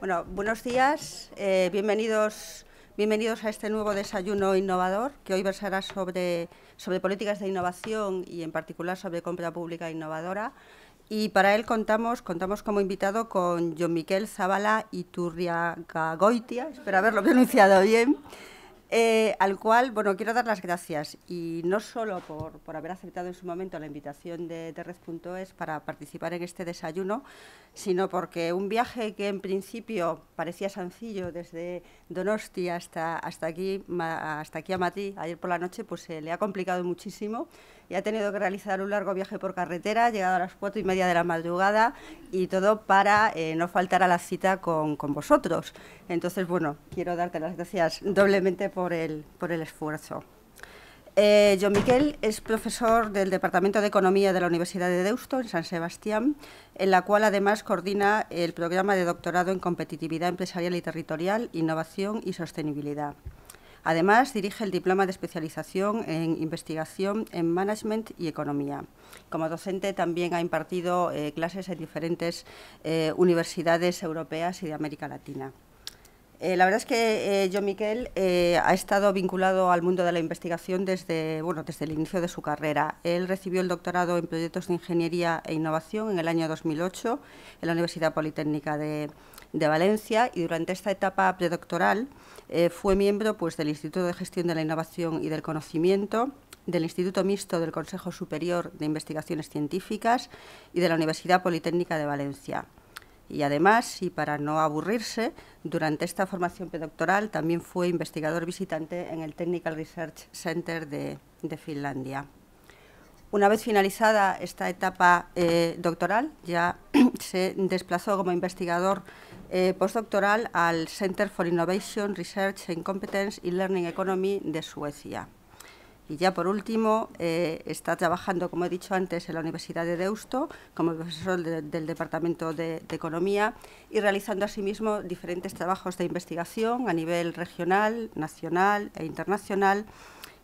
Bueno, buenos días, bienvenidos a este nuevo desayuno innovador que hoy versará sobre políticas de innovación y en particular sobre compra pública innovadora. Y para él contamos como invitado con Jon Mikel Zabala Iturriagagoitia, espero haberlo pronunciado bien, al cual bueno, quiero dar las gracias y no solo por haber aceptado en su momento la invitación de Red.es para participar en este desayuno, sino porque un viaje que en principio parecía sencillo desde Donosti hasta aquí a Madrid ayer por la noche, pues se le ha complicado muchísimo y ha tenido que realizar un largo viaje por carretera, llegado a las 4:30 de la madrugada y todo para no faltar a la cita con vosotros. Entonces, bueno, quiero darte las gracias doblemente por el esfuerzo. Jon Mikel es profesor del Departamento de Economía de la Universidad de Deusto, en San Sebastián, en la cual además coordina el programa de doctorado en Competitividad Empresarial y Territorial, Innovación y Sostenibilidad. Además, dirige el Diploma de Especialización en Investigación en Management y Economía. Como docente también ha impartido clases en diferentes universidades europeas y de América Latina. La verdad es que Jon Mikel ha estado vinculado al mundo de la investigación desde el inicio de su carrera. Él recibió el doctorado en Proyectos de Ingeniería e Innovación en el año 2008 en la Universidad Politécnica de Valencia y durante esta etapa predoctoral fue miembro del Instituto de Gestión de la Innovación y del Conocimiento, del Instituto Mixto del Consejo Superior de Investigaciones Científicas y de la Universidad Politécnica de Valencia. Y además, y para no aburrirse, durante esta formación predoctoral también fue investigador visitante en el Technical Research Center de Finlandia. Una vez finalizada esta etapa doctoral, ya se desplazó como investigador postdoctoral al Center for Innovation, Research and Competence in Learning Economy de Suecia. Y ya por último, está trabajando, como he dicho antes, en la Universidad de Deusto como profesor del Departamento de Economía y realizando asimismo diferentes trabajos de investigación a nivel regional, nacional e internacional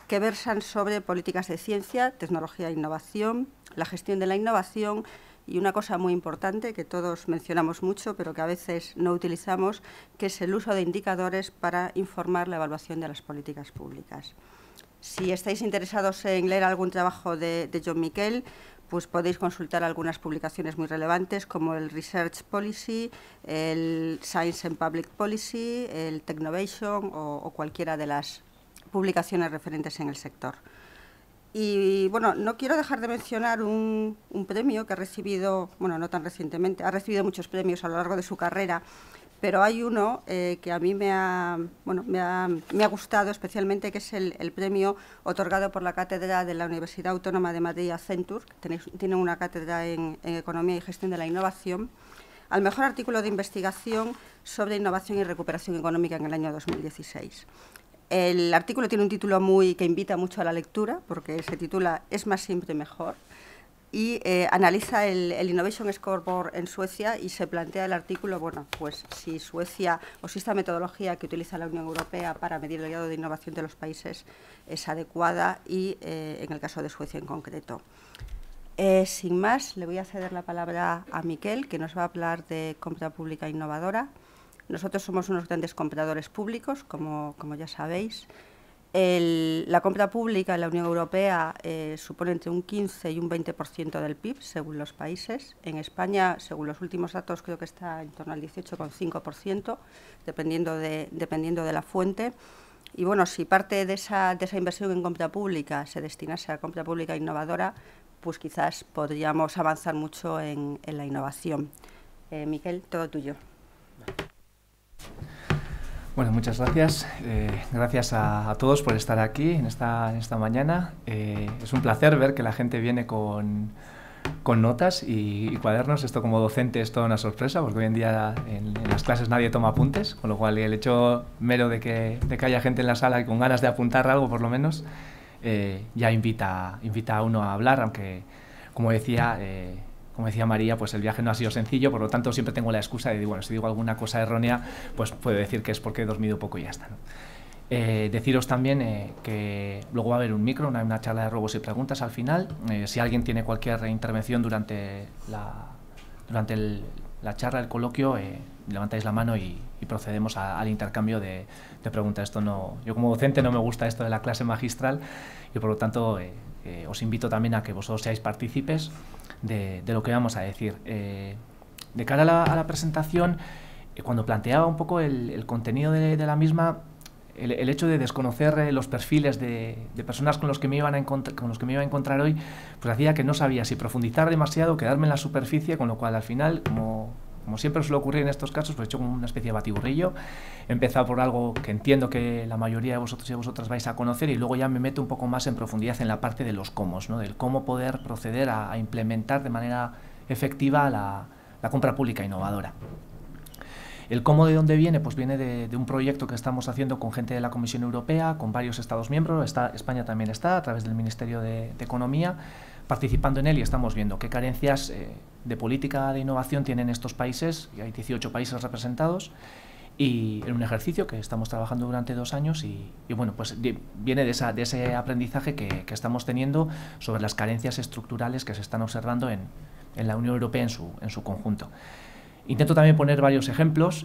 que versan sobre políticas de ciencia, tecnología e innovación, la gestión de la innovación y una cosa muy importante que todos mencionamos mucho pero que a veces no utilizamos, que es el uso de indicadores para informar la evaluación de las políticas públicas. Si estáis interesados en leer algún trabajo de Jon Mikel, pues podéis consultar algunas publicaciones muy relevantes como el Research Policy, el Science and Public Policy, el Technovation o cualquiera de las publicaciones referentes en el sector. Y bueno, no quiero dejar de mencionar un premio que ha recibido, bueno, no tan recientemente, ha recibido muchos premios a lo largo de su carrera, pero hay uno que a mí me ha gustado especialmente, que es el premio otorgado por la Cátedra de la Universidad Autónoma de Madrid, Accenture, que tiene una cátedra en Economía y Gestión de la Innovación, al mejor artículo de investigación sobre innovación y recuperación económica en el año 2016. El artículo tiene un título que invita mucho a la lectura, porque se titula «Es más simple y mejor». Y analiza el Innovation Scoreboard en Suecia y se plantea el artículo, bueno, pues si Suecia o si esta metodología que utiliza la Unión Europea para medir el grado de innovación de los países es adecuada y en el caso de Suecia en concreto. Sin más, le voy a ceder la palabra a Mikel, que nos va a hablar de compra pública innovadora. Nosotros somos unos grandes compradores públicos, como ya sabéis. La compra pública en la Unión Europea supone entre un 15 y un 20% del PIB, según los países. En España, según los últimos datos, creo que está en torno al 18,5%, dependiendo de la fuente. Y bueno, si parte de esa inversión en compra pública se destinase a compra pública innovadora, pues quizás podríamos avanzar mucho en la innovación. Mikel, todo tuyo. Bueno, muchas gracias. Gracias a todos por estar aquí en esta mañana. Es un placer ver que la gente viene con notas y cuadernos. Esto como docente es toda una sorpresa, porque hoy en día en las clases nadie toma apuntes, con lo cual el hecho mero de que haya gente en la sala y con ganas de apuntar algo, por lo menos, ya invita a uno a hablar, aunque, como decía María, pues el viaje no ha sido sencillo, por lo tanto siempre tengo la excusa de, bueno, si digo alguna cosa errónea, pues puedo decir que es porque he dormido poco y ya está, ¿no? Deciros también que luego va a haber un micro, una charla de robos y preguntas al final. Si alguien tiene cualquier intervención durante la, durante el, la charla, el coloquio, levantáis la mano y procedemos al intercambio de preguntas. Esto no, yo como docente no me gusta esto de la clase magistral y por lo tanto os invito también a que vosotros seáis partícipes de lo que vamos a decir. De cara a la presentación, cuando planteaba un poco el contenido de la misma, el hecho de desconocer los perfiles de personas con los que me iba a encontrar hoy, pues hacía que no sabía si profundizar demasiado, quedarme en la superficie, con lo cual al final, como siempre suele ocurrir en estos casos, pues he hecho como una especie de batiburrillo. He empezado por algo que entiendo que la mayoría de vosotros y vosotras vais a conocer y luego ya me meto un poco más en profundidad en la parte de los cómo, ¿no? Del cómo poder proceder a implementar de manera efectiva la compra pública innovadora. El cómo de dónde viene, pues viene de un proyecto que estamos haciendo con gente de la Comisión Europea, con varios Estados miembros, España también está, a través del Ministerio de Economía, participando en él, y estamos viendo qué carencias de política de innovación tienen estos países, y hay 18 países representados, y en un ejercicio que estamos trabajando durante 2 años y bueno, pues viene de ese aprendizaje que estamos teniendo sobre las carencias estructurales que se están observando en la Unión Europea en su conjunto. Intento también poner varios ejemplos,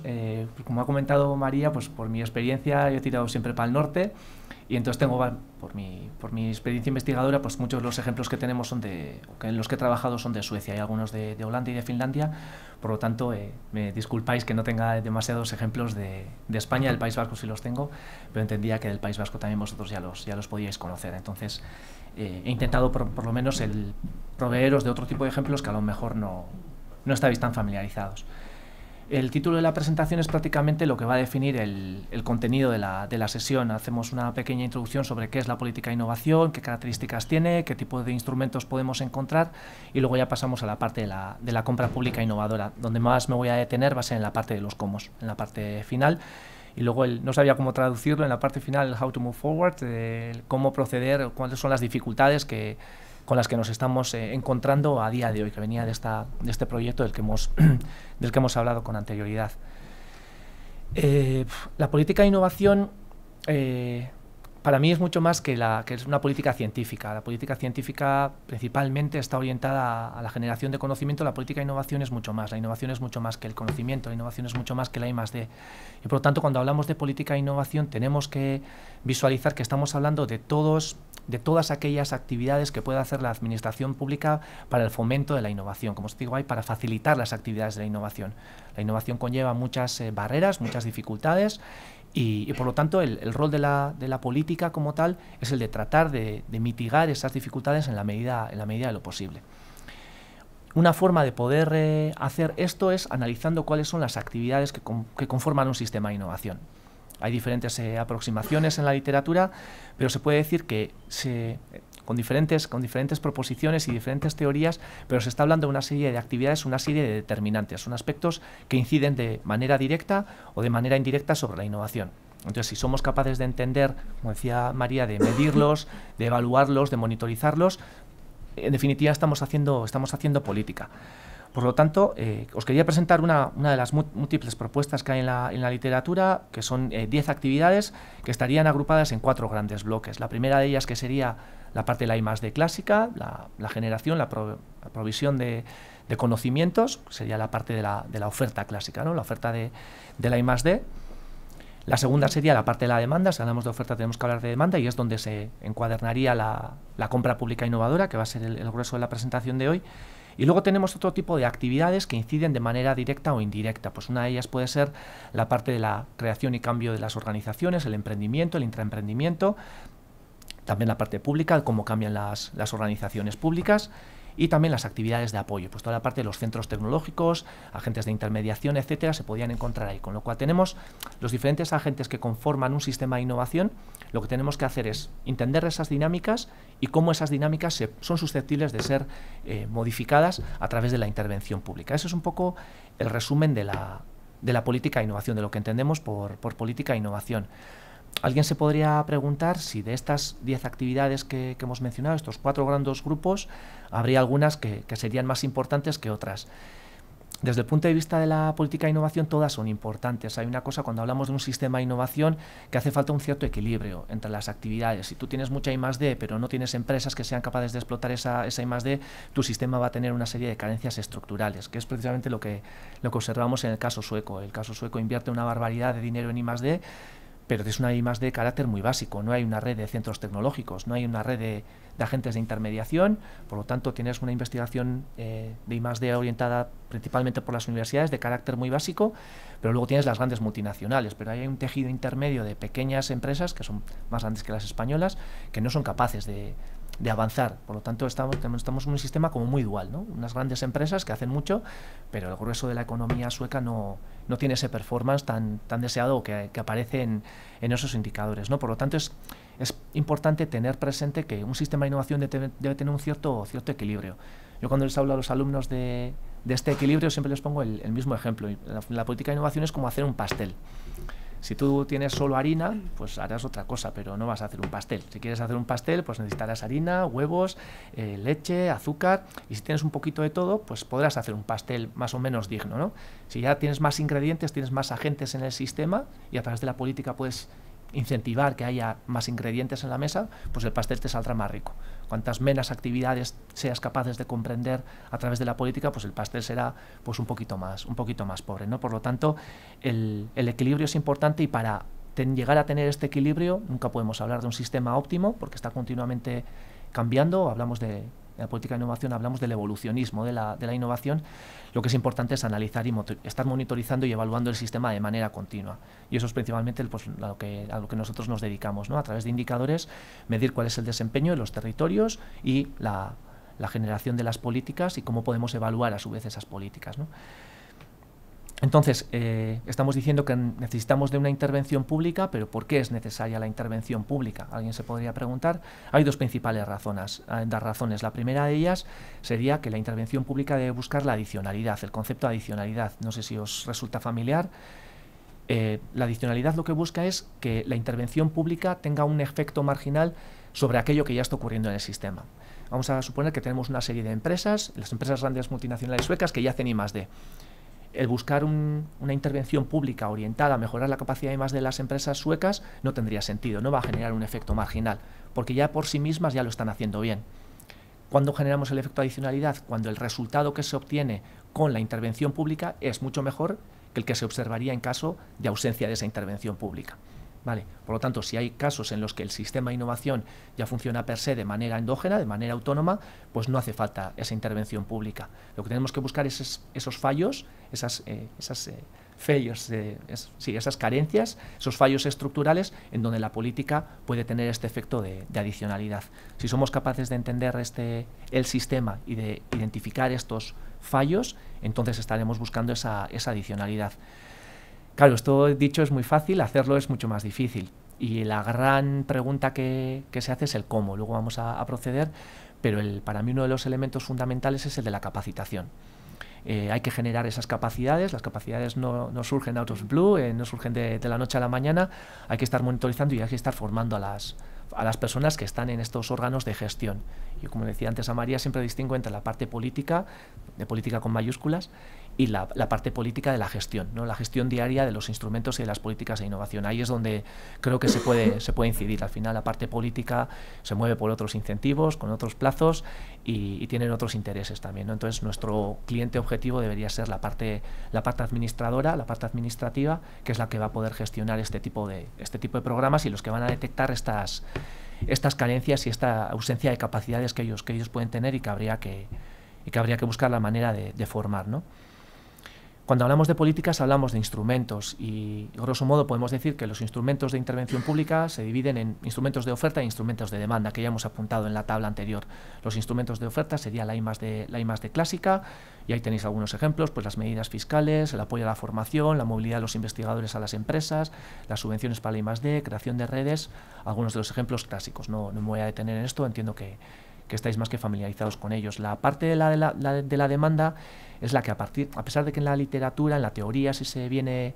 como ha comentado María, pues por mi experiencia yo he tirado siempre para el norte y entonces tengo, por mi experiencia investigadora, pues muchos de los ejemplos que tenemos son en los que he trabajado son de Suecia y algunos de Holanda y de Finlandia, por lo tanto me disculpáis que no tenga demasiados ejemplos de España, del País Vasco sí los tengo, pero entendía que del País Vasco también vosotros ya los podíais conocer, entonces he intentado por lo menos proveeros de otro tipo de ejemplos que a lo mejor no estáis tan familiarizados. El título de la presentación es prácticamente lo que va a definir el contenido de la sesión. Hacemos una pequeña introducción sobre qué es la política de innovación, qué características tiene, qué tipo de instrumentos podemos encontrar y luego ya pasamos a la parte de la compra pública innovadora. Donde más me voy a detener va a ser en la parte de los cómo, en la parte final. Y luego no sabía cómo traducirlo, en la parte final, el how to move forward, el cómo proceder, cuáles son las dificultades con las que nos estamos encontrando a día de hoy, que venía de este proyecto del que hemos hablado con anterioridad. La política de innovación para mí es mucho más que es una política científica. La política científica principalmente está orientada a la generación de conocimiento. La política de innovación es mucho más. La innovación es mucho más que el conocimiento. La innovación es mucho más que la I+D. Y por lo tanto, cuando hablamos de política de innovación, tenemos que visualizar que estamos hablando de todas aquellas actividades que pueda hacer la administración pública para el fomento de la innovación, como os digo, hay para facilitar las actividades de la innovación. La innovación conlleva muchas barreras, muchas dificultades y por lo tanto el rol de la política como tal es el de tratar de mitigar esas dificultades en la medida de lo posible. Una forma de poder hacer esto es analizando cuáles son las actividades que conforman un sistema de innovación. Hay diferentes aproximaciones en la literatura, pero se puede decir que con diferentes proposiciones y diferentes teorías, pero se está hablando de una serie de actividades, una serie de determinantes, son aspectos que inciden de manera directa o de manera indirecta sobre la innovación. Entonces, si somos capaces de entender, como decía María, de medirlos, de evaluarlos, de monitorizarlos, en definitiva estamos haciendo política. Por lo tanto, os quería presentar una de las múltiples propuestas que hay en la literatura, que son 10 actividades que estarían agrupadas en 4 grandes bloques. La primera de ellas que sería la parte de la I+D clásica, la generación, la provisión de conocimientos, sería la parte de la oferta clásica, ¿no? La oferta de la I+D. La segunda sería la parte de la demanda, si hablamos de oferta tenemos que hablar de demanda y es donde se encuadernaría la compra pública innovadora, que va a ser el grueso de la presentación de hoy. Y luego tenemos otro tipo de actividades que inciden de manera directa o indirecta. Pues una de ellas puede ser la parte de la creación y cambio de las organizaciones, el emprendimiento, el intraemprendimiento, también la parte pública, cómo cambian las organizaciones públicas y también las actividades de apoyo. Pues toda la parte de los centros tecnológicos, agentes de intermediación, etcétera, se podían encontrar ahí. Con lo cual tenemos los diferentes agentes que conforman un sistema de innovación. Lo que tenemos que hacer es entender esas dinámicas y cómo esas dinámicas son susceptibles de ser modificadas a través de la intervención pública. Eso es un poco el resumen de la política de innovación, de lo que entendemos por política de innovación. Alguien se podría preguntar si de estas 10 actividades que hemos mencionado, estos 4 grandes grupos, habría algunas que serían más importantes que otras. Desde el punto de vista de la política de innovación, todas son importantes. Hay una cosa, cuando hablamos de un sistema de innovación, que hace falta un cierto equilibrio entre las actividades. Si tú tienes mucha I+D, pero no tienes empresas que sean capaces de explotar esa I+D, tu sistema va a tener una serie de carencias estructurales, que es precisamente lo que observamos en el caso sueco. El caso sueco invierte una barbaridad de dinero en I+D, pero es una I+D de carácter muy básico. No hay una red de centros tecnológicos, no hay una red de agentes de intermediación, por lo tanto tienes una investigación de I+D orientada principalmente por las universidades de carácter muy básico, pero luego tienes las grandes multinacionales, pero ahí hay un tejido intermedio de pequeñas empresas, que son más grandes que las españolas, que no son capaces de avanzar. Por lo tanto estamos en un sistema como muy dual, ¿no? Unas grandes empresas que hacen mucho, pero el grueso de la economía sueca no tiene ese performance tan deseado que aparece en esos indicadores, ¿no? Por lo tanto es importante tener presente que un sistema de innovación debe tener un cierto equilibrio. Yo cuando les hablo a los alumnos de este equilibrio siempre les pongo el mismo ejemplo. La política de innovación es como hacer un pastel. Si tú tienes solo harina, pues harás otra cosa, pero no vas a hacer un pastel. Si quieres hacer un pastel, pues necesitarás harina, huevos, leche, azúcar, y si tienes un poquito de todo, pues podrás hacer un pastel más o menos digno, ¿no? Si ya tienes más ingredientes, tienes más agentes en el sistema, y a través de la política puedes incentivar que haya más ingredientes en la mesa, pues el pastel te saldrá más rico. Cuantas menos actividades seas capaces de comprender a través de la política, pues el pastel será pues un poquito más pobre, ¿no? Por lo tanto, el equilibrio es importante, y para llegar a tener este equilibrio nunca podemos hablar de un sistema óptimo porque está continuamente cambiando. Hablamos de la política de innovación, hablamos del evolucionismo de la innovación. Lo que es importante es analizar y estar monitorizando y evaluando el sistema de manera continua. Y eso es principalmente a lo que nosotros nos dedicamos, ¿no? A través de indicadores, medir cuál es el desempeño de los territorios y la generación de las políticas y cómo podemos evaluar a su vez esas políticas, ¿no? Entonces, estamos diciendo que necesitamos de una intervención pública, pero ¿por qué es necesaria la intervención pública? Alguien se podría preguntar. Hay dos principales razones. La primera de ellas sería que la intervención pública debe buscar la adicionalidad, el concepto de adicionalidad. No sé si os resulta familiar. La adicionalidad lo que busca es que la intervención pública tenga un efecto marginal sobre aquello que ya está ocurriendo en el sistema. Vamos a suponer que tenemos una serie de empresas, las empresas grandes multinacionales suecas, que ya hacen I+D. El buscar una intervención pública orientada a mejorar la capacidad I+D de las empresas suecas no tendría sentido, no va a generar un efecto marginal, porque ya por sí mismas ya lo están haciendo bien. ¿Cuándo generamos el efecto de adicionalidad? Cuando el resultado que se obtiene con la intervención pública es mucho mejor que el que se observaría en caso de ausencia de esa intervención pública, ¿vale? Por lo tanto, si hay casos en los que el sistema de innovación ya funciona per se de manera endógena, de manera autónoma, pues no hace falta esa intervención pública. Lo que tenemos que buscar es esos fallos, esas carencias, esos fallos estructurales en donde la política puede tener este efecto de adicionalidad. Si somos capaces de entender el sistema y de identificar estos fallos, entonces estaremos buscando esa adicionalidad. Claro, esto dicho es muy fácil, hacerlo es mucho más difícil, y la gran pregunta que se hace es el cómo. Luego vamos a proceder, pero para mí uno de los elementos fundamentales es el de la capacitación. Hay que generar esas capacidades. Las capacidades no surgen out of blue, no surgen de la noche a la mañana. Hay que estar monitorizando y hay que estar formando a las personas que están en estos órganos de gestión. Yo, como decía antes a María, siempre distingo entre la parte política, de política con mayúsculas, y la parte política de la gestión, ¿no? La gestión diaria de los instrumentos y de las políticas de innovación. Ahí es donde creo que se puede incidir. Al final la parte política se mueve por otros incentivos, con otros plazos y tienen otros intereses también, ¿no? Entonces nuestro cliente objetivo debería ser la parte administradora, la parte administrativa, que es la que va a poder gestionar este tipo de programas y los que van a detectar estas carencias y esta ausencia de capacidades que ellos pueden tener y que habría que buscar la manera de formar, ¿no? Cuando hablamos de políticas hablamos de instrumentos y, grosso modo, podemos decir que los instrumentos de intervención pública se dividen en instrumentos de oferta e instrumentos de demanda, que ya hemos apuntado en la tabla anterior. Los instrumentos de oferta sería la I+D clásica, y ahí tenéis algunos ejemplos, pues las medidas fiscales, el apoyo a la formación, la movilidad de los investigadores a las empresas, las subvenciones para la I+D, creación de redes, algunos de los ejemplos clásicos. No me voy a detener en esto, entiendo que estáis más que familiarizados con ellos. La parte de la demanda es la que a pesar de que en la literatura, en la teoría, sí se viene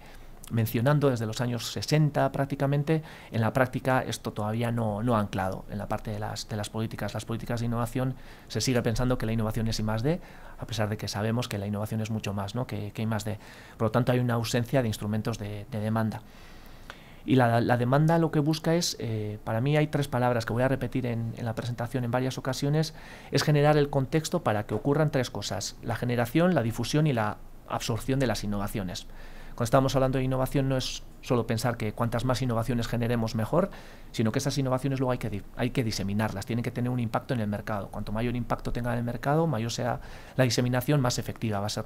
mencionando desde los años 60 prácticamente. En la práctica esto todavía no ha anclado en la parte de las políticas. Las políticas de innovación, se sigue pensando que la innovación es I+D, a pesar de que sabemos que la innovación es mucho más, ¿no?, que I+D. Por lo tanto, hay una ausencia de instrumentos de demanda. Y la demanda lo que busca es, para mí hay tres palabras que voy a repetir en la presentación en varias ocasiones, es generar el contexto para que ocurran tres cosas: la generación, la difusión y la absorción de las innovaciones. Cuando estamos hablando de innovación no es solo pensar que cuantas más innovaciones generemos mejor, sino que esas innovaciones luego hay que diseminarlas, tienen que tener un impacto en el mercado. Cuanto mayor impacto tenga en el mercado, mayor sea la diseminación, más efectiva va a ser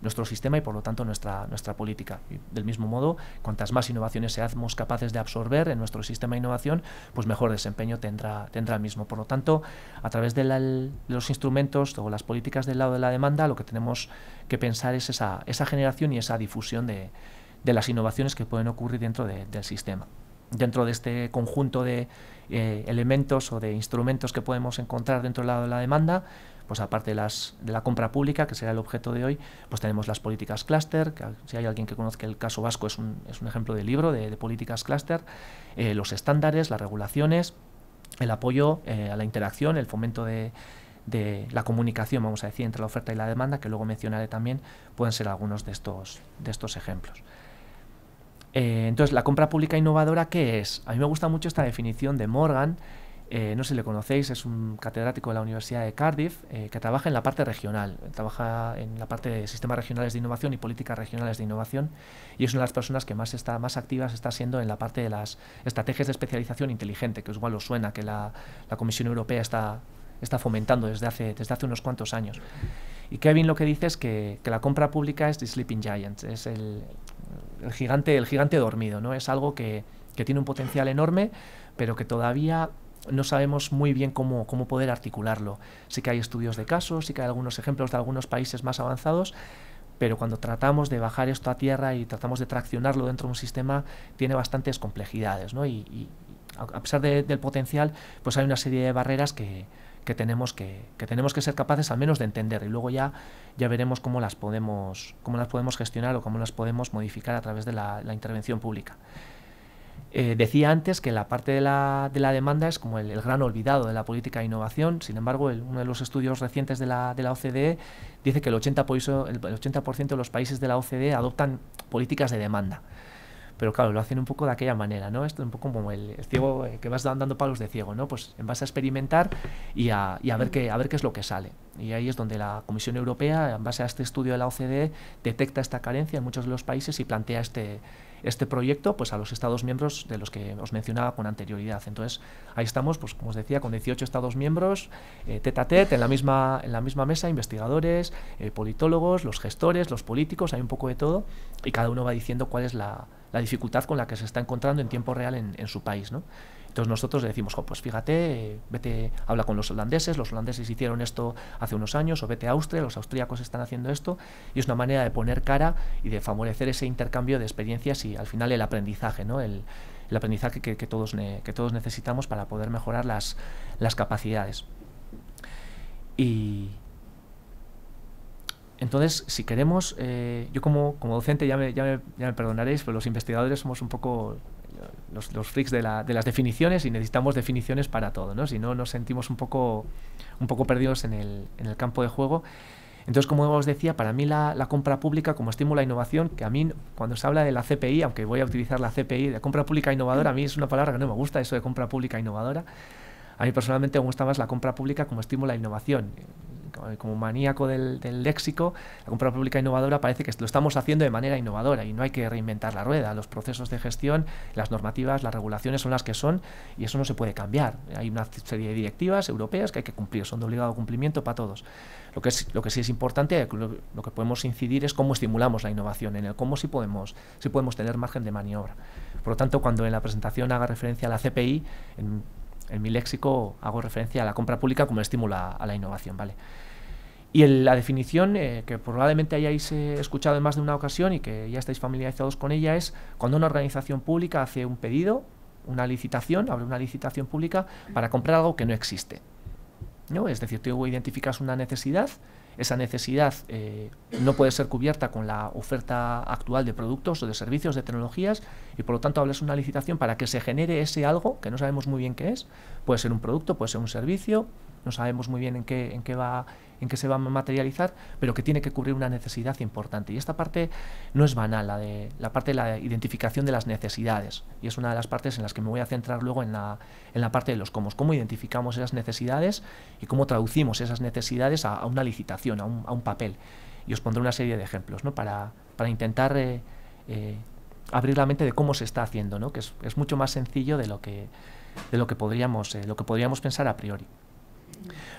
nuestro sistema y por lo tanto nuestra política. Y del mismo modo, cuantas más innovaciones seamos capaces de absorber en nuestro sistema de innovación, pues mejor desempeño tendrá el mismo. Por lo tanto, a través de los instrumentos o las políticas del lado de la demanda, lo que tenemos que pensar es esa generación y esa difusión de las innovaciones que pueden ocurrir dentro del sistema. Dentro de este conjunto de elementos o de instrumentos que podemos encontrar dentro del lado de la demanda, pues aparte de la compra pública, que será el objeto de hoy, pues tenemos las políticas clúster, que si hay alguien que conozca el caso vasco es un ejemplo de libro de políticas clúster, los estándares, las regulaciones, el apoyo a la interacción, el fomento de la comunicación, vamos a decir, entre la oferta y la demanda, que luego mencionaré también, pueden ser algunos de estos ejemplos. Entonces, la compra pública innovadora, ¿qué es? A mí me gusta mucho esta definición de Morgan. No sé si le conocéis, es un catedrático de la Universidad de Cardiff que trabaja en la parte regional, trabaja en la parte de sistemas regionales de innovación y políticas regionales de innovación, y es una de las personas que más activa se está siendo en la parte de las estrategias de especialización inteligente, que igual os suena, que la Comisión Europea está fomentando desde hace unos cuantos años. Y Kevin lo que dice es que la compra pública es the sleeping giant, es el gigante dormido, ¿no? Es algo que tiene un potencial enorme, pero que todavía no sabemos muy bien cómo poder articularlo. Sí que hay estudios de casos, sí que hay algunos ejemplos de algunos países más avanzados, pero cuando tratamos de bajar esto a tierra y tratamos de traccionarlo dentro de un sistema, tiene bastantes complejidades, ¿no? Y a pesar del potencial, pues hay una serie de barreras que tenemos que ser capaces al menos de entender, y luego ya veremos cómo las podemos gestionar o cómo las podemos modificar a través de la intervención pública. Decía antes que la parte de la demanda es como el gran olvidado de la política de innovación. Sin embargo, uno de los estudios recientes de la OCDE dice que el 80% de los países de la OCDE adoptan políticas de demanda. Pero claro, lo hacen un poco de aquella manera, ¿no? Esto es un poco como el ciego que vas dando palos de ciego, ¿no? Pues vas a experimentar y a ver qué es lo que sale. Y ahí es donde la Comisión Europea, en base a este estudio de la OCDE, detecta esta carencia en muchos de los países y plantea este proyecto pues a los Estados miembros de los que os mencionaba con anterioridad. Entonces, ahí estamos, pues como os decía, con 18 Estados miembros, tete a tete, en la misma mesa, investigadores, politólogos, los gestores, los políticos, hay un poco de todo, y cada uno va diciendo cuál es la dificultad con la que se está encontrando en tiempo real en su país, ¿no? Entonces nosotros le decimos, pues fíjate, vete, habla con los holandeses hicieron esto hace unos años, o vete a Austria, los austríacos están haciendo esto, y es una manera de poner cara y de favorecer ese intercambio de experiencias y al final el aprendizaje, ¿no? El aprendizaje que todos necesitamos para poder mejorar las capacidades. Y entonces, si queremos, yo como docente ya me perdonaréis, pero los investigadores somos un poco los freaks de las definiciones y necesitamos definiciones para todo, ¿no? Si no, nos sentimos un poco perdidos en el campo de juego. Entonces, como os decía, para mí la compra pública como estímulo a innovación, que a mí cuando se habla de la CPI, aunque voy a utilizar la CPI, de compra pública innovadora, a mí es una palabra que no me gusta, eso de compra pública innovadora. A mí personalmente me gusta más la compra pública como estímulo a innovación. Como maníaco del léxico, la compra pública innovadora parece que lo estamos haciendo de manera innovadora y no hay que reinventar la rueda. Los procesos de gestión, las normativas, las regulaciones son las que son y eso no se puede cambiar. Hay una serie de directivas europeas que hay que cumplir, son de obligado cumplimiento para todos. Lo que sí es importante, lo que podemos incidir es cómo estimulamos la innovación, en el cómo sí podemos tener margen de maniobra. Por lo tanto, cuando en la presentación haga referencia a la CPI, en mi léxico hago referencia a la compra pública como estímulo a la innovación, ¿vale? Y la definición que probablemente hayáis escuchado en más de una ocasión y que ya estáis familiarizados con ella es cuando una organización pública hace un pedido, una licitación, abre una licitación pública para comprar algo que no existe, ¿no? Es decir, tú identificas una necesidad Esa necesidad no puede ser cubierta con la oferta actual de productos o de servicios, de tecnologías, y por lo tanto hablas de una licitación para que se genere ese algo que no sabemos muy bien qué es. Puede ser un producto, puede ser un servicio, no sabemos muy bien en qué se va a materializar, pero que tiene que cubrir una necesidad importante. Y esta parte no es banal, la parte de la identificación de las necesidades. Y es una de las partes en las que me voy a centrar luego en la parte de los cómo. Cómo identificamos esas necesidades y cómo traducimos esas necesidades a una licitación, a un papel. Y os pondré una serie de ejemplos, ¿no? para intentar abrir la mente de cómo se está haciendo, ¿no? Que es mucho más sencillo de lo que podríamos pensar a priori.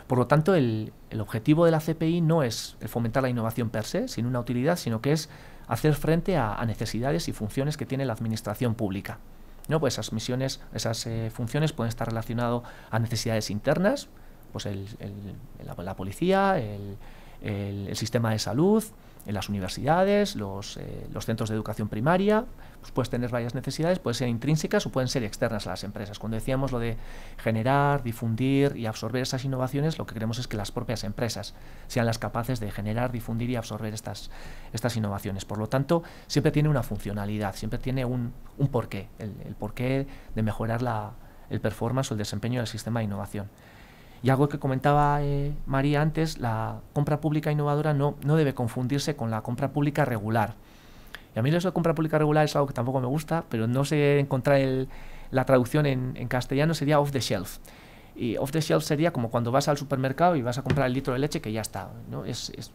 Por lo tanto, el objetivo de la CPI no es fomentar la innovación per se, sin una utilidad, sino que es hacer frente a necesidades y funciones que tiene la administración pública, ¿no? Pues esas misiones, esas funciones pueden estar relacionadas a necesidades internas, pues la policía, el sistema de salud, en las universidades, los centros de educación primaria. Pues puedes tener varias necesidades, pueden ser intrínsecas o pueden ser externas a las empresas. Cuando decíamos lo de generar, difundir y absorber esas innovaciones, lo que queremos es que las propias empresas sean las capaces de generar, difundir y absorber estas innovaciones. Por lo tanto, siempre tiene una funcionalidad, siempre tiene un porqué, el porqué de mejorar el performance o el desempeño del sistema de innovación. Y algo que comentaba María antes, la compra pública innovadora no debe confundirse con la compra pública regular. Y a mí eso de compra pública regular es algo que tampoco me gusta, pero no sé encontrar la traducción en castellano, sería off the shelf. Y off the shelf sería como cuando vas al supermercado y vas a comprar el litro de leche que ya está, ¿no?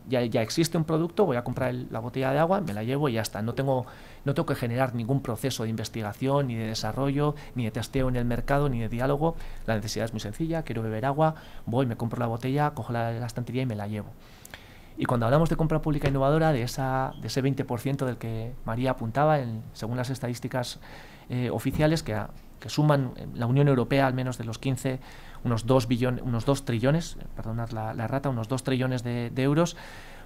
Ya existe un producto, voy a comprar la botella de agua, me la llevo y ya está. No tengo que generar ningún proceso de investigación, ni de desarrollo, ni de testeo en el mercado, ni de diálogo. La necesidad es muy sencilla, quiero beber agua, voy, me compro la botella, cojo la estantería y me la llevo. Y cuando hablamos de compra pública innovadora, de ese 20% del que María apuntaba, según las estadísticas oficiales, que suman la Unión Europea, al menos de los 15, unos 2 trillones, perdonad la errata, unos 2 trillones de euros,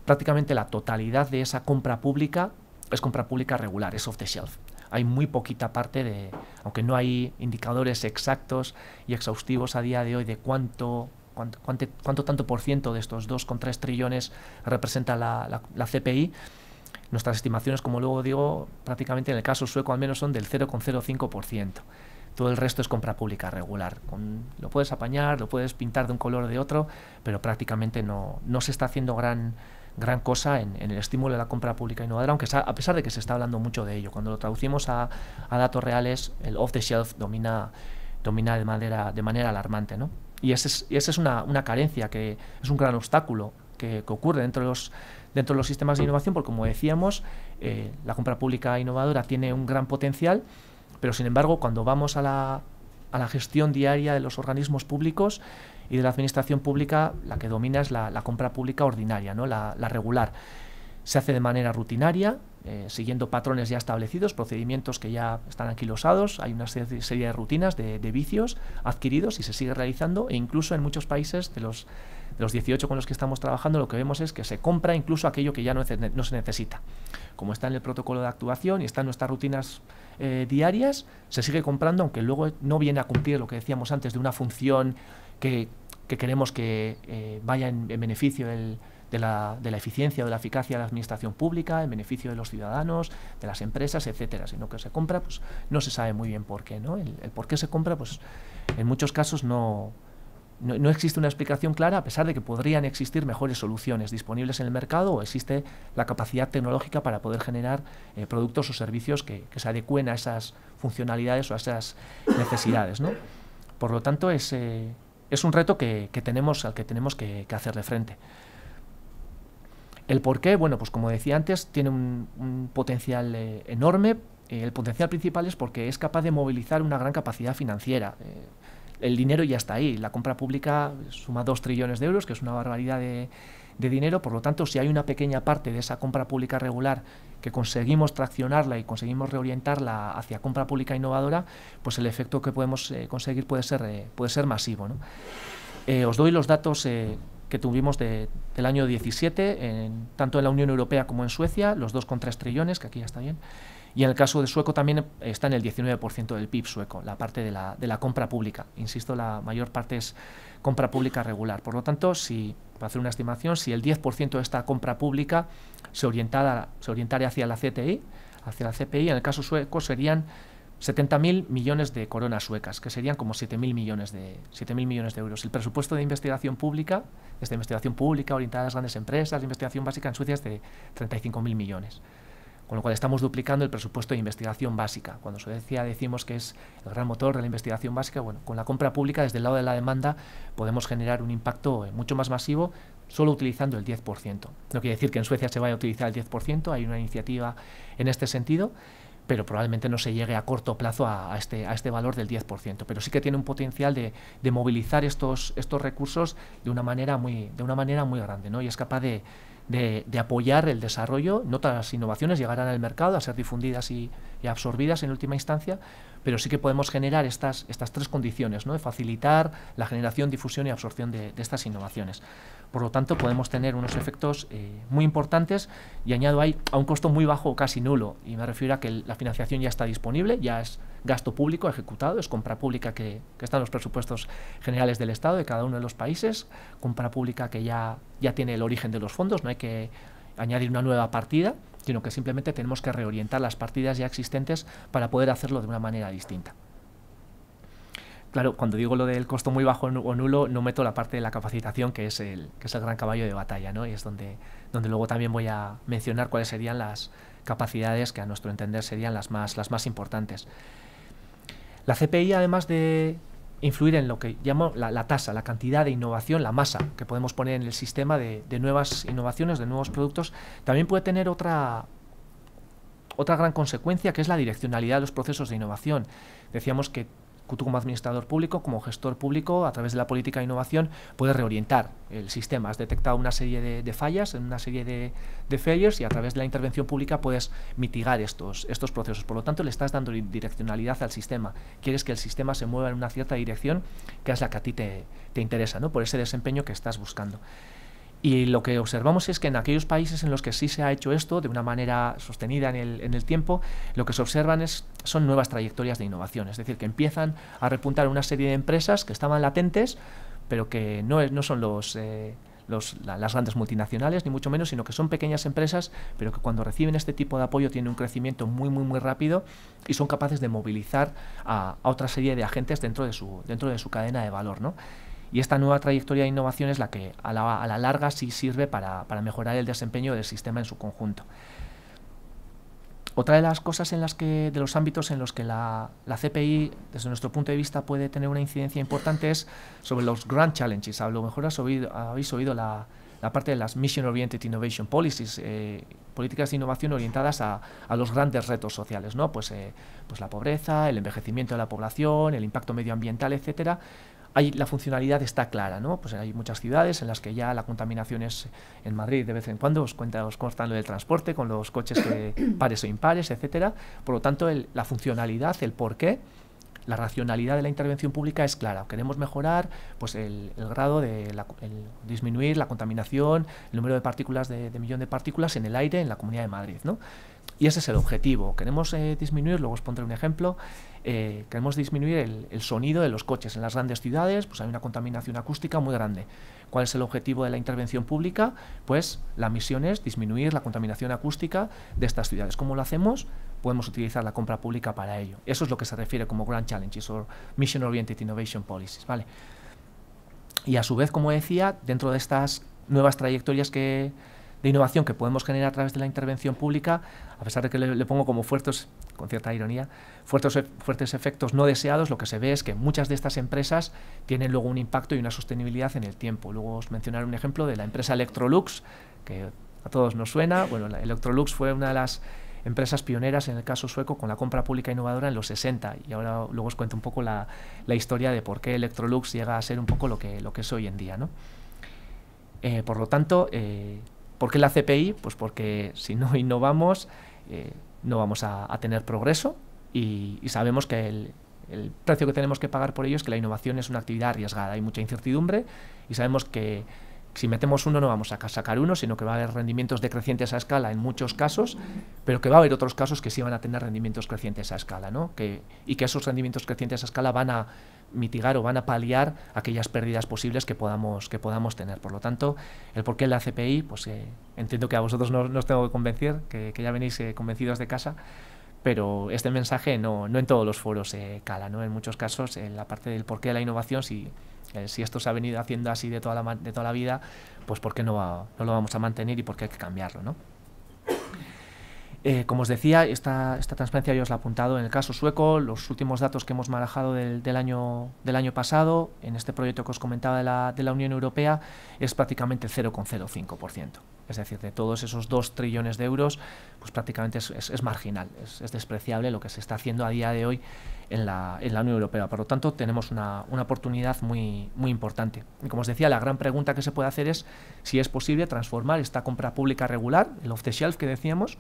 prácticamente la totalidad de esa compra pública es compra pública regular, es off the shelf. Hay muy poquita parte de, aunque no hay indicadores exactos y exhaustivos a día de hoy de cuánto tanto por ciento de estos 2,3 trillones representa la CPI. Nuestras estimaciones, como luego digo, prácticamente en el caso sueco al menos son del 0,05%. Todo el resto es compra pública regular. Lo puedes apañar, lo puedes pintar de un color o de otro, pero prácticamente no se está haciendo gran cosa en el estímulo de la compra pública innovadora, aunque a pesar de que se está hablando mucho de ello. Cuando lo traducimos a datos reales, el off-the-shelf domina de manera alarmante, ¿no? Y esa es una carencia, que es un gran obstáculo que ocurre dentro de los sistemas de innovación, porque como decíamos, la compra pública innovadora tiene un gran potencial, pero sin embargo cuando vamos a la gestión diaria de los organismos públicos y de la administración pública, la que domina es la compra pública ordinaria, ¿no? La regular. Se hace de manera rutinaria, siguiendo patrones ya establecidos, procedimientos que ya están anquilosados, hay una serie de rutinas, de vicios adquiridos, y se sigue realizando, e incluso en muchos países de los 18 con los que estamos trabajando, lo que vemos es que se compra incluso aquello que ya no se necesita. Como está en el protocolo de actuación y está en nuestras rutinas diarias, se sigue comprando, aunque luego no viene a cumplir lo que decíamos antes de una función que queremos que vaya en beneficio de la eficiencia o de la eficacia de la administración pública, en beneficio de los ciudadanos, de las empresas, etcétera, sino que se compra, pues no se sabe muy bien por qué, ¿no? El por qué se compra, pues en muchos casos no existe una explicación clara, a pesar de que podrían existir mejores soluciones disponibles en el mercado, o existe la capacidad tecnológica para poder generar productos o servicios que se adecúen a esas funcionalidades o a esas necesidades, ¿no? Por lo tanto, es un reto al que tenemos que hacerle frente. El porqué, bueno, pues como decía antes, tiene un potencial enorme. El potencial principal es porque es capaz de movilizar una gran capacidad financiera. El dinero ya está ahí. La compra pública suma 2 trillones de euros, que es una barbaridad de dinero. Por lo tanto, si hay una pequeña parte de esa compra pública regular que conseguimos traccionarla y conseguimos reorientarla hacia compra pública innovadora, pues el efecto que podemos conseguir puede ser masivo, ¿no? Os doy los datos que tuvimos del año 17, tanto en la Unión Europea como en Suecia, los 2,3 trillones, que aquí ya está bien. Y en el caso de sueco también está en el 19% del PIB sueco, la parte de la compra pública. Insisto, la mayor parte es compra pública regular. Por lo tanto, si, para hacer una estimación, si el 10% de esta compra pública se orientara hacia la CTI, hacia la CPI, en el caso sueco serían 70.000 millones de coronas suecas, que serían como 7.000 millones de euros. El presupuesto de investigación pública, desde investigación pública orientada a las grandes empresas, de investigación básica en Suecia es de 35.000 millones. Con lo cual estamos duplicando el presupuesto de investigación básica. Cuando Suecia decimos que es el gran motor de la investigación básica, bueno, con la compra pública desde el lado de la demanda podemos generar un impacto mucho más masivo solo utilizando el 10%. No quiere decir que en Suecia se vaya a utilizar el 10%, hay una iniciativa en este sentido, pero probablemente no se llegue a corto plazo a este valor del 10%. Pero sí que tiene un potencial de movilizar estos recursos de una manera muy grande, ¿no? Y es capaz de apoyar el desarrollo. No todas las innovaciones llegarán al mercado a ser difundidas y absorbidas en última instancia, pero sí que podemos generar estas tres condiciones, ¿no? Facilitar la generación, difusión y absorción de estas innovaciones. Por lo tanto, podemos tener unos efectos muy importantes y añado ahí a un costo muy bajo o casi nulo. Y me refiero a que la financiación ya está disponible, ya es gasto público ejecutado, es compra pública que está en los presupuestos generales del Estado de cada uno de los países, compra pública que ya tiene el origen de los fondos, no hay que añadir una nueva partida, sino que simplemente tenemos que reorientar las partidas ya existentes para poder hacerlo de una manera distinta. Claro, cuando digo lo del costo muy bajo o nulo, no meto la parte de la capacitación, que es el gran caballo de batalla, ¿no? Y es donde luego también voy a mencionar cuáles serían las capacidades que a nuestro entender serían las más importantes. La CPI, además de influir en lo que llamo la tasa, la cantidad de innovación, la masa que podemos poner en el sistema de nuevas innovaciones, de nuevos productos, también puede tener otra gran consecuencia, que es la direccionalidad de los procesos de innovación. Decíamos que tú como administrador público, como gestor público, a través de la política de innovación, puedes reorientar el sistema. Has detectado una serie de fallas, una serie de failures, y a través de la intervención pública puedes mitigar estos procesos. Por lo tanto, le estás dando direccionalidad al sistema. Quieres que el sistema se mueva en una cierta dirección, que es la que a ti te interesa, ¿no? Por ese desempeño que estás buscando. Y lo que observamos es que en aquellos países en los que sí se ha hecho esto de una manera sostenida en el tiempo, lo que se observan son nuevas trayectorias de innovación. Es decir, que empiezan a repuntar una serie de empresas que estaban latentes, pero que no son las grandes multinacionales, ni mucho menos, sino que son pequeñas empresas, pero que cuando reciben este tipo de apoyo tienen un crecimiento muy, muy, muy rápido y son capaces de movilizar a otra serie de agentes dentro de su cadena de valor, ¿no? Y esta nueva trayectoria de innovación es la que a la larga sí sirve para mejorar el desempeño del sistema en su conjunto. Otra de las cosas de los ámbitos en los que la CPI, desde nuestro punto de vista, puede tener una incidencia importante es sobre los Grand Challenges. A lo mejor habéis oído la parte de las Mission Oriented Innovation Policies, políticas de innovación orientadas a los grandes retos sociales, ¿no? Pues la pobreza, el envejecimiento de la población, el impacto medioambiental, etcétera. La funcionalidad está clara, ¿no? Pues hay muchas ciudades en las que ya la contaminación es, en Madrid de vez en cuando os constan lo del transporte con los coches que pares o impares, etcétera. Por lo tanto, la funcionalidad, el porqué, la racionalidad de la intervención pública es clara. Queremos mejorar pues el grado disminuir la contaminación, el número de partículas de millón de partículas en el aire en la Comunidad de Madrid, ¿no? Y ese es el objetivo. Queremos disminuir, luego os pondré un ejemplo, queremos disminuir el sonido de los coches. En las grandes ciudades pues hay una contaminación acústica muy grande. ¿Cuál es el objetivo de la intervención pública? Pues la misión es disminuir la contaminación acústica de estas ciudades. ¿Cómo lo hacemos? Podemos utilizar la compra pública para ello. Eso es lo que se refiere como Grand Challenges o Mission Oriented Innovation Policies, ¿vale? Y a su vez, como decía, dentro de estas nuevas trayectorias de innovación que podemos generar a través de la intervención pública, a pesar de que le pongo como fuertes, con cierta ironía, fuertes efectos no deseados, lo que se ve es que muchas de estas empresas tienen luego un impacto y una sostenibilidad en el tiempo. Luego os mencionaré un ejemplo de la empresa Electrolux, que a todos nos suena. Bueno, Electrolux fue una de las empresas pioneras en el caso sueco con la compra pública innovadora en los 60, y ahora luego os cuento un poco la historia de por qué Electrolux llega a ser un poco lo que es hoy en día, ¿no? Por lo tanto, ¿por qué la CPI? Pues porque si no innovamos, no vamos a tener progreso, y sabemos que el precio que tenemos que pagar por ello es que la innovación es una actividad arriesgada, hay mucha incertidumbre, y sabemos que si metemos uno no vamos a sacar uno, sino que va a haber rendimientos decrecientes a escala en muchos casos, pero que va a haber otros casos que sí van a tener rendimientos crecientes a escala, ¿no? Y que esos rendimientos crecientes a escala van a mitigar o van a paliar aquellas pérdidas posibles que podamos tener. Por lo tanto, el porqué de la CPI, pues entiendo que a vosotros no os tengo que convencer, que ya venís convencidos de casa, pero este mensaje no en todos los foros cala, ¿no? En muchos casos, en la parte del porqué de la innovación, si esto se ha venido haciendo así de toda la vida, pues por qué no lo vamos a mantener y por qué hay que cambiarlo, ¿no? Como os decía, esta transparencia yo os la he apuntado en el caso sueco, los últimos datos que hemos manejado del año pasado, en este proyecto que os comentaba de la Unión Europea, es prácticamente el 0,05%. Es decir, de todos esos 2 trillones de euros, pues prácticamente es marginal, es despreciable lo que se está haciendo a día de hoy en la Unión Europea. Por lo tanto, tenemos una oportunidad muy, muy importante. Y como os decía, la gran pregunta que se puede hacer es si es posible transformar esta compra pública regular, el off-the-shelf que decíamos,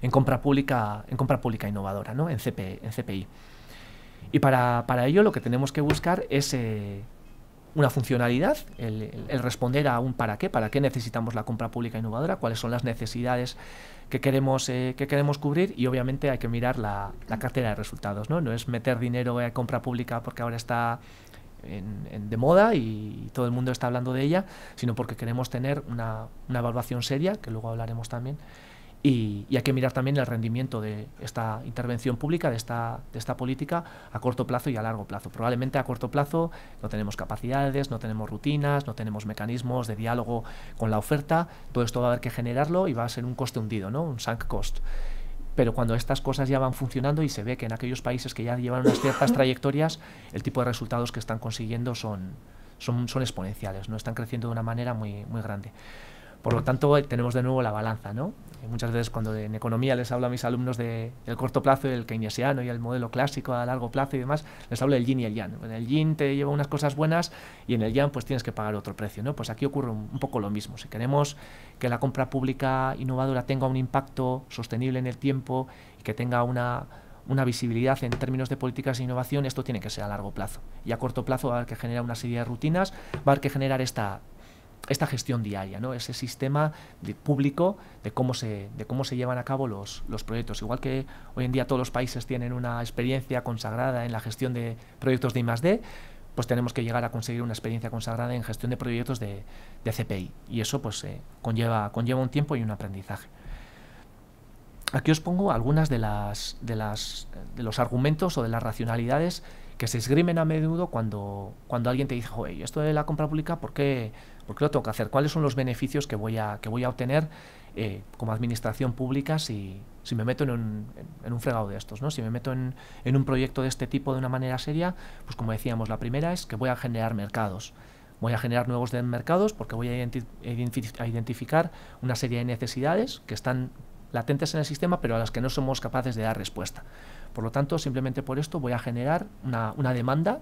en compra pública innovadora, ¿no? En CPI. Y para ello lo que tenemos que buscar es una funcionalidad, el responder a un para qué necesitamos la compra pública innovadora, cuáles son las necesidades que queremos cubrir, y obviamente hay que mirar la cartera de resultados, ¿no? No es meter dinero a compra pública porque ahora está de moda y todo el mundo está hablando de ella, sino porque queremos tener una evaluación seria, que luego hablaremos también. Y hay que mirar también el rendimiento de esta intervención pública, de esta política, a corto plazo y a largo plazo. Probablemente a corto plazo no tenemos capacidades, no tenemos rutinas, no tenemos mecanismos de diálogo con la oferta. Todo esto va a haber que generarlo y va a ser un coste hundido, ¿no? Un sunk cost. Pero cuando estas cosas ya van funcionando y se ve que en aquellos países que ya llevan unas ciertas trayectorias, el tipo de resultados que están consiguiendo son exponenciales, ¿no? Están creciendo de una manera muy, muy grande. Por lo tanto, tenemos de nuevo la balanza, ¿no? Muchas veces cuando en economía les hablo a mis alumnos del corto plazo, el keynesiano y el modelo clásico a largo plazo y demás, les hablo del yin y el yang. En el yin te lleva unas cosas buenas y en el yang pues tienes que pagar otro precio, ¿no? Pues aquí ocurre un poco lo mismo. Si queremos que la compra pública innovadora tenga un impacto sostenible en el tiempo y que tenga una visibilidad en términos de políticas de innovación, esto tiene que ser a largo plazo. Y a corto plazo va a haber que generar una serie de rutinas, va a haber que generar esta gestión diaria, ¿no? Ese sistema público de cómo se llevan a cabo los proyectos. Igual que hoy en día todos los países tienen una experiencia consagrada en la gestión de proyectos de I+D, pues tenemos que llegar a conseguir una experiencia consagrada en gestión de proyectos de CPI. Y eso pues conlleva un tiempo y un aprendizaje. Aquí os pongo algunas de los argumentos o de las racionalidades que se esgrimen a menudo cuando alguien te dice, oye, esto de la compra pública, ¿por qué lo tengo que hacer? ¿Cuáles son los beneficios que voy a obtener como administración pública si me meto en un fregado de estos, ¿no? Si me meto en un proyecto de este tipo de una manera seria, pues como decíamos, la primera es que voy a generar mercados. Voy a generar nuevos mercados porque voy a identificar una serie de necesidades que están latentes en el sistema, pero a las que no somos capaces de dar respuesta. Por lo tanto, simplemente por esto voy a generar una demanda,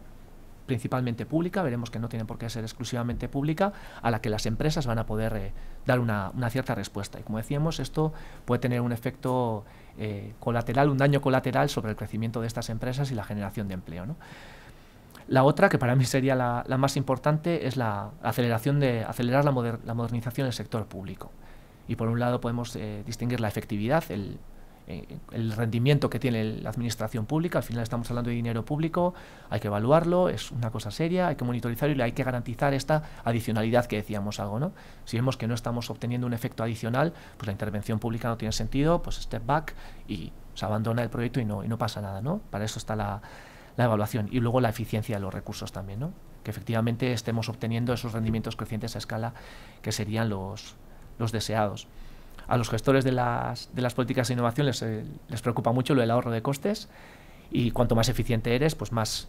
principalmente pública, veremos que no tiene por qué ser exclusivamente pública, a la que las empresas van a poder dar una cierta respuesta. Y como decíamos, esto puede tener un efecto colateral, un daño colateral sobre el crecimiento de estas empresas y la generación de empleo, ¿no? La otra, que para mí sería la más importante, es la aceleración la modernización del sector público. Y por un lado podemos distinguir la efectividad, el rendimiento que tiene la administración pública. Al final estamos hablando de dinero público, hay que evaluarlo, es una cosa seria, hay que monitorizarlo y hay que garantizar esta adicionalidad que decíamos algo, ¿no? Si vemos que no estamos obteniendo un efecto adicional, pues la intervención pública no tiene sentido, pues step back y se abandona el proyecto y no pasa nada, ¿no? Para eso está la evaluación y luego la eficiencia de los recursos también, ¿no? Que efectivamente estemos obteniendo esos rendimientos crecientes a escala que serían los deseados. A los gestores de las políticas de innovación les preocupa mucho lo del ahorro de costes, y cuanto más eficiente eres, pues más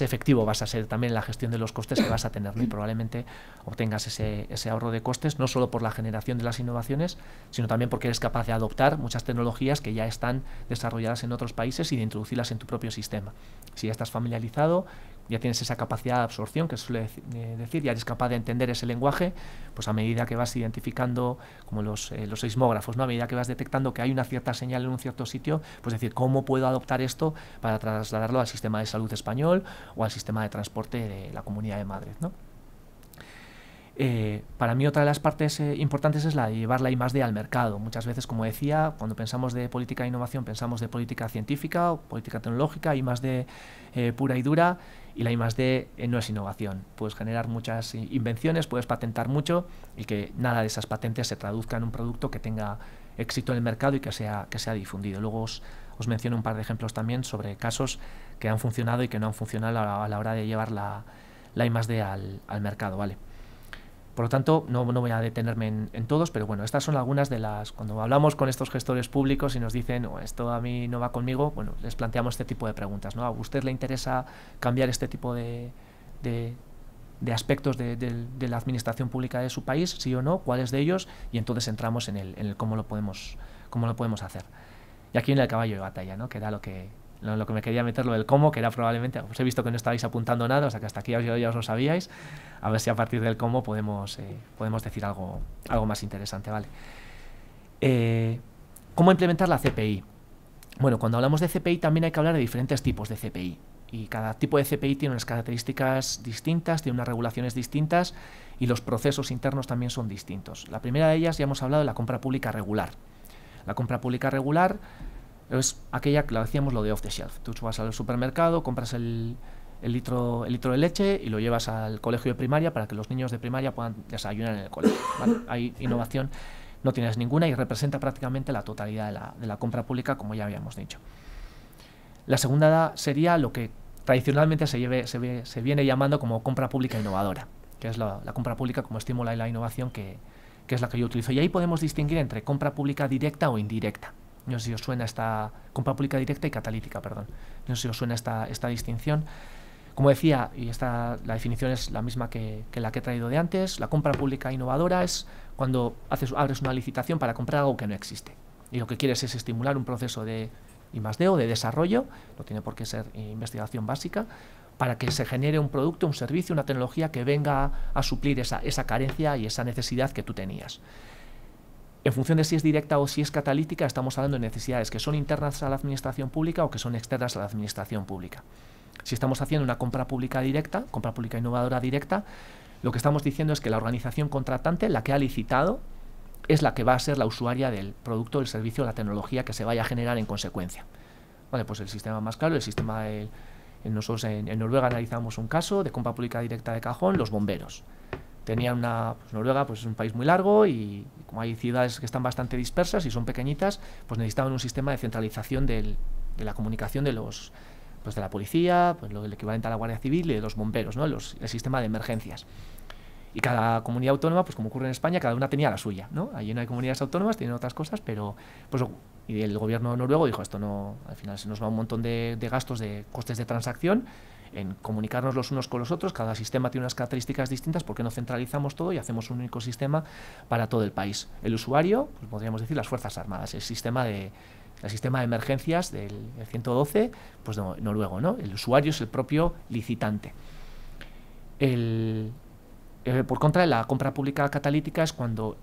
efectivo vas a ser también en la gestión de los costes que vas a tener, ¿no? Y probablemente obtengas ese ahorro de costes no solo por la generación de las innovaciones, sino también porque eres capaz de adoptar muchas tecnologías que ya están desarrolladas en otros países y de introducirlas en tu propio sistema. Si ya estás familiarizado, ya tienes esa capacidad de absorción que se suele decir, ya eres capaz de entender ese lenguaje, pues a medida que vas identificando, como los seismógrafos, ¿no? A medida que vas detectando que hay una cierta señal en un cierto sitio, pues decir, ¿cómo puedo adoptar esto para trasladarlo al sistema de salud español o al sistema de transporte de la Comunidad de Madrid, ¿no? Para mí otra de las partes importantes es la de llevar la I+D al mercado. Muchas veces, como decía, cuando pensamos de política de innovación pensamos de política científica o política tecnológica, I+D pura y dura, y la I+D no es innovación. Puedes generar muchas invenciones, puedes patentar mucho y que nada de esas patentes se traduzca en un producto que tenga éxito en el mercado y que sea difundido. Luego os menciono un par de ejemplos también sobre casos que han funcionado y que no han funcionado a la hora de llevar la I+D al mercado, ¿vale? Por lo tanto, no voy a detenerme en todos, pero bueno, estas son algunas de las... Cuando hablamos con estos gestores públicos y nos dicen, oh, esto a mí no va conmigo, bueno, les planteamos este tipo de preguntas, ¿no? ¿A usted le interesa cambiar este tipo de aspectos de la administración pública de su país? ¿Sí o no? ¿Cuáles de ellos? Y entonces entramos en el cómo lo podemos hacer. Y aquí en el caballo de batalla, ¿no? Que era lo que me quería meter, lo del cómo, que era probablemente, os he visto que no estabais apuntando nada, o sea que hasta aquí ya os lo sabíais, a ver si a partir del cómo podemos decir algo más interesante, ¿vale? ¿Cómo implementar la CPI? Bueno, cuando hablamos de CPI también hay que hablar de diferentes tipos de CPI, y cada tipo de CPI tiene unas características distintas, tiene unas regulaciones distintas, y los procesos internos también son distintos. La primera de ellas, ya hemos hablado de la compra pública regular. La compra pública regular es aquella que decíamos lo de off the shelf. Tú vas al supermercado, compras el litro de leche y lo llevas al colegio de primaria para que los niños de primaria puedan desayunar en el colegio, ¿vale? Hay innovación, no tienes ninguna y representa prácticamente la totalidad de la compra pública, como ya habíamos dicho. La segunda sería lo que tradicionalmente se viene llamando como compra pública innovadora, que es la compra pública como estímulo a la innovación, que es la que yo utilizo. Y ahí podemos distinguir entre compra pública directa o indirecta. No sé si os suena esta compra pública directa y catalítica, perdón. No sé si os suena esta distinción. Como decía, y la definición es la misma que la que he traído de antes, la compra pública innovadora es cuando abres una licitación para comprar algo que no existe. Y lo que quieres es estimular un proceso de I+D o de desarrollo, no tiene por qué ser investigación básica, para que se genere un producto, un servicio, una tecnología que venga a suplir esa carencia y esa necesidad que tú tenías. En función de si es directa o si es catalítica, estamos hablando de necesidades que son internas a la administración pública o que son externas a la administración pública. Si estamos haciendo una compra pública directa, compra pública innovadora directa, lo que estamos diciendo es que la organización contratante, la que ha licitado, es la que va a ser la usuaria del producto, del servicio, de la tecnología que se vaya a generar en consecuencia. Vale, pues el sistema más claro, el sistema de... Nosotros en Noruega analizamos un caso de compra pública directa de cajón, los bomberos. Tenían Noruega pues es un país muy largo y como hay ciudades que están bastante dispersas y son pequeñitas, pues necesitaban un sistema de centralización de la comunicación de la policía, pues el equivalente a la Guardia Civil y de los bomberos, ¿no? El sistema de emergencias. Y cada comunidad autónoma, pues como ocurre en España, cada una tenía la suya, ¿no? Allí no hay comunidades autónomas, tienen otras cosas, pero... Pues, y el gobierno noruego dijo, esto no... Al final se nos va un montón de gastos, de costes de transacción, en comunicarnos los unos con los otros, cada sistema tiene unas características distintas, porque no centralizamos todo y hacemos un único sistema para todo el país. El usuario, pues podríamos decir las Fuerzas Armadas, el sistema de emergencias del 112, pues no, noruego, ¿no? El usuario es el propio licitante. Por contra, la compra pública catalítica es cuando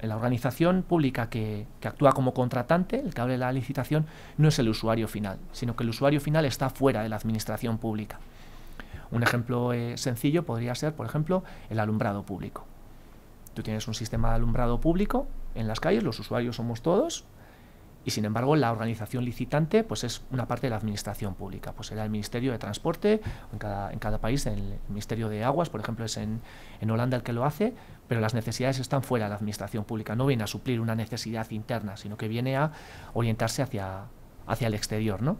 la organización pública que actúa como contratante, el que abre la licitación, no es el usuario final, sino que el usuario final está fuera de la administración pública. Un ejemplo sencillo podría ser, por ejemplo, el alumbrado público. Tú tienes un sistema de alumbrado público en las calles, los usuarios somos todos, y sin embargo la organización licitante pues es una parte de la administración pública, pues será el Ministerio de Transporte, en cada país, el Ministerio de Aguas, por ejemplo, es en Holanda el que lo hace, pero las necesidades están fuera de la administración pública, no viene a suplir una necesidad interna, sino que viene a orientarse hacia el exterior, ¿no?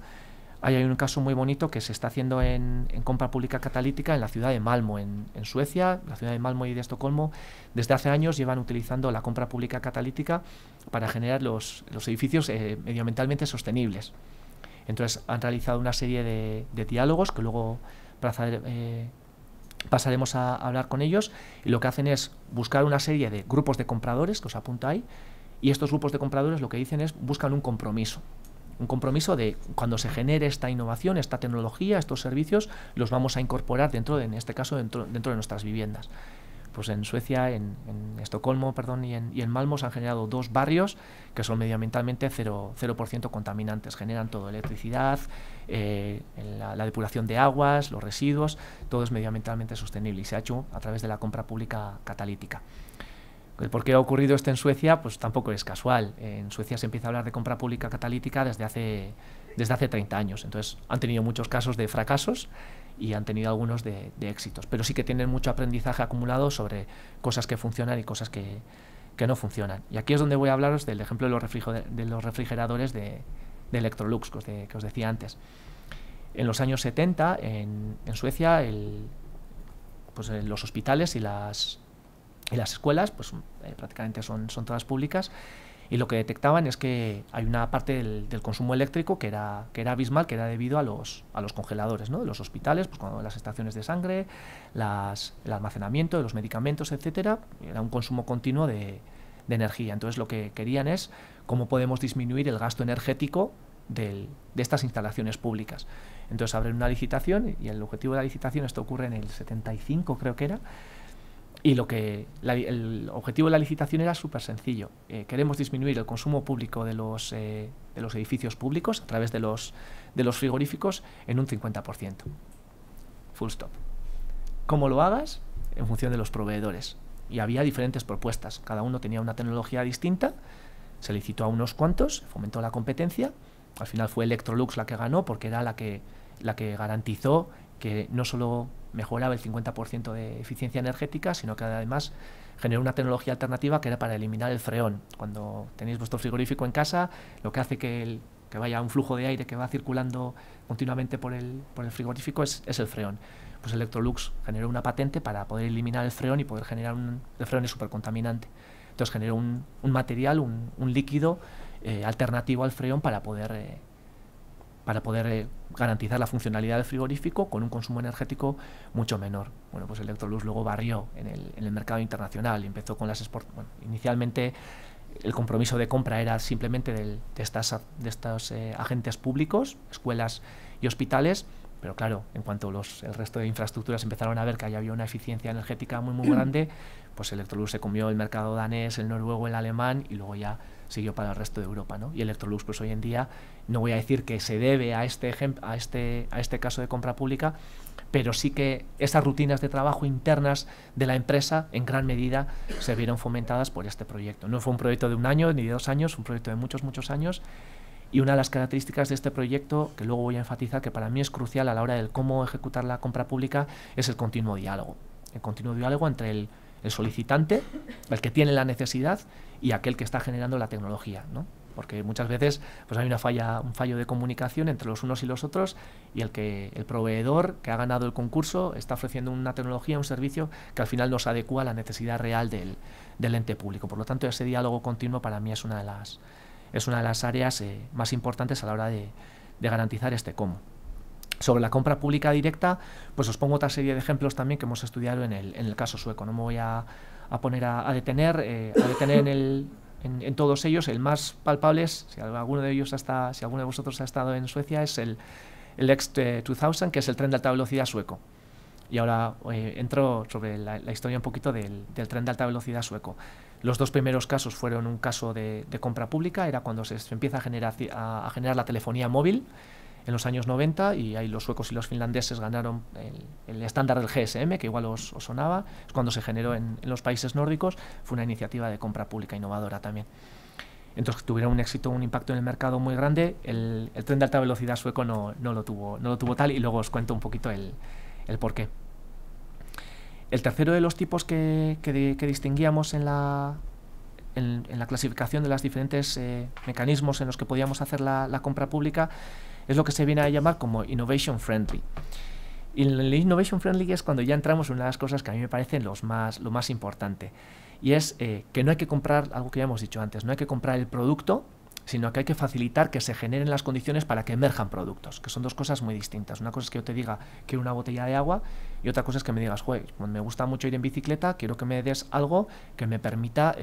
Hay un caso muy bonito que se está haciendo en compra pública catalítica en la ciudad de Malmö, en Suecia. La ciudad de Malmö y de Estocolmo desde hace años llevan utilizando la compra pública catalítica para generar los edificios medioambientalmente sostenibles. Entonces han realizado una serie de diálogos que luego pasaremos a hablar con ellos, y lo que hacen es buscar una serie de grupos de compradores, que os apunto ahí, y estos grupos de compradores lo que dicen es buscan un compromiso. Un compromiso de cuando se genere esta innovación, esta tecnología, estos servicios, los vamos a incorporar dentro de nuestras viviendas. pues en Suecia, en Estocolmo, perdón, y en Malmö se han generado dos barrios que son medioambientalmente 0% contaminantes, generan todo, electricidad, la depuración de aguas, los residuos, todo es medioambientalmente sostenible y se ha hecho a través de la compra pública catalítica. El por qué ha ocurrido esto en Suecia, pues tampoco es casual. En Suecia se empieza a hablar de compra pública catalítica desde hace 30 años, entonces han tenido muchos casos de fracasos y han tenido algunos de éxitos, pero sí que tienen mucho aprendizaje acumulado sobre cosas que funcionan y cosas que no funcionan. Y aquí es donde voy a hablaros del ejemplo de los refrigeradores de Electrolux, que os decía antes. En los años 70, en Suecia, los hospitales y las escuelas pues prácticamente son todas públicas, y lo que detectaban es que hay una parte del consumo eléctrico que era abismal, que era debido a los congeladores, ¿no?, de los hospitales, pues cuando las estaciones de sangre, el almacenamiento de los medicamentos, etcétera, era un consumo continuo de energía. Entonces lo que querían es cómo podemos disminuir el gasto energético de estas instalaciones públicas. Entonces abren una licitación y el objetivo de la licitación, esto ocurre en el 75 creo que era, y el objetivo de la licitación era súper sencillo. Queremos disminuir el consumo público de los edificios públicos a través de los frigoríficos en un 50%. Full stop. ¿Cómo lo hagas? En función de los proveedores. Y había diferentes propuestas. Cada uno tenía una tecnología distinta. Se licitó a unos cuantos, fomentó la competencia. Al final fue Electrolux la que ganó porque era la que garantizó que no solo mejoraba el 50% de eficiencia energética, sino que además generó una tecnología alternativa que era para eliminar el freón. Cuando tenéis vuestro frigorífico en casa, lo que hace que vaya un flujo de aire que va circulando continuamente por el frigorífico es el freón. Pues Electrolux generó una patente para poder eliminar el freón y poder generar el freón es súper contaminante. Entonces generó un material, un líquido alternativo al freón para poder garantizar la funcionalidad del frigorífico con un consumo energético mucho menor. Bueno, pues Electrolux luego barrió en el mercado internacional y empezó con las inicialmente el compromiso de compra era simplemente de estos agentes públicos, escuelas y hospitales, pero claro, en cuanto el resto de infraestructuras empezaron a ver que ahí había una eficiencia energética muy muy grande, pues Electrolux se comió el mercado danés, el noruego, el alemán y luego ya siguió para el resto de Europa, ¿no? Y Electrolux pues hoy en día, no voy a decir que se debe a este caso de compra pública, pero sí que esas rutinas de trabajo internas de la empresa en gran medida se vieron fomentadas por este proyecto. No fue un proyecto de un año ni de 2 años, fue un proyecto de muchos, muchos años. Y una de las características de este proyecto, que luego voy a enfatizar, que para mí es crucial a la hora de cómo ejecutar la compra pública, es el continuo diálogo. El continuo diálogo entre el solicitante, el que tiene la necesidad y aquel que está generando la tecnología, ¿no? Porque muchas veces pues hay un fallo de comunicación entre los unos y los otros y el proveedor que ha ganado el concurso está ofreciendo una tecnología, un servicio que al final no se adecua a la necesidad real del ente público. Por lo tanto, ese diálogo continuo para mí es una de las áreas más importantes a la hora de garantizar este cómo. Sobre la compra pública directa, pues os pongo otra serie de ejemplos también que hemos estudiado en el caso sueco. No me voy a poner a detener en todos ellos. El más palpable es, si alguno de vosotros ha estado en Suecia, es el X2000, que es el tren de alta velocidad sueco. Y ahora entro sobre la historia un poquito del tren de alta velocidad sueco. Los dos primeros casos fueron un caso de compra pública, era cuando se empieza a generar la telefonía móvil en los años 90, y ahí los suecos y los finlandeses ganaron el estándar del GSM, que igual os sonaba, es cuando se generó en los países nórdicos, fue una iniciativa de compra pública innovadora también. Entonces tuvieron un éxito, un impacto en el mercado muy grande. El tren de alta velocidad sueco no lo tuvo tal, y luego os cuento un poquito el porqué. El tercero de los tipos que distinguíamos en la clasificación de los diferentes mecanismos en los que podíamos hacer la compra pública es lo que se viene a llamar como Innovation Friendly. Y el Innovation Friendly es cuando ya entramos en una de las cosas que a mí me parecen lo más importante. Y es que no hay que comprar, algo que ya hemos dicho antes, no hay que comprar el producto, sino que hay que facilitar que se generen las condiciones para que emerjan productos, que son dos cosas muy distintas. Una cosa es que yo te diga quiero una botella de agua y otra cosa es que me digas, joder, me gusta mucho ir en bicicleta, quiero que me des algo que me permita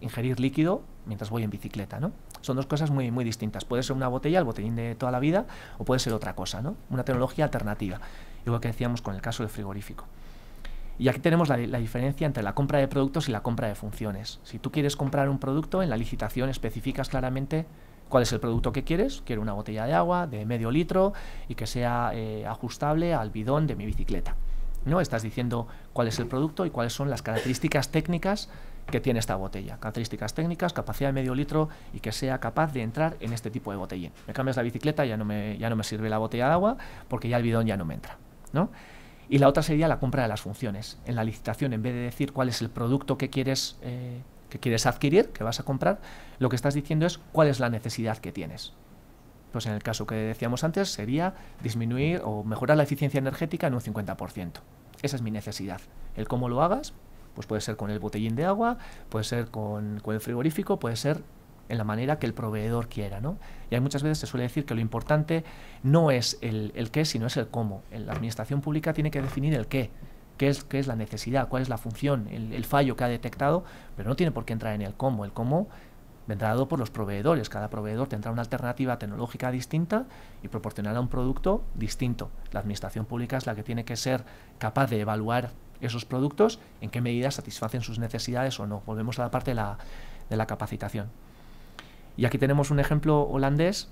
ingerir líquido mientras voy en bicicleta, ¿no? Son dos cosas muy, muy distintas. Puede ser una botella, el botellín de toda la vida, o puede ser otra cosa, ¿no? Una tecnología alternativa, igual que decíamos con el caso del frigorífico. Y aquí tenemos la diferencia entre la compra de productos y la compra de funciones. Si tú quieres comprar un producto, en la licitación especificas claramente cuál es el producto que quieres. Quiero una botella de agua de medio litro y que sea ajustable al bidón de mi bicicleta, ¿no? Estás diciendo cuál es el producto y cuáles son las características técnicas que tiene esta botella. Características técnicas, capacidad de medio litro y que sea capaz de entrar en este tipo de botellín. Me cambias la bicicleta, ya no me sirve la botella de agua porque ya el bidón ya no me entra, ¿no? Y la otra sería la compra de las funciones. En la licitación, en vez de decir cuál es el producto que quieres adquirir, que vas a comprar, lo que estás diciendo es cuál es la necesidad que tienes. Pues en el caso que decíamos antes, sería disminuir o mejorar la eficiencia energética en un 50%. Esa es mi necesidad. El cómo lo hagas, pues puede ser con el botellín de agua, puede ser con el frigorífico, puede ser en la manera que el proveedor quiera, ¿no? Y hay muchas veces se suele decir que lo importante no es el qué, sino es el cómo. La administración pública tiene que definir el qué es la necesidad, cuál es la función, el fallo que ha detectado, pero no tiene por qué entrar en el cómo. El cómo vendrá dado por los proveedores. Cada proveedor tendrá una alternativa tecnológica distinta y proporcionará un producto distinto. La administración pública es la que tiene que ser capaz de evaluar esos productos, en qué medida satisfacen sus necesidades o no. Volvemos a la parte de la capacitación. Y aquí tenemos un ejemplo holandés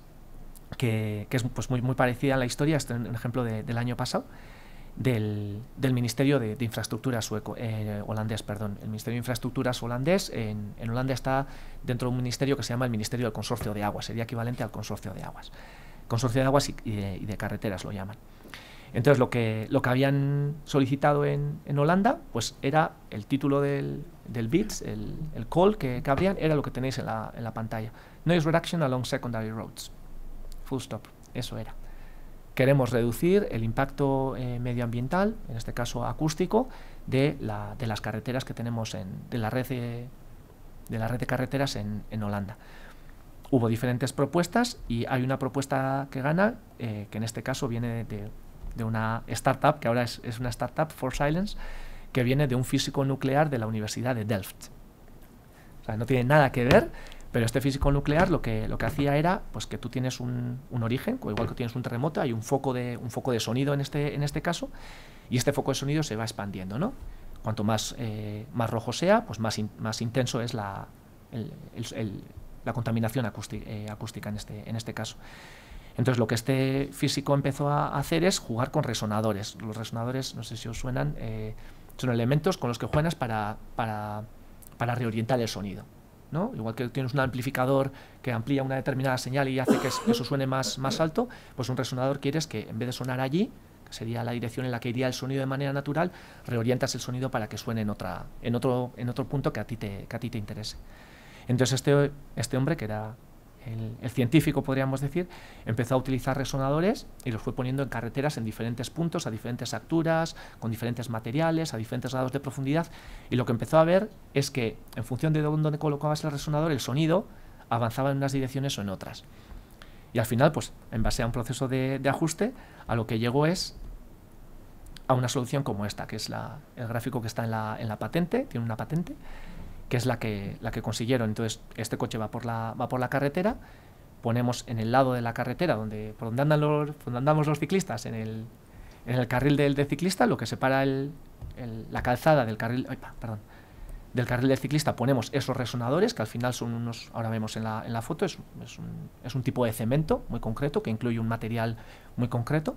que es pues muy parecida a la historia. Este es un ejemplo del año pasado del Ministerio de Infraestructura holandés. Perdón. El Ministerio de Infraestructuras holandés en Holanda está dentro de un ministerio que se llama el Ministerio del Consorcio de Aguas. Sería equivalente al Consorcio de Aguas. Consorcio de Aguas y de Carreteras lo llaman. Entonces lo que habían solicitado en Holanda pues era el título del BITS, el call que abrían, era lo que tenéis en la pantalla. Noise reduction along secondary roads. Full stop. Eso era. Queremos reducir el impacto medioambiental, en este caso acústico, de las carreteras que tenemos de la red de carreteras en Holanda. Hubo diferentes propuestas y hay una propuesta que gana, que en este caso viene de una startup, que ahora es una startup, Four Silence, que viene de un físico nuclear de la Universidad de Deusto. O sea, no tiene nada que ver, pero este físico nuclear lo que hacía era pues que tú tienes un origen, igual que tienes un terremoto, hay un foco de sonido en este caso, y este foco de sonido se va expandiendo, ¿no? Cuanto más rojo sea, pues más intenso es la contaminación acústica en este caso. Entonces lo que este físico empezó a hacer es jugar con resonadores. Los resonadores, no sé si os suenan, son elementos con los que juegas para reorientar el sonido, ¿no? Igual que tienes un amplificador que amplía una determinada señal y hace que eso suene más alto, pues un resonador quieres que en vez de sonar allí, que sería la dirección en la que iría el sonido de manera natural, reorientas el sonido para que suene en otro punto que a ti te interese. Entonces este hombre, que era el científico, podríamos decir, empezó a utilizar resonadores y los fue poniendo en carreteras en diferentes puntos, a diferentes alturas, con diferentes materiales, a diferentes grados de profundidad, y lo que empezó a ver es que en función de dónde colocabas el resonador, el sonido avanzaba en unas direcciones o en otras. Y al final, pues en base a un proceso de ajuste, a lo que llegó es a una solución como esta, que es el gráfico que está en la patente, tiene una patente, que es la que consiguieron. Entonces este coche va por la carretera, ponemos en el lado de la carretera por donde andamos los ciclistas, en el carril del ciclista, lo que separa la calzada del carril del ciclista, ponemos esos resonadores, que al final son unos, ahora vemos en la foto, es un tipo de cemento muy concreto que incluye un material muy concreto,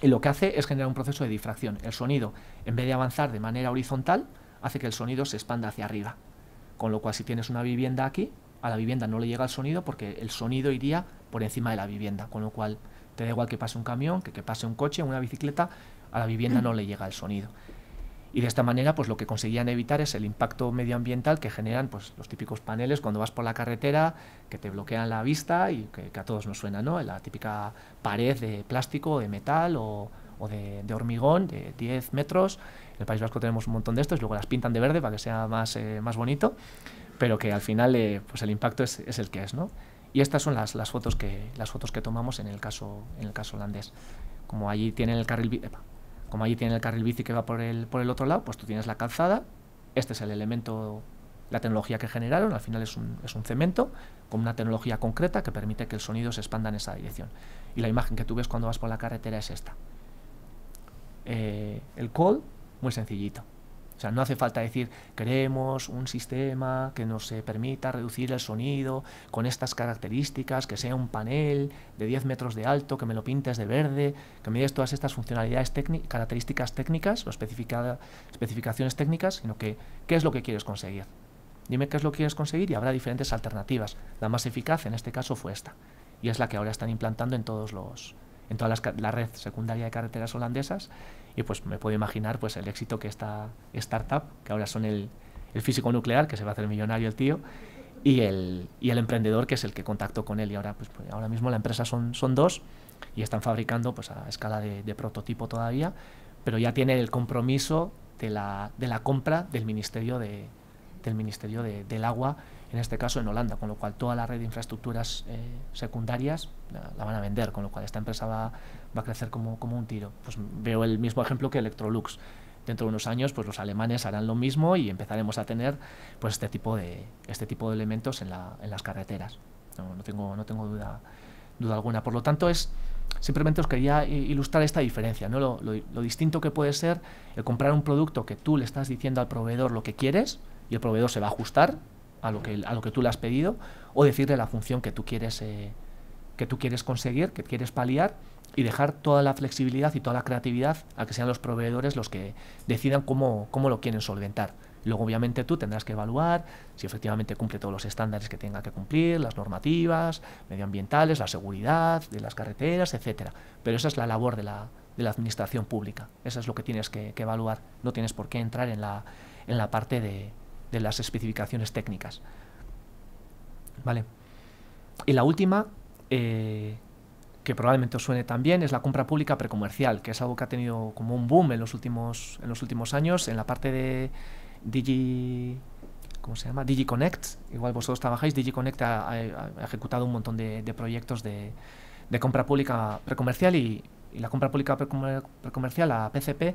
y lo que hace es generar un proceso de difracción. El sonido, en vez de avanzar de manera horizontal, hace que el sonido se expanda hacia arriba, con lo cual si tienes una vivienda aquí, a la vivienda no le llega el sonido porque el sonido iría por encima de la vivienda, con lo cual te da igual que pase un camión, que pase un coche, una bicicleta, a la vivienda no le llega el sonido. Y de esta manera pues lo que conseguían evitar es el impacto medioambiental que generan pues los típicos paneles cuando vas por la carretera que te bloquean la vista y que a todos nos suena, ¿no? La típica pared de plástico, de metal o de hormigón de 10 metros, en el País Vasco tenemos un montón de estos, luego las pintan de verde para que sea más bonito, pero que al final pues el impacto es el que es, ¿no? Y estas son las fotos que tomamos en el caso holandés. Como allí tienen el carril bici que va por el otro lado, pues tú tienes la calzada, este es el elemento, la tecnología que generaron, al final es un cemento con una tecnología concreta que permite que el sonido se expanda en esa dirección. Y la imagen que tú ves cuando vas por la carretera es esta. El call, muy sencillito. O sea, no hace falta decir, queremos un sistema que nos permita reducir el sonido con estas características, que sea un panel de 10 metros de alto, que me lo pintes de verde, que me des todas estas funcionalidades técnicas, características técnicas o especificaciones técnicas, sino que, ¿qué es lo que quieres conseguir? Dime qué es lo que quieres conseguir y habrá diferentes alternativas. La más eficaz en este caso fue esta, y es la que ahora están implantando en todos los... en toda la red secundaria de carreteras holandesas, y pues me puedo imaginar pues el éxito que esta startup, que ahora son el físico nuclear, que se va a hacer millonario el tío, y el emprendedor, que es el que contactó con él, y ahora, pues, ahora mismo la empresa son dos, y están fabricando pues a escala de prototipo todavía, pero ya tiene el compromiso de la compra del Ministerio del Agua, en este caso en Holanda, con lo cual toda la red de infraestructuras secundarias la van a vender, con lo cual esta empresa va a crecer como un tiro. Pues veo el mismo ejemplo que Electrolux. Dentro de unos años pues los alemanes harán lo mismo y empezaremos a tener pues este tipo de elementos en las carreteras. No tengo duda alguna. Por lo tanto, es simplemente os quería ilustrar esta diferencia, ¿no? Lo distinto que puede ser el comprar un producto que tú le estás diciendo al proveedor lo que quieres y el proveedor se va a ajustar a lo que tú le has pedido, o decirle la función que tú quieres conseguir, que quieres paliar, y dejar toda la flexibilidad y toda la creatividad a que sean los proveedores los que decidan cómo lo quieren solventar. Luego obviamente tú tendrás que evaluar si efectivamente cumple todos los estándares que tenga que cumplir, las normativas medioambientales, la seguridad de las carreteras, etcétera. Pero esa es la labor de la administración pública. Eso es lo que tienes que evaluar. No tienes por qué entrar en la parte de las especificaciones técnicas. Vale. Y la última, que probablemente os suene también, es la compra pública precomercial, que es algo que ha tenido como un boom en los últimos años en la parte de DigiConnect. Igual vosotros trabajáis. DigiConnect ha ejecutado un montón de proyectos de compra pública precomercial, y la compra pública precomercial, la PCP,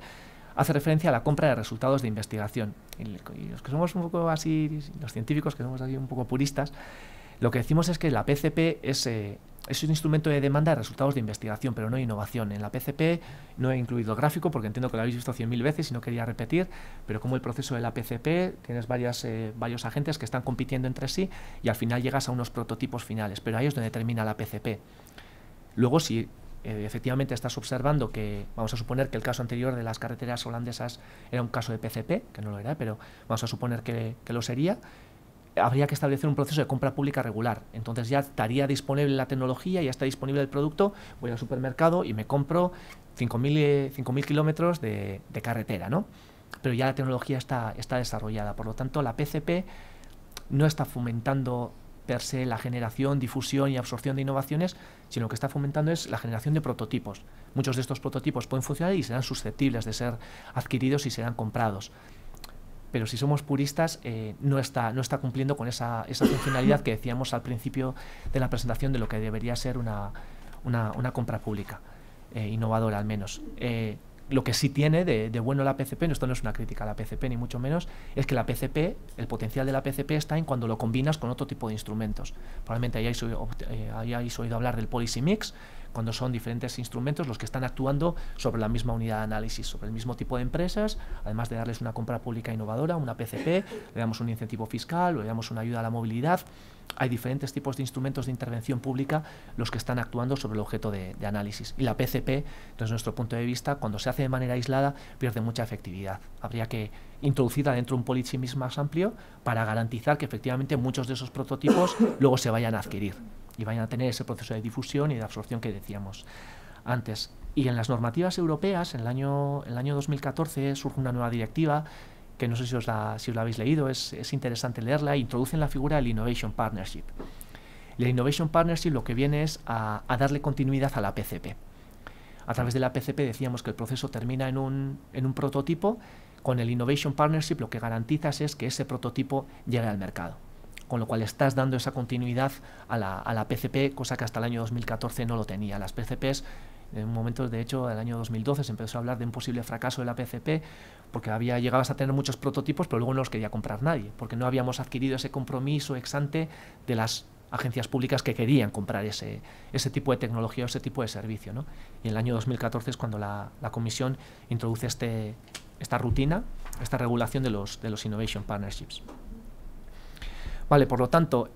hace referencia a la compra de resultados de investigación. Y los que somos un poco así, los científicos que somos así un poco puristas, lo que decimos es que la PCP es un instrumento de demanda de resultados de investigación, pero no de innovación. En la PCP no he incluido el gráfico porque entiendo que lo habéis visto 100.000 veces y no quería repetir, pero como el proceso de la PCP tienes varios agentes que están compitiendo entre sí y al final llegas a unos prototipos finales, pero ahí es donde termina la PCP. Luego, si efectivamente estás observando que, vamos a suponer que el caso anterior de las carreteras holandesas era un caso de PCP, que no lo era, pero vamos a suponer que lo sería, habría que establecer un proceso de compra pública regular. Entonces ya estaría disponible la tecnología, ya está disponible el producto, voy al supermercado y me compro 5.000 kilómetros de carretera, ¿no? Pero ya la tecnología está desarrollada, por lo tanto la PCP no está fomentando per se la generación, difusión y absorción de innovaciones, sino que está fomentando es la generación de prototipos. Muchos de estos prototipos pueden funcionar y serán susceptibles de ser adquiridos y serán comprados. Pero si somos puristas, no está cumpliendo con esa funcionalidad que decíamos al principio de la presentación de lo que debería ser una compra pública, innovadora al menos. Lo que sí tiene de bueno la PCP, esto no es una crítica a la PCP ni mucho menos, es que la PCP, el potencial de la PCP está en cuando lo combinas con otro tipo de instrumentos. Probablemente hayáis oído hablar del policy mix, cuando son diferentes instrumentos los que están actuando sobre la misma unidad de análisis, sobre el mismo tipo de empresas. Además de darles una compra pública innovadora, una PCP, le damos un incentivo fiscal, le damos una ayuda a la movilidad. Hay diferentes tipos de instrumentos de intervención pública los que están actuando sobre el objeto de análisis. Y la PCP, desde nuestro punto de vista, cuando se hace de manera aislada, pierde mucha efectividad. Habría que introducirla dentro de un policy mix más amplio para garantizar que efectivamente muchos de esos prototipos luego se vayan a adquirir y vayan a tener ese proceso de difusión y de absorción que decíamos antes. Y en las normativas europeas, en el año 2014, surge una nueva directiva que no sé si os la habéis leído, es interesante leerla, introducen la figura del Innovation Partnership. La Innovation Partnership lo que viene es a darle continuidad a la PCP. A través de la PCP decíamos que el proceso termina en un prototipo. Con el Innovation Partnership lo que garantizas es que ese prototipo llegue al mercado, con lo cual estás dando esa continuidad a la PCP, cosa que hasta el año 2014 no lo tenía. Las PCPs, en un momento, de hecho, del año 2012 se empezó a hablar de un posible fracaso de la PCP, porque llegabas a tener muchos prototipos, pero luego no los quería comprar nadie, porque no habíamos adquirido ese compromiso ex ante de las agencias públicas que querían comprar ese tipo de tecnología o ese tipo de servicio, ¿no? Y en el año 2014 es cuando la Comisión introduce esta rutina, esta regulación de los Innovation Partnerships. Vale, por lo tanto,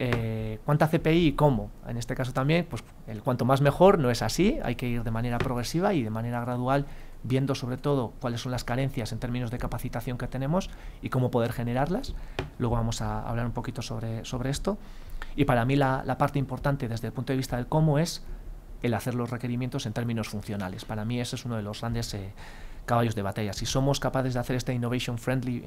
¿cuánta CPI y cómo? En este caso también, pues el cuanto más mejor no es así, hay que ir de manera progresiva y de manera gradual, viendo sobre todo cuáles son las carencias en términos de capacitación que tenemos y cómo poder generarlas. Luego vamos a hablar un poquito sobre esto. Y para mí la parte importante desde el punto de vista del cómo es el hacer los requerimientos en términos funcionales. Para mí ese es uno de los grandes caballos de batalla. Si somos capaces de hacer esta innovation friendly,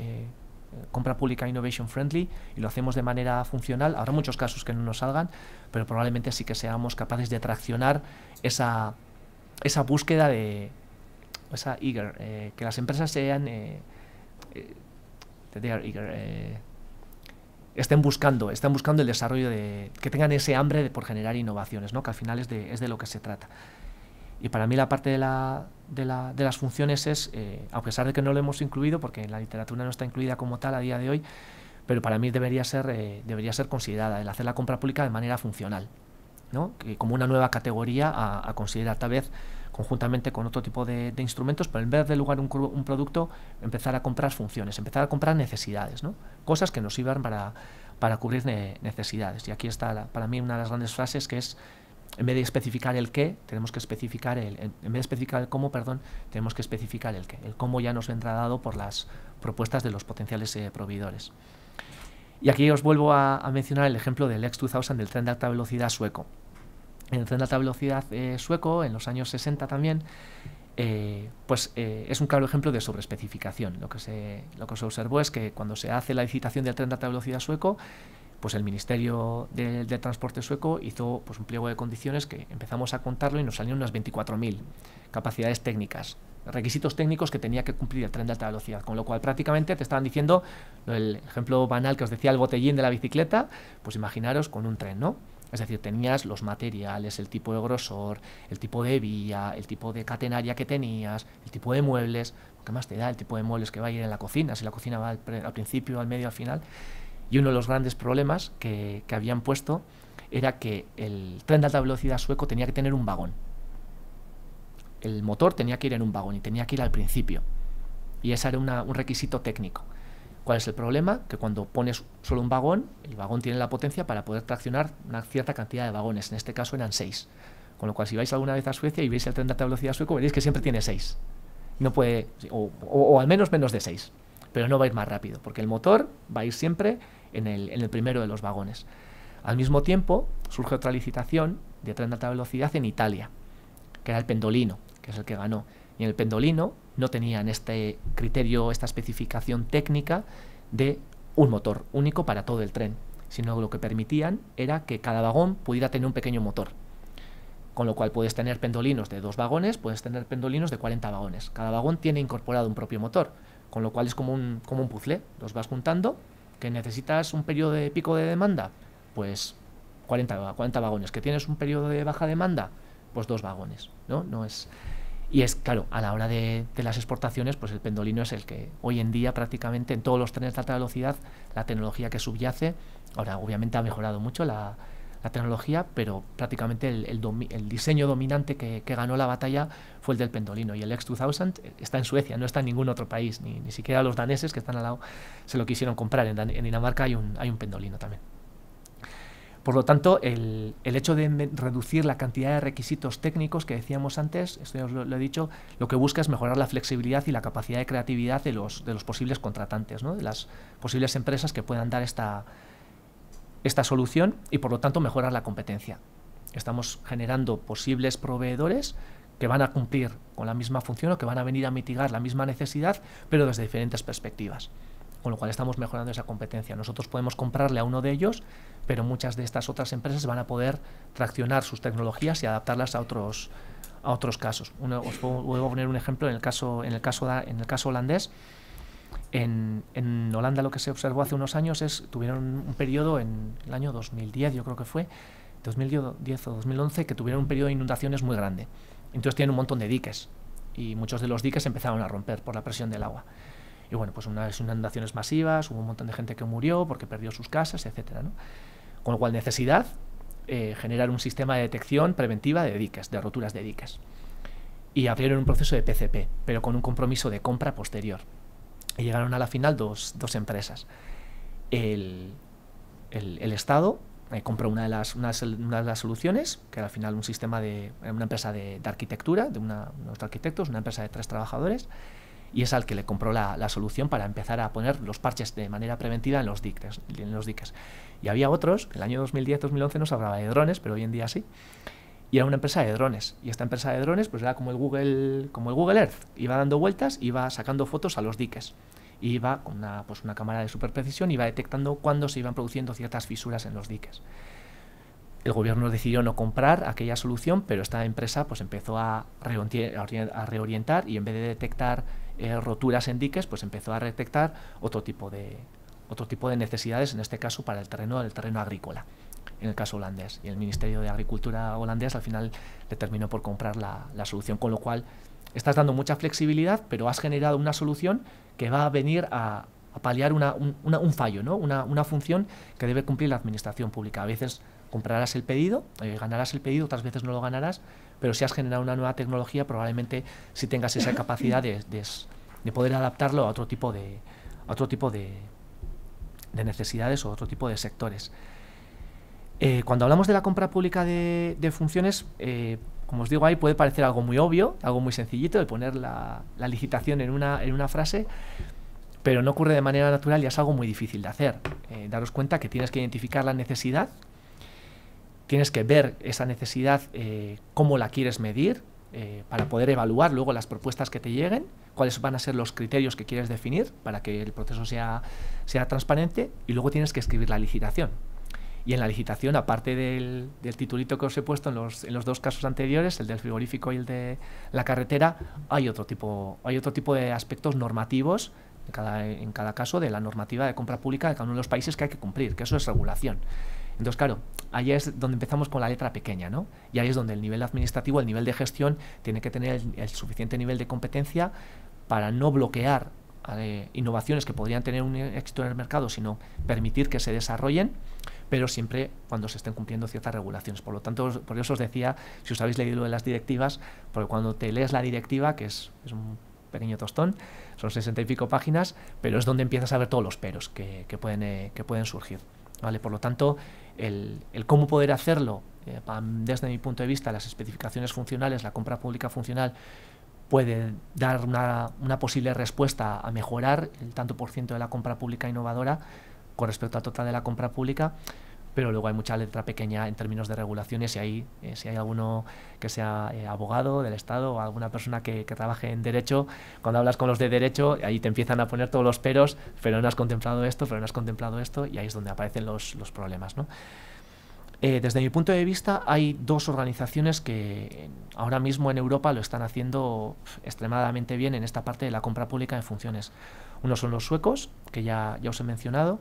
compra pública innovation friendly, y lo hacemos de manera funcional, habrá muchos casos que no nos salgan, pero probablemente sí que seamos capaces de traccionar esa búsqueda de esa eager, que las empresas sean estén buscando el desarrollo, que tengan ese hambre por generar innovaciones, ¿no? Que al final es de lo que se trata. Y para mí la parte de las funciones es, a pesar de que no lo hemos incluido, porque en la literatura no está incluida como tal a día de hoy, pero para mí debería ser considerada el hacer la compra pública de manera funcional, ¿no? Que como una nueva categoría a considerar, tal vez conjuntamente con otro tipo de instrumentos, pero en vez de lugar un producto, empezar a comprar funciones, empezar a comprar necesidades, ¿no? Cosas que nos sirvan para cubrir necesidades. Y aquí está para mí una de las grandes frases, que es: en vez de especificar el qué, tenemos que especificar el qué. El cómo ya nos vendrá dado por las propuestas de los potenciales proveedores. Y aquí os vuelvo a mencionar el ejemplo del X2000, del tren de alta velocidad sueco. En el tren de alta velocidad sueco, en los años 60 también, es un claro ejemplo de sobreespecificación. Lo que se observó es que cuando se hace la licitación del tren de alta velocidad sueco, pues el Ministerio de Transporte sueco hizo pues un pliego de condiciones que empezamos a contarlo y nos salieron unas 24.000 capacidades técnicas, requisitos técnicos que tenía que cumplir el tren de alta velocidad, con lo cual prácticamente te estaban diciendo el ejemplo banal que os decía, el botellín de la bicicleta, pues imaginaros con un tren, ¿no? Es decir, tenías los materiales, el tipo de grosor, el tipo de vía, el tipo de catenaria que tenías, el tipo de muebles. ¿Qué más te da el tipo de muebles que va a ir en la cocina? Si la cocina va al principio, al medio, al final. Y uno de los grandes problemas que habían puesto era que el tren de alta velocidad sueco tenía que tener un vagón. El motor tenía que ir en un vagón y tenía que ir al principio. Y ese era un requisito técnico. ¿Cuál es el problema? Que cuando pones solo un vagón, el vagón tiene la potencia para poder traccionar una cierta cantidad de vagones. En este caso eran 6. Con lo cual, si vais alguna vez a Suecia y veis el tren de alta velocidad sueco, veréis que siempre tiene 6. No puede, o al menos menos de 6. Pero no va a ir más rápido, porque el motor va a ir siempre en el primero de los vagones. Al mismo tiempo, surge otra licitación de tren de alta velocidad en Italia, que era el pendolino, que es el que ganó. Y en el pendolino no tenían este criterio, esta especificación técnica de un motor único para todo el tren, sino lo que permitían era que cada vagón pudiera tener un pequeño motor. Con lo cual puedes tener pendolinos de 2 vagones, puedes tener pendolinos de 40 vagones. Cada vagón tiene incorporado un propio motor, con lo cual es como un puzzle. Los vas juntando. ¿Que necesitas un periodo de pico de demanda? Pues 40 vagones. ¿Que tienes un periodo de baja demanda? Pues 2 vagones, ¿no? No es... Y es claro, a la hora de las exportaciones, pues el pendolino es el que hoy en día prácticamente en todos los trenes de alta velocidad, la tecnología que subyace, ahora obviamente ha mejorado mucho la tecnología, pero prácticamente el diseño dominante que ganó la batalla fue el del pendolino. Y el X2000 está en Suecia, no está en ningún otro país, ni siquiera los daneses que están al lado se lo quisieron comprar. En Dinamarca hay un pendolino también. Por lo tanto, el hecho de reducir la cantidad de requisitos técnicos que decíamos antes, esto ya os lo he dicho, lo que busca es mejorar la flexibilidad y la capacidad de creatividad de los posibles contratantes, ¿no? De las posibles empresas que puedan dar esta solución y, por lo tanto, mejorar la competencia. Estamos generando posibles proveedores que van a cumplir con la misma función o que van a venir a mitigar la misma necesidad, pero desde diferentes perspectivas. Con lo cual estamos mejorando esa competencia. Nosotros podemos comprarle a uno de ellos, pero muchas de estas otras empresas van a poder traccionar sus tecnologías y adaptarlas a otros casos. Os voy a poner un ejemplo en el caso holandés. En Holanda lo que se observó hace unos años es, tuvieron un periodo en el año 2010, yo creo que fue, 2010 o 2011, que tuvieron un periodo de inundaciones muy grande. Entonces tienen un montón de diques y muchos de los diques empezaron a romper por la presión del agua. Y bueno, pues unas inundaciones masivas, hubo un montón de gente que murió porque perdió sus casas, etcétera, ¿no? Con lo cual necesidad, generar un sistema de detección preventiva de diques, de roturas de diques. Y abrieron un proceso de PCP, pero con un compromiso de compra posterior. Y llegaron a la final dos empresas. El Estado compró una de las soluciones, que era al final un sistema de una empresa de arquitectura, de unos arquitectos, una empresa de 3 trabajadores, y es al que le compró la solución para empezar a poner los parches de manera preventiva en los diques. Y había otros, en el año 2010-2011 no se hablaba de drones, pero hoy en día sí, y era una empresa de drones. Y esta empresa de drones pues era como el Google Earth, iba dando vueltas, iba sacando fotos a los diques. Y iba con una cámara de super precisión, iba detectando cuándo se iban produciendo ciertas fisuras en los diques. El gobierno decidió no comprar aquella solución, pero esta empresa pues empezó a reorientar y en vez de detectar roturas en diques, pues empezó a detectar otro tipo de necesidades, en este caso para el terreno agrícola, en el caso holandés. Y el Ministerio de Agricultura holandés al final le terminó por comprar la solución, con lo cual estás dando mucha flexibilidad, pero has generado una solución que va a venir a paliar un fallo, ¿no? Una función que debe cumplir la administración pública. A veces comprarás el pedido, ganarás el pedido, otras veces no lo ganarás, pero si has generado una nueva tecnología, probablemente sí tengas esa capacidad de poder adaptarlo a otro tipo de necesidades o otro tipo de sectores. Cuando hablamos de la compra pública de funciones, como os digo, ahí puede parecer algo muy obvio, algo muy sencillito, de poner la licitación en una frase, pero no ocurre de manera natural y es algo muy difícil de hacer. Daros cuenta que tienes que identificar la necesidad, tienes que ver esa necesidad, cómo la quieres medir, para poder evaluar luego las propuestas que te lleguen, cuáles van a ser los criterios que quieres definir para que el proceso sea transparente, y luego tienes que escribir la licitación. Y en la licitación, aparte del titulito que os he puesto en los dos casos anteriores, el del frigorífico y el de la carretera, hay otro tipo de aspectos normativos, en cada caso, de la normativa de compra pública de cada uno de los países que hay que cumplir, que eso es regulación. Entonces, claro, ahí es donde empezamos con la letra pequeña, ¿no? Y ahí es donde el nivel administrativo, el nivel de gestión, tiene que tener el suficiente nivel de competencia para no bloquear innovaciones que podrían tener un éxito en el mercado, sino permitir que se desarrollen, pero siempre cuando se estén cumpliendo ciertas regulaciones. Por lo tanto, por eso os decía, si os habéis leído lo de las directivas, porque cuando te lees la directiva, que es un pequeño tostón, son 60 y pico páginas, pero es donde empiezas a ver todos los peros que pueden surgir, ¿vale? Por lo tanto, el cómo poder hacerlo, desde mi punto de vista, las especificaciones funcionales, la compra pública funcional, puede dar una posible respuesta a mejorar el tanto por ciento de la compra pública innovadora con respecto al total de la compra pública, pero luego hay mucha letra pequeña en términos de regulaciones, y ahí, si hay alguno que sea abogado del Estado o alguna persona que trabaje en derecho, cuando hablas con los de derecho, ahí te empiezan a poner todos los peros, pero no has contemplado esto, pero no has contemplado esto, y ahí es donde aparecen los problemas, ¿no? Desde mi punto de vista, hay dos organizaciones que ahora mismo en Europa lo están haciendo extremadamente bien en esta parte de la compra pública en funciones. Uno son los suecos, que ya os he mencionado,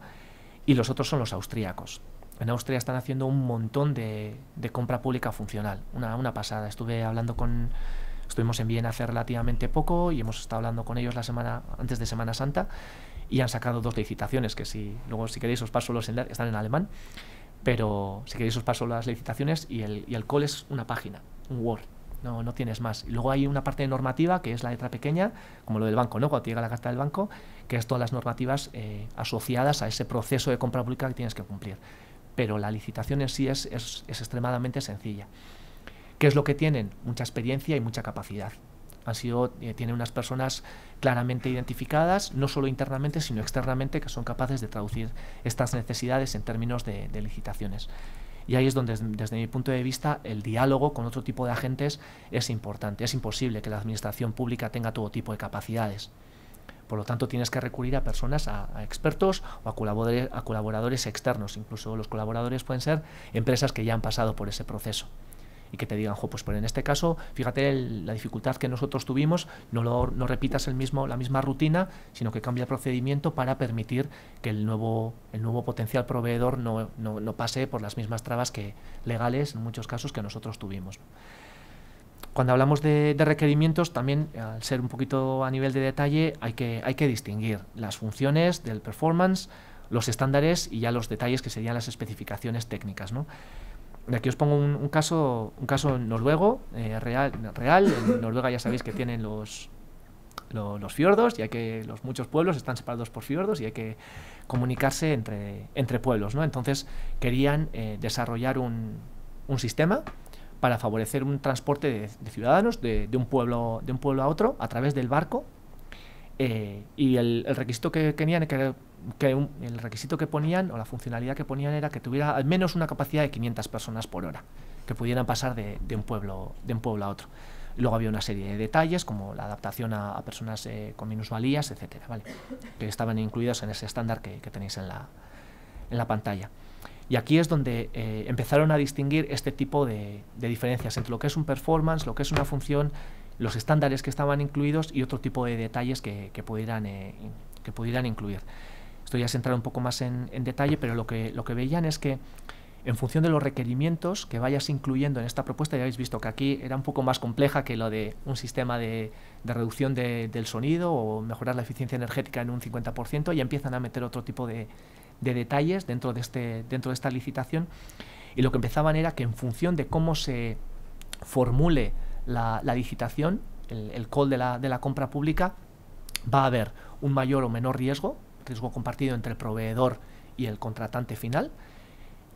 y los otros son los austríacos. En Austria están haciendo un montón de compra pública funcional, una pasada. Estuvimos en Viena hace relativamente poco y hemos estado hablando con ellos antes de Semana Santa, y han sacado 2 licitaciones, que luego si queréis os paso los enlaces, están en alemán, pero si queréis os paso las licitaciones, y el call es una página, un Word. No tienes más. Y luego hay una parte de normativa que es la letra pequeña, como lo del banco, ¿no? Cuando te llega la carta del banco, que es todas las normativas asociadas a ese proceso de compra pública que tienes que cumplir. Pero la licitación en sí es extremadamente sencilla. ¿Qué es lo que tienen? Mucha experiencia y mucha capacidad. Tienen unas personas claramente identificadas, no solo internamente, sino externamente, que son capaces de traducir estas necesidades en términos de licitaciones. Y ahí es donde, desde mi punto de vista, el diálogo con otro tipo de agentes es importante. Es imposible que la administración pública tenga todo tipo de capacidades. Por lo tanto, tienes que recurrir a personas, a expertos o a colaboradores externos. Incluso los colaboradores pueden ser empresas que ya han pasado por ese proceso y que te digan, jo, pues pero en este caso, fíjate la dificultad que nosotros tuvimos, no repitas la misma rutina, sino que cambia el procedimiento para permitir que el nuevo potencial proveedor no pase por las mismas trabas legales, en muchos casos, que nosotros tuvimos. Cuando hablamos de requerimientos, también, al ser un poquito a nivel de detalle, hay que distinguir las funciones del performance, los estándares y ya los detalles que serían las especificaciones técnicas, ¿no? Aquí os pongo un caso noruego, real. En Noruega ya sabéis que tienen los fiordos, ya que los muchos pueblos están separados por fiordos y hay que comunicarse entre pueblos, ¿no? Entonces querían desarrollar un sistema para favorecer un transporte de ciudadanos de un pueblo a otro a través del barco, y el requisito que tenían, el requisito que ponían o la funcionalidad que ponían era que tuviera al menos una capacidad de 500 personas por hora que pudieran pasar de un pueblo a otro. Luego había una serie de detalles como la adaptación a personas con minusvalías, etcétera, ¿vale? Que estaban incluidos en ese estándar que tenéis en la pantalla. Y aquí es donde empezaron a distinguir este tipo de diferencias entre lo que es un performance, lo que es una función, los estándares que estaban incluidos y otro tipo de detalles que pudieran incluir. Esto ya es entrar un poco más en detalle, pero lo que veían es que en función de los requerimientos que vayas incluyendo en esta propuesta, ya habéis visto que aquí era un poco más compleja que lo de un sistema de reducción del sonido o mejorar la eficiencia energética en un 50%, y empiezan a meter otro tipo de detalles dentro de esta licitación, y lo que empezaban era que en función de cómo se formule la licitación, el call de la compra pública, va a haber un mayor o menor riesgo compartido entre el proveedor y el contratante final,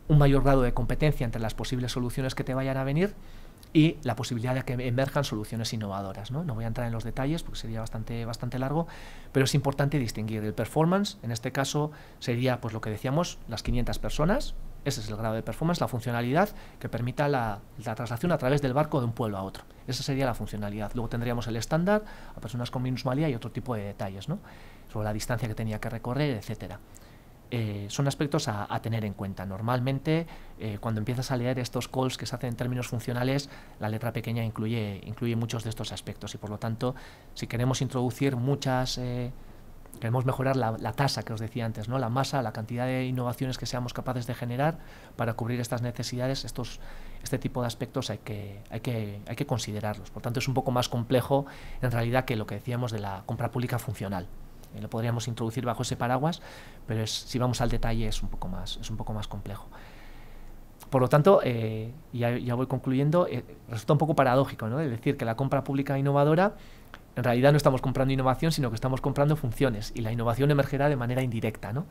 un mayor grado de competencia entre las posibles soluciones que te vayan a venir y la posibilidad de que emerjan soluciones innovadoras, ¿no? No voy a entrar en los detalles porque sería bastante largo, pero es importante distinguir el performance. En este caso sería, pues, lo que decíamos, las 500 personas, ese es el grado de performance, la funcionalidad que permita la traslación a través del barco de un pueblo a otro. Esa sería la funcionalidad. Luego tendríamos el estándar, a personas con minusvalía y otro tipo de detalles, ¿no? Sobre la distancia que tenía que recorrer, etcétera. Son aspectos a tener en cuenta. Normalmente, cuando empiezas a leer estos calls que se hacen en términos funcionales, la letra pequeña incluye muchos de estos aspectos, y por lo tanto, si queremos introducir queremos mejorar la tasa que os decía antes, ¿no? La masa, la cantidad de innovaciones que seamos capaces de generar para cubrir estas necesidades, este tipo de aspectos hay que considerarlos. Por tanto, es un poco más complejo en realidad que lo que decíamos de la compra pública funcional. Lo podríamos introducir bajo ese paraguas, pero si vamos al detalle es un poco más complejo. Por lo tanto, ya voy concluyendo, resulta un poco paradójico, ¿no? Es decir, que la compra pública innovadora, en realidad no estamos comprando innovación, sino que estamos comprando funciones, y la innovación emergerá de manera indirecta, ¿no?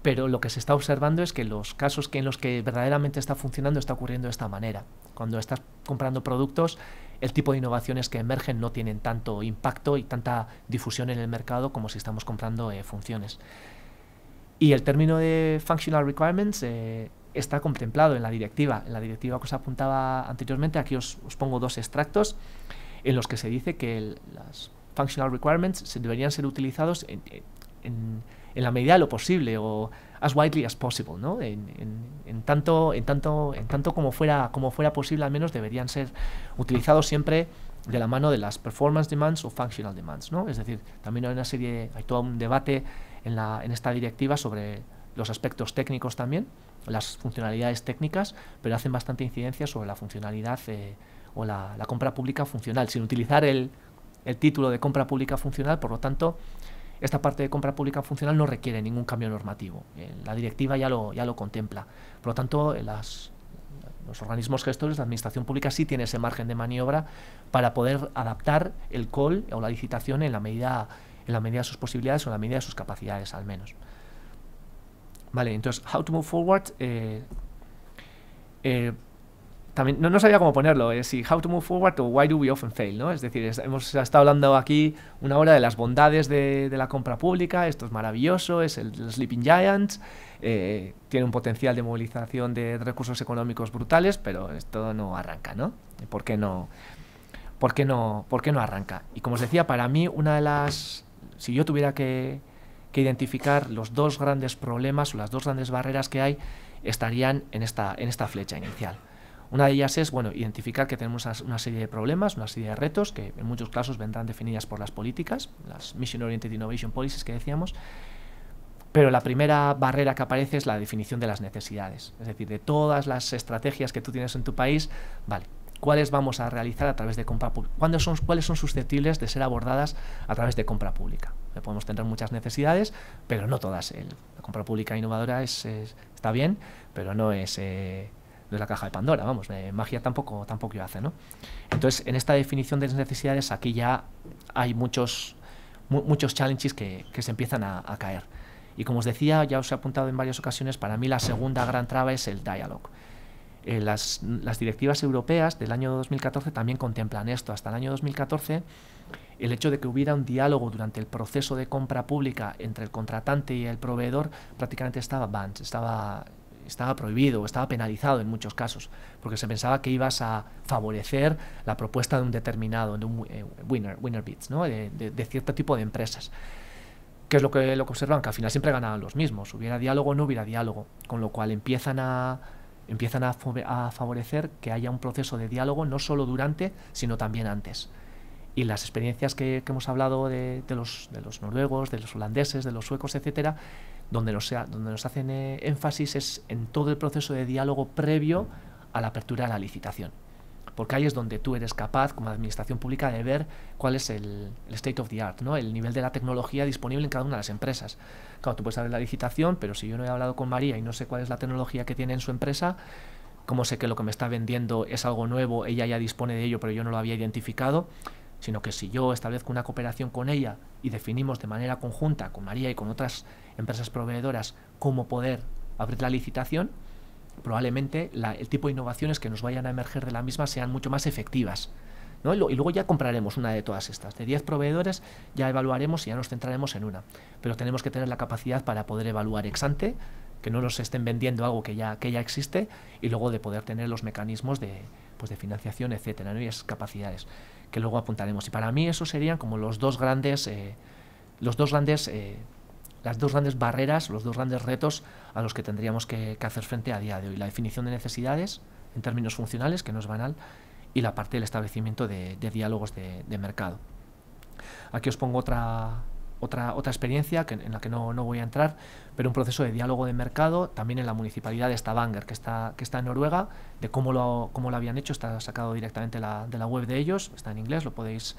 Pero lo que se está observando es que los casos en los que verdaderamente está funcionando está ocurriendo de esta manera. Cuando estás comprando productos, el tipo de innovaciones que emergen no tienen tanto impacto y tanta difusión en el mercado como si estamos comprando funciones. Y el término de functional requirements está contemplado en la directiva. En la directiva que os apuntaba anteriormente, aquí os pongo dos extractos en los que se dice que las functional requirements deberían ser utilizados en la medida de lo posible, o as widely as possible, ¿no? En tanto como fuera posible, al menos deberían ser utilizados siempre de la mano de las performance demands o functional demands, ¿no? Es decir, también hay todo un debate en esta directiva sobre los aspectos técnicos también, las funcionalidades técnicas, pero hacen bastante incidencia sobre la funcionalidad o la compra pública funcional, sin utilizar el título de compra pública funcional. Por lo tanto, esta parte de compra pública funcional no requiere ningún cambio normativo. La directiva ya lo contempla. Por lo tanto, los organismos gestores, la administración pública, sí tiene ese margen de maniobra para poder adaptar el call o la licitación en la medida de sus posibilidades o en la medida de sus capacidades, al menos. Vale, entonces, how to move forward. También, no sabía cómo ponerlo, si how to move forward o why do we often fail, ¿no? Es decir, hemos estado hablando aquí una hora de las bondades de la compra pública. Esto es maravilloso, es el Sleeping Giants, tiene un potencial de movilización de recursos económicos brutales, pero esto no arranca, ¿no? ¿Por qué no arranca? Y como os decía, para mí si yo tuviera que identificar los dos grandes problemas o las dos grandes barreras que hay, estarían en esta flecha inicial. Una de ellas es, bueno, identificar que tenemos una serie de problemas, una serie de retos que en muchos casos vendrán definidas por las políticas, las Mission Oriented Innovation Policies que decíamos, pero la primera barrera que aparece es la definición de las necesidades. Es decir, de todas las estrategias que tú tienes en tu país, vale, ¿cuáles vamos a realizar a través de compra pública? ¿Cuáles son susceptibles de ser abordadas a través de compra pública? Podemos tener muchas necesidades, pero no todas. La compra pública innovadora está bien, pero no es no es la caja de Pandora, vamos, magia tampoco yo hace, ¿no? Entonces, en esta definición de las necesidades, aquí ya hay muchos challenges que se empiezan a caer. Y como os decía, ya os he apuntado en varias ocasiones, para mí la segunda gran traba es el diálogo. Las directivas europeas del año 2014 también contemplan esto. Hasta el año 2014, el hecho de que hubiera un diálogo durante el proceso de compra pública entre el contratante y el proveedor prácticamente estaba banned, estaba prohibido, estaba penalizado en muchos casos, porque se pensaba que ibas a favorecer la propuesta de un determinado, de un winner bids, ¿no? de cierto tipo de empresas. ¿Qué es lo que observan? Que al final siempre ganaban los mismos. Hubiera diálogo o no hubiera diálogo, con lo cual empiezan a favorecer que haya un proceso de diálogo no solo durante, sino también antes. Y las experiencias que hemos hablado de los noruegos, de los holandeses, de los suecos, etcétera, donde nos hacen énfasis es en todo el proceso de diálogo previo a la apertura de la licitación. Porque ahí es donde tú eres capaz, como administración pública, de ver cuál es el state of the art, ¿no? El nivel de la tecnología disponible en cada una de las empresas. Claro, tú puedes saber la licitación, pero si yo no he hablado con María y no sé cuál es la tecnología que tiene en su empresa, ¿cómo sé que lo que me está vendiendo es algo nuevo, ella ya dispone de ello, pero yo no lo había identificado? Sino que si yo establezco una cooperación con ella y definimos de manera conjunta con María y con otras empresas proveedoras cómo poder abrir la licitación, probablemente el tipo de innovaciones que nos vayan a emerger de la misma sean mucho más efectivas, ¿no? Y luego ya compraremos una de todas estas. De 10 proveedores ya evaluaremos y ya nos centraremos en una. Pero tenemos que tener la capacidad para poder evaluar ex ante, que no nos estén vendiendo algo que ya existe, y luego de poder tener los mecanismos de financiación, etcétera, ¿no? Y esas capacidades que luego apuntaremos. Y para mí eso serían como las dos grandes barreras, los dos grandes retos a los que tendríamos que hacer frente a día de hoy. La definición de necesidades en términos funcionales, que no es banal, y la parte del establecimiento de diálogos de mercado. Aquí os pongo otra experiencia en la que no voy a entrar, pero un proceso de diálogo de mercado también en la municipalidad de Stavanger, que está en Noruega, de cómo lo habían hecho. Está sacado directamente de la web de ellos, está en inglés, lo podéis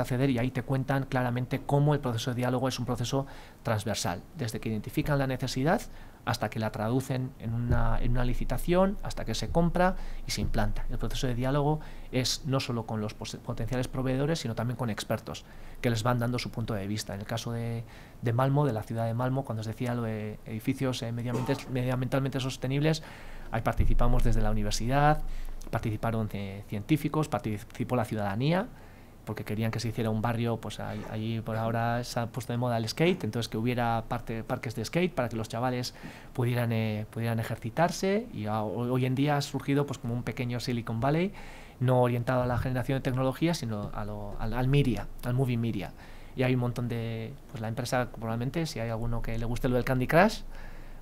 acceder, y ahí te cuentan claramente cómo el proceso de diálogo es un proceso transversal, desde que identifican la necesidad hasta que la traducen en una licitación, hasta que se compra y se implanta. El proceso de diálogo es no solo con los potenciales proveedores, sino también con expertos, que les van dando su punto de vista. En el caso de Malmö, de la ciudad de Malmö, cuando os decía lo de edificios medioambientalmente sostenibles, ahí participamos desde la universidad, participaron científicos, participó la ciudadanía, porque querían que se hiciera un barrio, pues allí por ahora se ha puesto de moda el skate, entonces que hubiera parques de skate para que los chavales pudieran ejercitarse, y hoy en día ha surgido pues como un pequeño Silicon Valley, no orientado a la generación de tecnología, sino al movie media. Y hay un montón de, pues la empresa probablemente, si hay alguno que le guste lo del Candy Crush,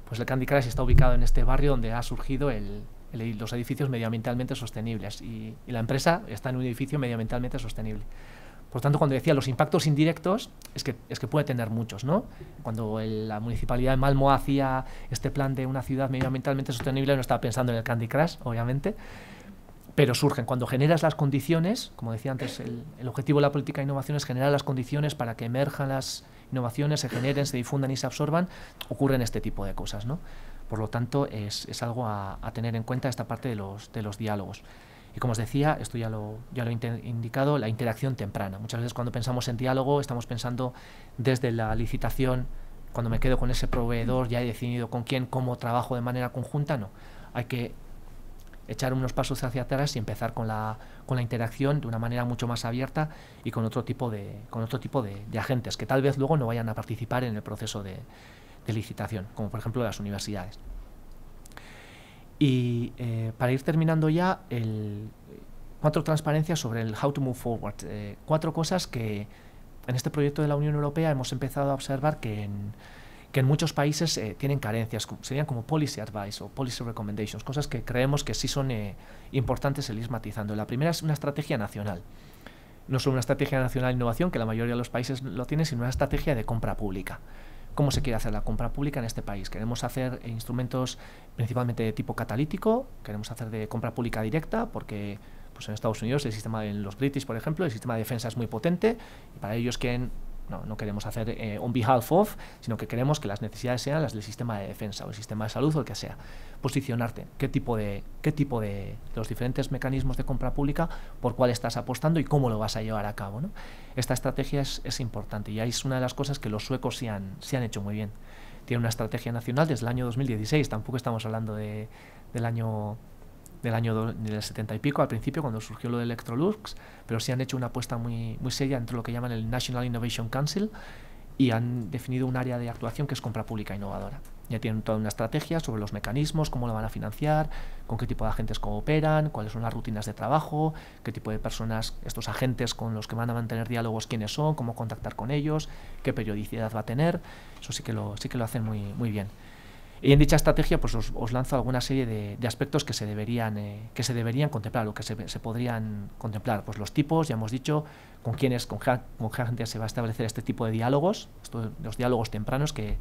pues el Candy Crush está ubicado en este barrio donde ha surgido los edificios medioambientalmente sostenibles, y la empresa está en un edificio medioambientalmente sostenible. Por tanto, cuando decía los impactos indirectos, es que puede tener muchos, ¿no? Cuando la municipalidad de Malmö hacía este plan de una ciudad medioambientalmente sostenible, no estaba pensando en el Candy Crush, obviamente, pero surgen cuando generas las condiciones. Como decía antes, el objetivo de la política de innovación es generar las condiciones para que emerjan las innovaciones, se generen, se difundan y se absorban. Ocurren este tipo de cosas, ¿no? Por lo tanto, es algo a tener en cuenta, esta parte de los diálogos. Y como os decía, esto ya lo he indicado, la interacción temprana. Muchas veces cuando pensamos en diálogo estamos pensando desde la licitación, cuando me quedo con ese proveedor, ya he definido con quién, cómo trabajo de manera conjunta. No, hay que echar unos pasos hacia atrás y empezar con la interacción de una manera mucho más abierta y con otro tipo de agentes que tal vez luego no vayan a participar en el proceso de licitación, como por ejemplo las universidades. Y para ir terminando ya, 4 transparencias sobre el how to move forward. 4 cosas que en este proyecto de la Unión Europea hemos empezado a observar que en muchos países tienen carencias, serían como policy advice o policy recommendations, cosas que creemos que sí son importantes el ir matizando. La primera es una estrategia nacional, no solo una estrategia nacional de innovación, que la mayoría de los países lo tiene, sino una estrategia de compra pública. ¿Cómo se quiere hacer la compra pública en este país? Queremos hacer instrumentos principalmente de tipo catalítico, queremos hacer de compra pública directa, porque pues en Estados Unidos, en los British, por ejemplo, el sistema de defensa es muy potente, y para ellos quieren No queremos hacer on behalf of, sino que queremos que las necesidades sean las del sistema de defensa o el sistema de salud o el que sea. Posicionarte, qué tipo de los diferentes mecanismos de compra pública, por cuál estás apostando y cómo lo vas a llevar a cabo, ¿no? Esta estrategia es importante y ahí es una de las cosas que los suecos sí han hecho muy bien. Tiene una estrategia nacional desde el año 2016, tampoco estamos hablando del año 70 y pico, al principio, cuando surgió lo de Electrolux, pero sí han hecho una apuesta muy seria entre lo que llaman el National Innovation Council y han definido un área de actuación que es compra pública innovadora. Ya tienen toda una estrategia sobre los mecanismos, cómo lo van a financiar, con qué tipo de agentes cooperan, cuáles son las rutinas de trabajo, qué tipo de personas, estos agentes con los que van a mantener diálogos, quiénes son, cómo contactar con ellos, qué periodicidad va a tener. Eso sí que lo hacen muy bien. Y en dicha estrategia pues os lanzo alguna serie de aspectos que se deberían contemplar o que se podrían contemplar. Pues los tipos, ya hemos dicho, con qué gente se va a establecer este tipo de diálogos, los diálogos tempranos que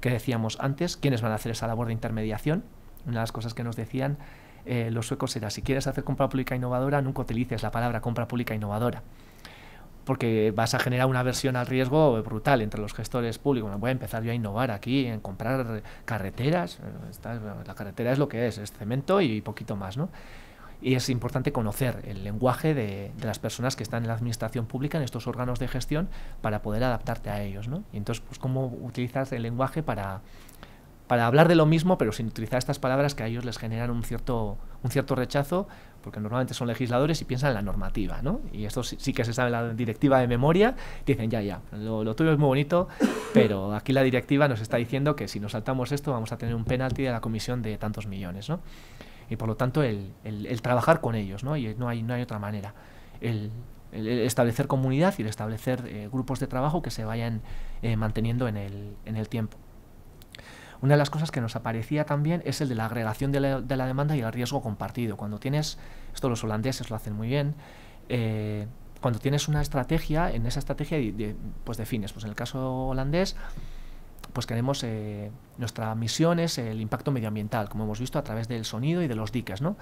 decíamos antes, quiénes van a hacer esa labor de intermediación. Una de las cosas que nos decían los suecos era, si quieres hacer compra pública innovadora, nunca utilices la palabra compra pública innovadora, porque vas a generar una aversión al riesgo brutal entre los gestores públicos. Bueno, voy a empezar yo a innovar aquí, en comprar carreteras. La carretera es lo que es cemento y poquito más, ¿no? Y es importante conocer el lenguaje de las personas que están en la administración pública, en estos órganos de gestión, para poder adaptarte a ellos, ¿no? Y entonces, pues, ¿cómo utilizas el lenguaje para hablar de lo mismo, pero sin utilizar estas palabras que a ellos les generan un cierto rechazo, porque normalmente son legisladores y piensan en la normativa, ¿no? Y esto sí que se sabe la directiva de memoria, dicen, ya, lo tuyo es muy bonito, pero aquí la directiva nos está diciendo que si nos saltamos esto vamos a tener un penalti de la comisión de tantos millones, ¿no? Y por lo tanto el trabajar con ellos, ¿no? Y no hay otra manera. El establecer comunidad y el establecer grupos de trabajo que se vayan manteniendo en el tiempo. Una de las cosas que nos aparecía también es el de la agregación de la demanda y el riesgo compartido. Cuando tienes, esto los holandeses lo hacen muy bien, cuando tienes una estrategia, en esa estrategia pues defines, pues en el caso holandés, pues queremos, nuestra misión es el impacto medioambiental, como hemos visto a través del sonido y de los diques, ¿no?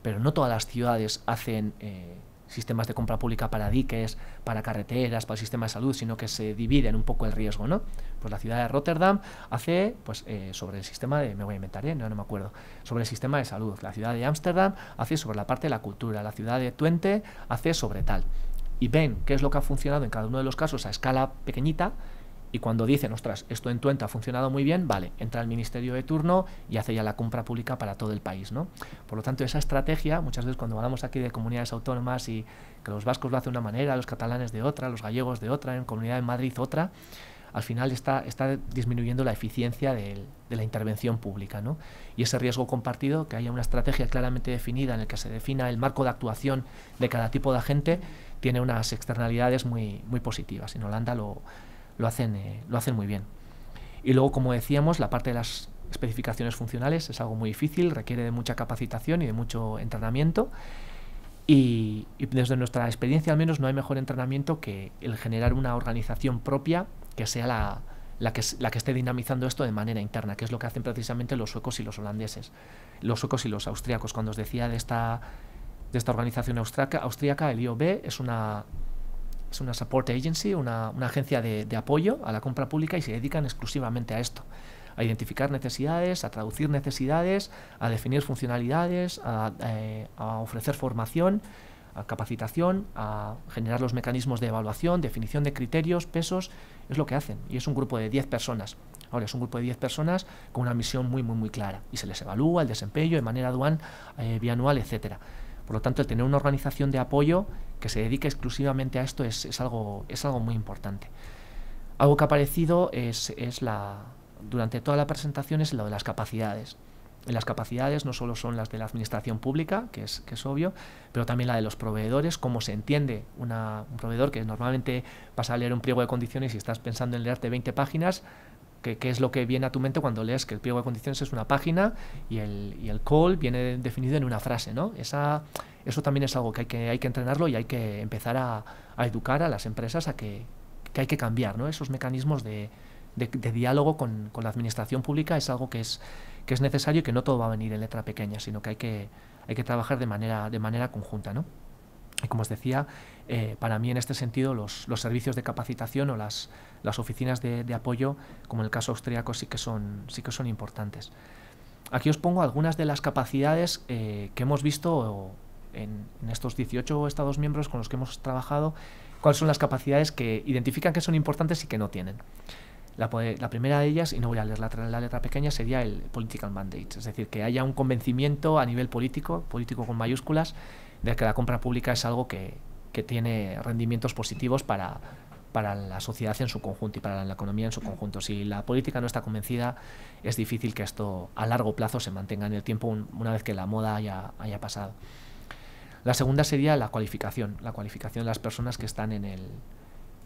Pero no todas las ciudades hacen sistemas de compra pública para diques, para carreteras, para el sistema de salud, sino que se dividen un poco el riesgo, ¿no? Pues la ciudad de Rotterdam hace, pues sobre el sistema de, me voy a inventar, no me acuerdo, sobre el sistema de salud. La ciudad de Ámsterdam hace sobre la parte de la cultura. La ciudad de Twente hace sobre tal. Y ven qué es lo que ha funcionado en cada uno de los casos a escala pequeñita. Y cuando dicen, ostras, esto en Twente ha funcionado muy bien, vale, entra el ministerio de turno y hace ya la compra pública para todo el país, ¿no? Por lo tanto, esa estrategia, muchas veces cuando hablamos aquí de comunidades autónomas y que los vascos lo hacen de una manera, los catalanes de otra, los gallegos de otra, en Comunidad de Madrid otra, al final está disminuyendo la eficiencia de la intervención pública, ¿no? Y ese riesgo compartido, que haya una estrategia claramente definida en el que se defina el marco de actuación de cada tipo de agente, tiene unas externalidades muy positivas. En Holanda lo hacen muy bien. Y luego, como decíamos, la parte de las especificaciones funcionales es algo muy difícil, requiere de mucha capacitación y de mucho entrenamiento. Y desde nuestra experiencia, al menos, no hay mejor entrenamiento que el generar una organización propia que sea la que esté dinamizando esto de manera interna, que es lo que hacen precisamente los suecos y los holandeses, los suecos y los austríacos. Cuando os decía de esta organización austríaca, el IOB es una support agency, una agencia de apoyo a la compra pública, y se dedican exclusivamente a esto, a identificar necesidades, a traducir necesidades, a definir funcionalidades, a ofrecer formación, a capacitación, a generar los mecanismos de evaluación, definición de criterios, pesos. Es lo que hacen, y es un grupo de 10 personas. Ahora, es un grupo de 10 personas con una misión muy clara, y se les evalúa el desempeño de manera bianual, etcétera. Por lo tanto, el tener una organización de apoyo que se dedique exclusivamente a esto es algo muy importante. Algo que ha aparecido durante toda la presentación es lo de las capacidades. En las capacidades no solo son las de la administración pública, que es obvio, pero también la de los proveedores, cómo se entiende un proveedor, que normalmente vas a leer un pliego de condiciones y estás pensando en leerte 20 páginas, que es lo que viene a tu mente cuando lees que el pliego de condiciones es una página y el call viene definido en una frase, ¿no? Eso también es algo que hay que entrenarlo, y hay que empezar a educar a las empresas a que hay que cambiar, ¿no? Esos mecanismos de diálogo con la administración pública es algo que es necesario, y que no todo va a venir en letra pequeña, sino que hay que trabajar de manera conjunta, ¿no? Y como os decía, para mí en este sentido los servicios de capacitación o las oficinas de apoyo, como en el caso austríaco, sí que son importantes. Aquí os pongo algunas de las capacidades que hemos visto en estos 18 Estados miembros con los que hemos trabajado, cuáles son las capacidades que identifican que son importantes y que no tienen. La primera de ellas, y no voy a leer la letra pequeña, sería el political mandate, es decir, que haya un convencimiento a nivel político, político con mayúsculas, de que la compra pública es algo que tiene rendimientos positivos para la sociedad en su conjunto y para la economía en su conjunto. Si la política no está convencida, es difícil que esto a largo plazo se mantenga en el tiempo una vez que la moda haya pasado. La segunda sería la cualificación de las personas que están en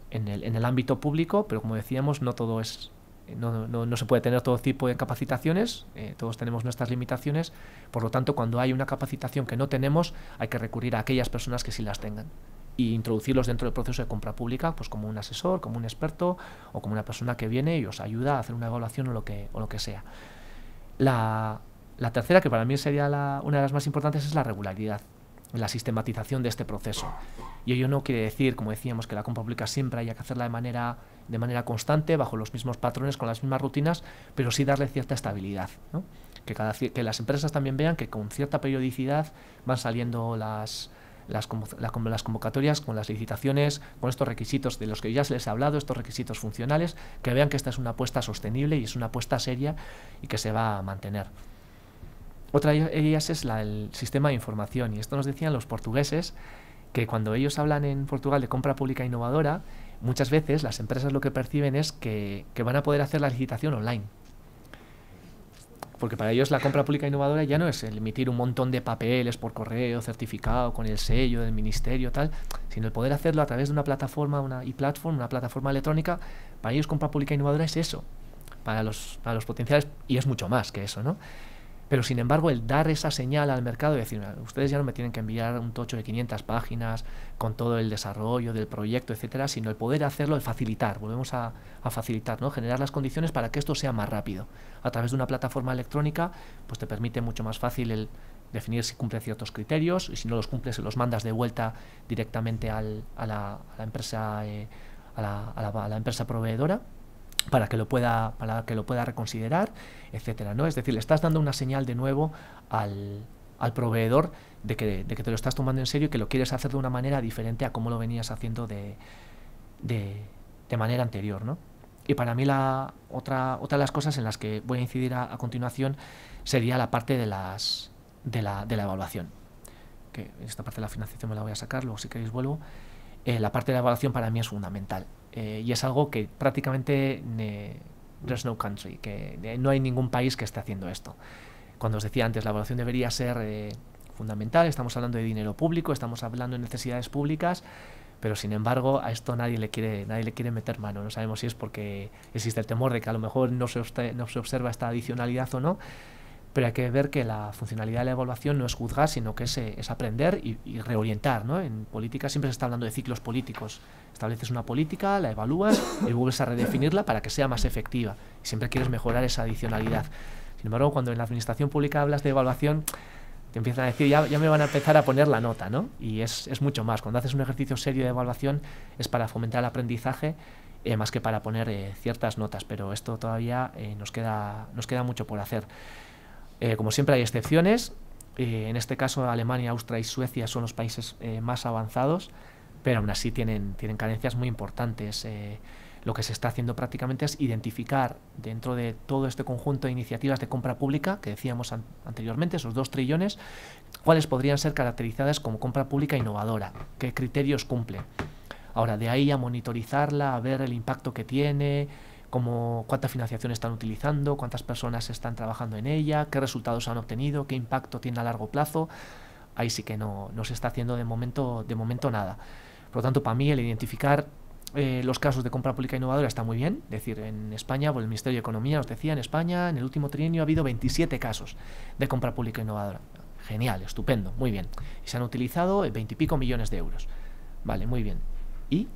el ámbito público, pero como decíamos, no se puede tener todo tipo de capacitaciones, todos tenemos nuestras limitaciones, por lo tanto, cuando hay una capacitación que no tenemos, hay que recurrir a aquellas personas que sí las tengan e introducirlos dentro del proceso de compra pública, pues como un asesor, como un experto o como una persona que viene y os ayuda a hacer una evaluación o lo que sea. La tercera, que para mí sería una de las más importantes, es la regularidad, la sistematización de este proceso. Y ello no quiere decir, como decíamos, que la compra pública siempre haya que hacerla de manera constante, bajo los mismos patrones, con las mismas rutinas, pero sí darle cierta estabilidad, ¿no? Que las empresas también vean que con cierta periodicidad van saliendo las convocatorias, con las licitaciones, con estos requisitos de los que ya se les ha hablado, estos requisitos funcionales, que vean que esta es una apuesta sostenible y es una apuesta seria y que se va a mantener. Otra de ellas es el sistema de información, y esto nos decían los portugueses, que cuando ellos hablan en Portugal de compra pública innovadora, muchas veces las empresas lo que perciben es que van a poder hacer la licitación online. Porque para ellos la compra pública innovadora ya no es el emitir un montón de papeles por correo, certificado, con el sello del ministerio, tal, sino el poder hacerlo a través de una plataforma, una e-platform, una plataforma electrónica. Para ellos compra pública innovadora es eso, para los potenciales, y es mucho más que eso, ¿no? Pero sin embargo, el dar esa señal al mercado y decir, ustedes ya no me tienen que enviar un tocho de 500 páginas con todo el desarrollo del proyecto, etcétera, sino el poder hacerlo, el facilitar, volvemos a facilitar, ¿no? Generar las condiciones para que esto sea más rápido. A través de una plataforma electrónica, pues te permite mucho más fácil el definir si cumple ciertos criterios, y si no los cumple, se los mandas de vuelta directamente a la empresa, a la empresa proveedora, para que lo pueda reconsiderar, etcétera, ¿no? Es decir, le estás dando una señal de nuevo al proveedor de que te lo estás tomando en serio y que lo quieres hacer de una manera diferente a como lo venías haciendo de manera anterior, ¿no? Y para mí otra de las cosas en las que voy a incidir a continuación sería la parte de la evaluación. Que esta parte de la financiación me la voy a sacar, luego si queréis vuelvo. La parte de la evaluación para mí es fundamental. Y es algo que prácticamente there's no country, que no hay ningún país que esté haciendo esto. Cuando os decía antes, la evaluación debería ser fundamental, estamos hablando de dinero público, estamos hablando de necesidades públicas, pero sin embargo a esto nadie le quiere meter mano. No sabemos si es porque existe el temor de que a lo mejor no se observa esta adicionalidad o no, pero hay que ver que la funcionalidad de la evaluación no es juzgar, sino que es aprender y reorientar, ¿no? En política siempre se está hablando de ciclos políticos. Estableces una política, la evalúas y vuelves a redefinirla para que sea más efectiva. Y siempre quieres mejorar esa adicionalidad. Sin embargo, cuando en la administración pública hablas de evaluación, te empiezan a decir, ya me van a empezar a poner la nota, ¿no? Y es mucho más. Cuando haces un ejercicio serio de evaluación es para fomentar el aprendizaje, más que para poner ciertas notas. Pero esto todavía nos queda mucho por hacer. Como siempre hay excepciones, en este caso Alemania, Austria y Suecia son los países más avanzados, pero aún así tienen carencias muy importantes. Lo que se está haciendo prácticamente es identificar dentro de todo este conjunto de iniciativas de compra pública, que decíamos anteriormente, esos 2 trillones, cuáles podrían ser caracterizadas como compra pública innovadora, qué criterios cumple. Ahora, de ahí a monitorizarla, a ver el impacto que tiene, cuánta financiación están utilizando, cuántas personas están trabajando en ella, qué resultados han obtenido, qué impacto tiene a largo plazo. Ahí sí que no se está haciendo de momento nada. Por lo tanto, para mí el identificar los casos de compra pública innovadora está muy bien. Es decir, en España, por el Ministerio de Economía nos decía, en España en el último trienio ha habido 27 casos de compra pública innovadora. Genial, estupendo, muy bien. Y se han utilizado 20 y pico millones de euros. Vale, muy bien. ¿Y?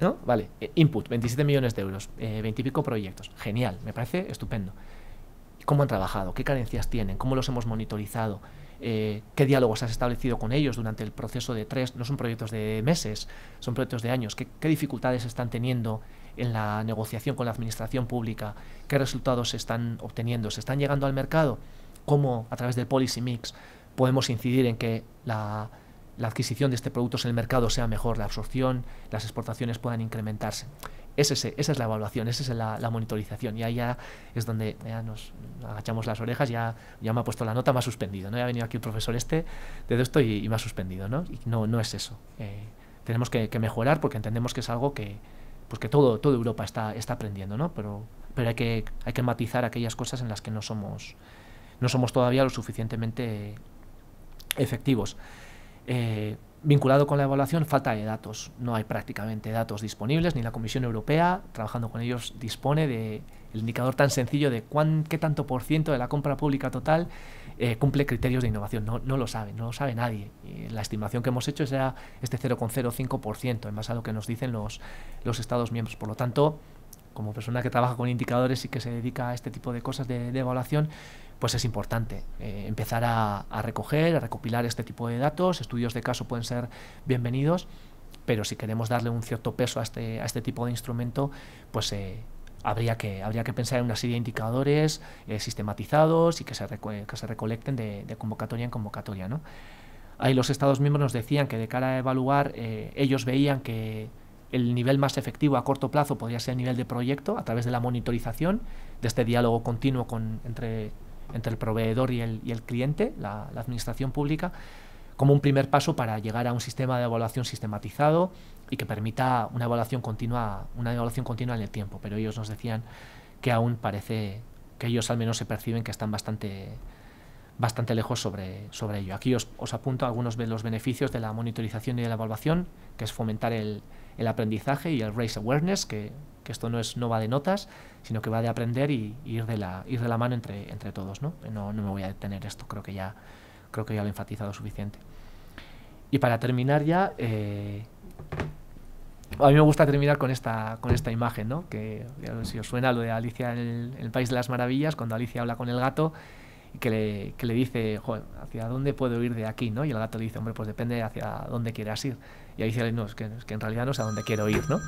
¿No? Vale, input, 27 millones de euros, 20 y pico proyectos, genial, me parece estupendo. ¿Cómo han trabajado? ¿Qué carencias tienen? ¿Cómo los hemos monitorizado? qué diálogos has establecido con ellos durante el proceso de tres, no son proyectos de meses, son proyectos de años, qué dificultades están teniendo en la negociación con la administración pública, qué resultados se están obteniendo, se están llegando al mercado, cómo a través del policy mix podemos incidir en que la adquisición de este producto en el mercado sea mejor, la absorción, las exportaciones puedan incrementarse. Esa es la evaluación, esa es la monitorización. Y ahí ya es donde ya nos agachamos las orejas, ya me ha puesto la nota, me ha suspendido, ¿no? Ya ha venido aquí el profesor este de Deusto y me ha suspendido, ¿no? Y no es eso. Tenemos que mejorar porque entendemos que es algo que toda Europa está aprendiendo, ¿no? Pero hay que matizar aquellas cosas en las que no somos todavía lo suficientemente efectivos. Vinculado con la evaluación, falta de datos. No hay prácticamente datos disponibles, ni la Comisión Europea, trabajando con ellos, dispone del indicador tan sencillo de qué tanto por ciento de la compra pública total cumple criterios de innovación. No lo sabe nadie. Y la estimación que hemos hecho es este 0,05%, en base a lo que nos dicen los Estados miembros. Por lo tanto, como persona que trabaja con indicadores y que se dedica a este tipo de cosas de evaluación, pues es importante empezar a recopilar este tipo de datos. Estudios de caso pueden ser bienvenidos, pero si queremos darle un cierto peso a este tipo de instrumento, pues habría que pensar en una serie de indicadores sistematizados y que se recolecten de convocatoria en convocatoria, ¿no? Ahí los Estados miembros nos decían que de cara a evaluar, ellos veían que el nivel más efectivo a corto plazo podría ser el nivel de proyecto a través de la monitorización, de este diálogo continuo entre el proveedor y el cliente, la administración pública, como un primer paso para llegar a un sistema de evaluación sistematizado y que permita una evaluación continua en el tiempo. Pero ellos nos decían que aún parece que ellos al menos se perciben que están bastante lejos sobre ello. Aquí os apunto algunos de los beneficios de la monitorización y de la evaluación, que es fomentar el aprendizaje y el raise awareness, que esto no va de notas, sino que va de aprender y ir de la mano entre todos, ¿no? No me voy a detener esto, creo que ya lo he enfatizado suficiente. Y para terminar ya, a mí me gusta terminar con esta imagen, ¿no? Que si os suena lo de Alicia en el País de las Maravillas, cuando Alicia habla con el gato, que le dice, joder, ¿hacia dónde puedo ir de aquí, no? Y el gato le dice, hombre, pues depende hacia dónde quieras ir. Y ahí dice, no, es que en realidad no sé a dónde quiero ir, ¿no?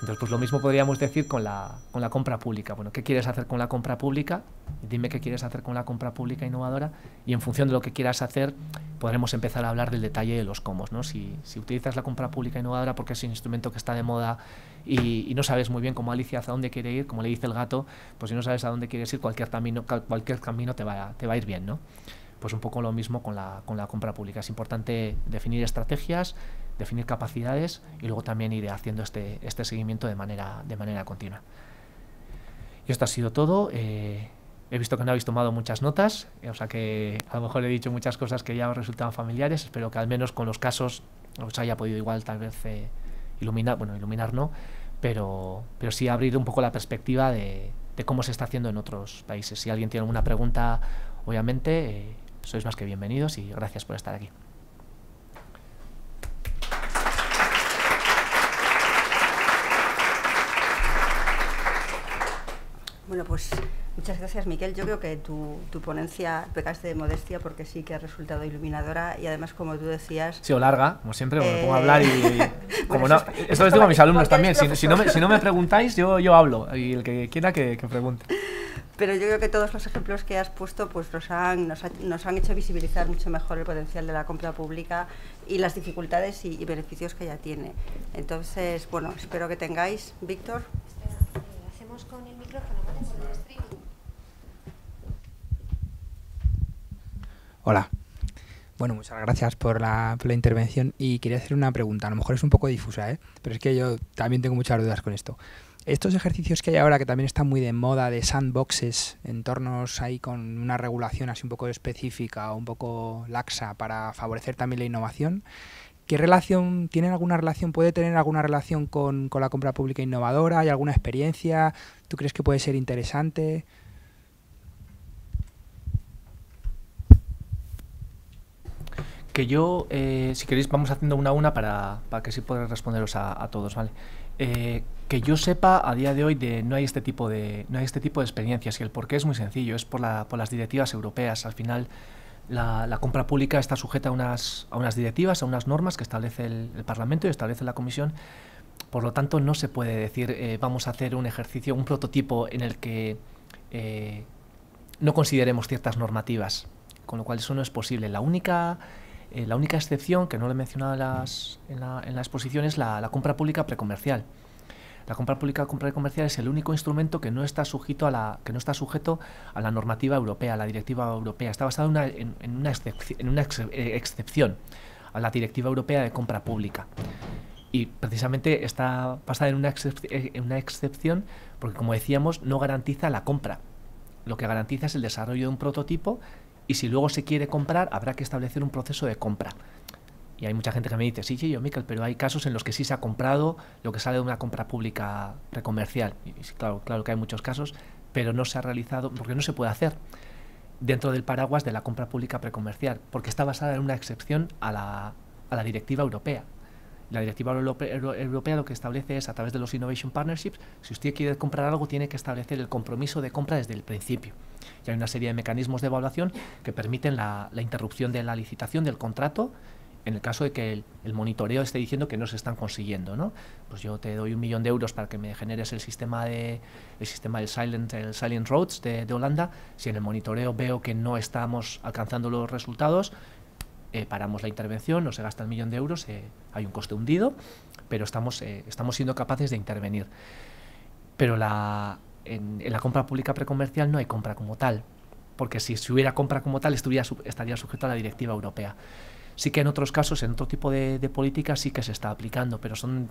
Entonces, pues lo mismo podríamos decir con la compra pública. Bueno, ¿qué quieres hacer con la compra pública? Dime qué quieres hacer con la compra pública innovadora y en función de lo que quieras hacer podremos empezar a hablar del detalle de los cómo, ¿no? Si utilizas la compra pública innovadora porque es un instrumento que está de moda y no sabes muy bien, como Alicia, hacia dónde quiere ir, como le dice el gato, pues si no sabes a dónde quieres ir, cualquier camino te va a ir bien, ¿no? Pues un poco lo mismo con la compra pública. Es importante definir estrategias, definir capacidades y luego también ir haciendo este seguimiento de manera continua. Y esto ha sido todo. He visto que no habéis tomado muchas notas, o sea que a lo mejor he dicho muchas cosas que ya os resultaban familiares. Espero que al menos con los casos os haya podido igual tal vez iluminar no, pero sí abrir un poco la perspectiva de cómo se está haciendo en otros países. Si alguien tiene alguna pregunta, obviamente, sois más que bienvenidos y gracias por estar aquí. Bueno, pues muchas gracias, Mikel. Yo creo que tu ponencia pecaste de modestia porque sí que ha resultado iluminadora y además, como tú decías... Sí, o larga, como siempre, me pongo a hablar y como bueno, no, esto les digo a mis alumnos también. Si no me preguntáis, yo hablo y el que quiera que pregunte. Pero yo creo que todos los ejemplos que has puesto pues nos han hecho visibilizar mucho mejor el potencial de la compra pública y las dificultades y beneficios que ya tiene. Entonces, bueno, espero que tengáis. Víctor. Espera, hacemos con el micrófono, ¿vale? Por el streaming. Hola. Bueno, muchas gracias por la intervención y quería hacer una pregunta. A lo mejor es un poco difusa, ¿eh? Pero es que yo también tengo muchas dudas con esto. Estos ejercicios que hay ahora, que también están muy de moda, de sandboxes, entornos ahí con una regulación así un poco específica, un poco laxa, para favorecer también la innovación, ¿qué relación, puede tener alguna relación con la compra pública innovadora? ¿Hay alguna experiencia? ¿Tú crees que puede ser interesante? Que yo, si queréis, vamos haciendo una a una para que sí pueda responderos a todos, ¿vale? Que yo sepa, a día de hoy no hay este tipo de experiencias, y el porqué es muy sencillo, es por las directivas europeas. Al final La compra pública está sujeta a unas directivas, a unas normas que establece el Parlamento y establece la Comisión. Por lo tanto, no se puede decir vamos a hacer un ejercicio, un prototipo en el que no consideremos ciertas normativas, con lo cual eso no es posible. La única excepción, que no lo he mencionado en la exposición, es la compra pública precomercial. La compra pública precomercial es el único instrumento que no está sujeto a la normativa europea, a la directiva europea. Está basada en una excepción a la directiva europea de compra pública. Y precisamente está basada en una excepción porque, como decíamos, no garantiza la compra. Lo que garantiza es el desarrollo de un prototipo y si luego se quiere comprar habrá que establecer un proceso de compra. Y hay mucha gente que me dice, sí, yo, Mikel, pero hay casos en los que sí se ha comprado lo que sale de una compra pública precomercial. Y claro que hay muchos casos, pero no se ha realizado porque no se puede hacer dentro del paraguas de la compra pública precomercial, porque está basada en una excepción a la directiva europea. La directiva europea lo que establece es, a través de los Innovation Partnerships, si usted quiere comprar algo, tiene que establecer el compromiso de compra desde el principio. Y hay una serie de mecanismos de evaluación que permiten la interrupción de la licitación del contrato, en el caso de que el monitoreo esté diciendo que no se están consiguiendo, ¿no? Pues yo te doy 1.000.000 de euros para que me generes el sistema del Silent Roads de Holanda. Si en el monitoreo veo que no estamos alcanzando los resultados, paramos la intervención, no se gasta el 1.000.000 de euros, hay un coste hundido, pero estamos siendo capaces de intervenir. Pero en la compra pública precomercial no hay compra como tal, porque si hubiera compra como tal estaría sujeto a la directiva europea. Sí que en otros casos, en otro tipo de políticas, sí que se está aplicando, pero son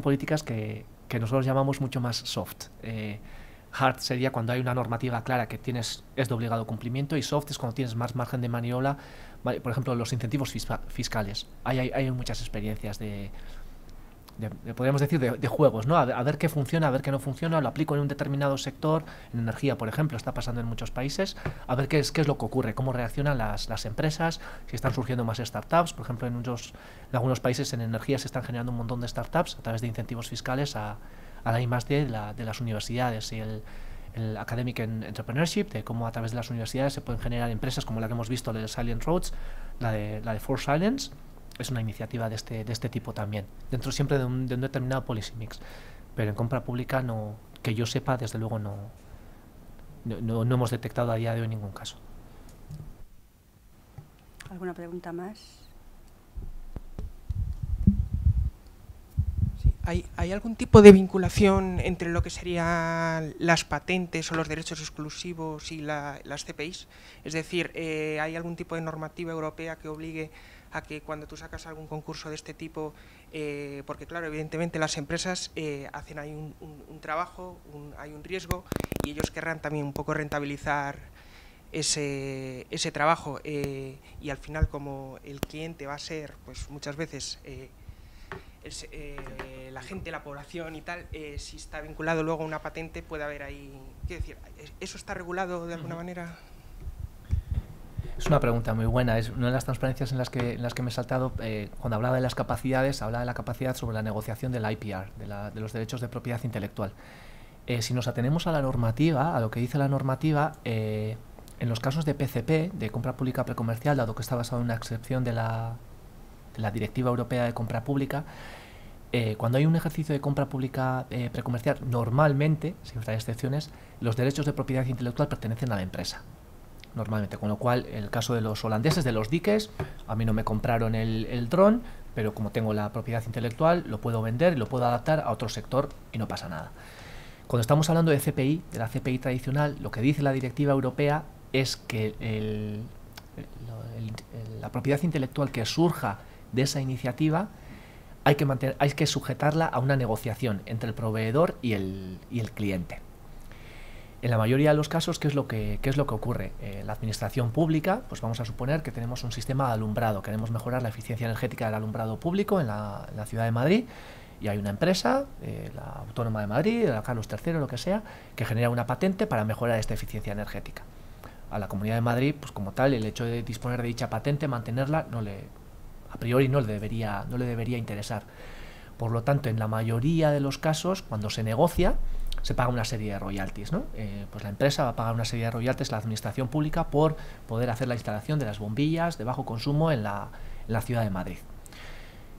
políticas que nosotros llamamos mucho más soft. Hard sería cuando hay una normativa clara que es de obligado cumplimiento, y soft es cuando tienes más margen de maniobra. Por ejemplo, los incentivos fiscales. Hay muchas experiencias podríamos decir, de juegos, ¿no? A ver qué funciona, a ver qué no funciona, lo aplico en un determinado sector, en energía, por ejemplo, está pasando en muchos países, a ver qué es lo que ocurre, cómo reaccionan las empresas, si están surgiendo más startups, por ejemplo, en algunos países en energía se están generando un montón de startups a través de incentivos fiscales a la I+D de las universidades y el Academic Entrepreneurship, de cómo a través de las universidades se pueden generar empresas como la que hemos visto, la de Silent Roads, la de Four Silence. Es una iniciativa de este tipo también, dentro siempre de un determinado policy mix. Pero en compra pública, no, que yo sepa, desde luego no hemos detectado a día de hoy ningún caso. ¿Alguna pregunta más? Sí. ¿Hay algún tipo de vinculación entre lo que serían las patentes o los derechos exclusivos y las CPIs? Es decir, ¿hay algún tipo de normativa europea que obligue a que cuando tú sacas algún concurso de este tipo, porque claro, evidentemente las empresas hacen ahí un trabajo, hay un riesgo y ellos querrán también un poco rentabilizar ese trabajo y al final, como el cliente va a ser pues muchas veces la gente, la población y tal, si está vinculado luego a una patente puede haber ahí… Quiero decir, ¿eso está regulado de alguna manera? Es una pregunta muy buena. Es una de las transparencias en las que me he saltado. Cuando hablaba de las capacidades, hablaba de la capacidad sobre la negociación del IPR, de los derechos de propiedad intelectual. Si nos atenemos a la normativa, a lo que dice la normativa, en los casos de PCP, de compra pública precomercial, dado que está basado en una excepción de la Directiva Europea de Compra Pública, cuando hay un ejercicio de compra pública precomercial, normalmente, sin hay excepciones, los derechos de propiedad intelectual pertenecen a la empresa. Normalmente, con lo cual, el caso de los holandeses, de los diques, a mí no me compraron el dron, pero como tengo la propiedad intelectual, lo puedo vender y lo puedo adaptar a otro sector y no pasa nada. Cuando estamos hablando de CPI, de la CPI tradicional, lo que dice la directiva europea es que la propiedad intelectual que surja de esa iniciativa hay que sujetarla a una negociación entre el proveedor y el cliente. En la mayoría de los casos, ¿qué es lo que ocurre? La administración pública, pues vamos a suponer que tenemos un sistema de alumbrado, queremos mejorar la eficiencia energética del alumbrado público en la ciudad de Madrid, y hay una empresa, la Autónoma de Madrid, la Carlos III, lo que sea, que genera una patente para mejorar esta eficiencia energética. A la Comunidad de Madrid, pues como tal, el hecho de disponer de dicha patente, mantenerla, a priori no le debería interesar. Por lo tanto, en la mayoría de los casos, cuando se negocia, se paga una serie de royalties, ¿no? Pues la empresa va a pagar una serie de royalties a la administración pública por poder hacer la instalación de las bombillas de bajo consumo en la ciudad de Madrid.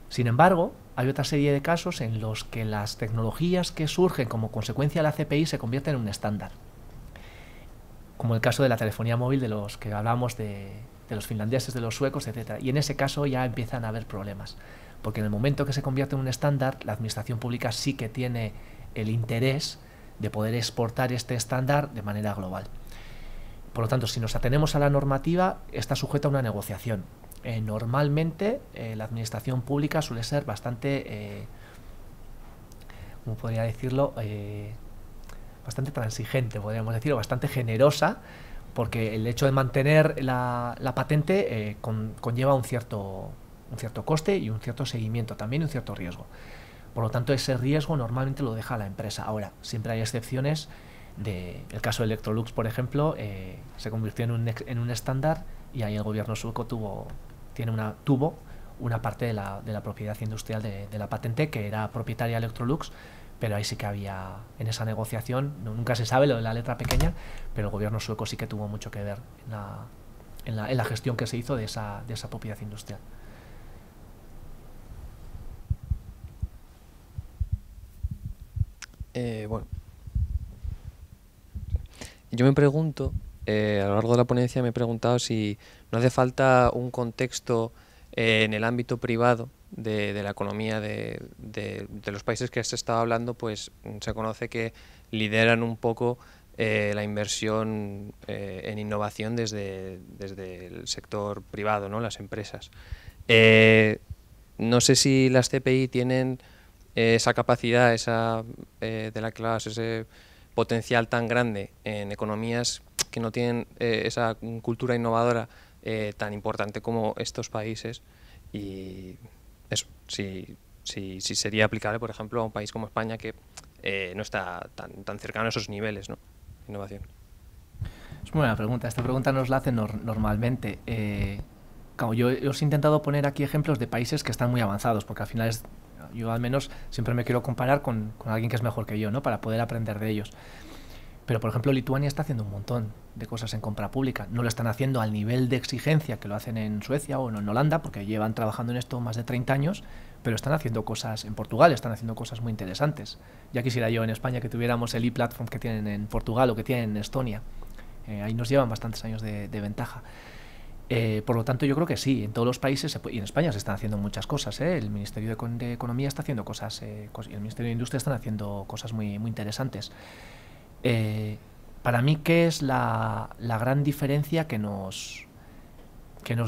Sin embargo, hay otra serie de casos en los que las tecnologías que surgen como consecuencia de la CPI se convierten en un estándar, como el caso de la telefonía móvil de los que hablamos de los finlandeses, de los suecos, etc. Y en ese caso ya empiezan a haber problemas, porque en el momento que se convierte en un estándar, la administración pública sí que tiene el interés de poder exportar este estándar de manera global. Por lo tanto, si nos atenemos a la normativa, está sujeta a una negociación. Normalmente la administración pública suele ser bastante, ¿cómo podría decirlo?, bastante transigente, podríamos decir, o bastante generosa, porque el hecho de mantener la patente conlleva un cierto coste y un cierto seguimiento, también un cierto riesgo. Por lo tanto, ese riesgo normalmente lo deja la empresa. Ahora, siempre hay excepciones. El caso de Electrolux, por ejemplo, se convirtió en un estándar y ahí el gobierno sueco tuvo una parte de la propiedad industrial de la patente que era propietaria de Electrolux, pero ahí sí que había, en esa negociación, nunca se sabe lo de la letra pequeña, pero el gobierno sueco sí que tuvo mucho que ver en la gestión que se hizo de esa propiedad industrial. Bueno, yo me pregunto, a lo largo de la ponencia me he preguntado si no hace falta un contexto en el ámbito privado de la economía de los países que se estaba hablando, pues se conoce que lideran un poco la inversión en innovación desde el sector privado, ¿no? Las empresas. No sé si las CPI tienen esa capacidad de la clase, ese potencial tan grande en economías que no tienen esa cultura innovadora tan importante como estos países, y eso, si sería aplicable, por ejemplo, a un país como España que no está tan cercano a esos niveles, ¿no?, de innovación. Es una buena pregunta. Esta pregunta nos la hacen normalmente. Claro, yo os he intentado poner aquí ejemplos de países que están muy avanzados, porque al final yo al menos siempre me quiero comparar con alguien que es mejor que yo, ¿no?, para poder aprender de ellos. Pero, por ejemplo, Lituania está haciendo un montón de cosas en compra pública. No lo están haciendo al nivel de exigencia que lo hacen en Suecia o en Holanda, porque llevan trabajando en esto más de 30 años, pero están haciendo cosas en Portugal, están haciendo cosas muy interesantes. Ya quisiera yo en España que tuviéramos el e-platform que tienen en Portugal o que tienen en Estonia. Ahí nos llevan bastantes años de ventaja. Por lo tanto, yo creo que sí, en todos los países, y en España se están haciendo muchas cosas, ¿eh? El Ministerio de Economía está haciendo cosas, y el Ministerio de Industria están haciendo cosas muy, muy interesantes. Para mí, ¿qué es la gran diferencia que nos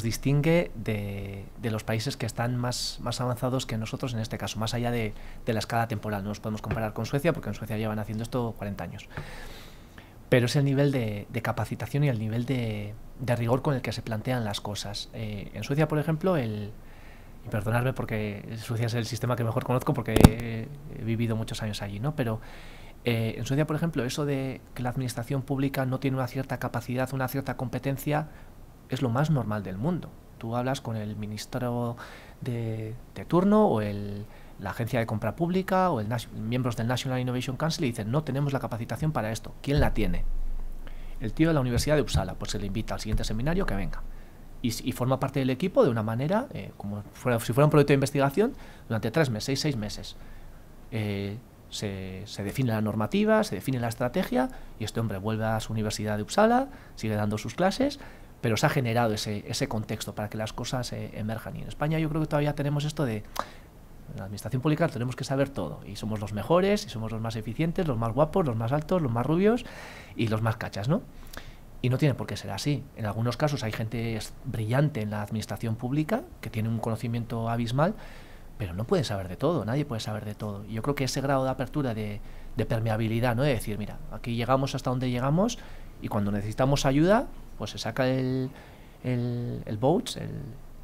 distingue de los países que están más avanzados que nosotros en este caso, más allá de la escala temporal? No nos podemos comparar con Suecia, porque en Suecia llevan haciendo esto 40 años. Pero es el nivel de capacitación y el nivel de rigor con el que se plantean las cosas. En Suecia, por ejemplo, y perdonadme porque Suecia es el sistema que mejor conozco porque he vivido muchos años allí, ¿no? Pero en Suecia, por ejemplo, eso de que la administración pública no tiene una cierta capacidad, una cierta competencia, es lo más normal del mundo. Tú hablas con el ministro de turno o la agencia de compra pública o miembros del National Innovation Council y dicen: no tenemos la capacitación para esto. ¿Quién la tiene? El tío de la Universidad de Uppsala, pues se le invita al siguiente seminario que venga. Y forma parte del equipo de una manera, como si fuera un proyecto de investigación, durante 3 meses, 6 meses. Se define la normativa, se define la estrategia y este hombre vuelve a su Universidad de Uppsala, sigue dando sus clases, pero se ha generado ese contexto para que las cosas emerjan. Y en España yo creo que todavía tenemos esto de la administración pública, tenemos que saber todo y somos los mejores, y somos los más eficientes, los más guapos, los más altos, los más rubios y los más cachas, ¿no? Y no tiene por qué ser así. En algunos casos hay gente brillante en la administración pública que tiene un conocimiento abismal, pero no puede saber de todo, nadie puede saber de todo. Y yo creo que ese grado de apertura, de permeabilidad, ¿no?, de decir: mira, aquí llegamos hasta donde llegamos y cuando necesitamos ayuda, pues se saca el boat,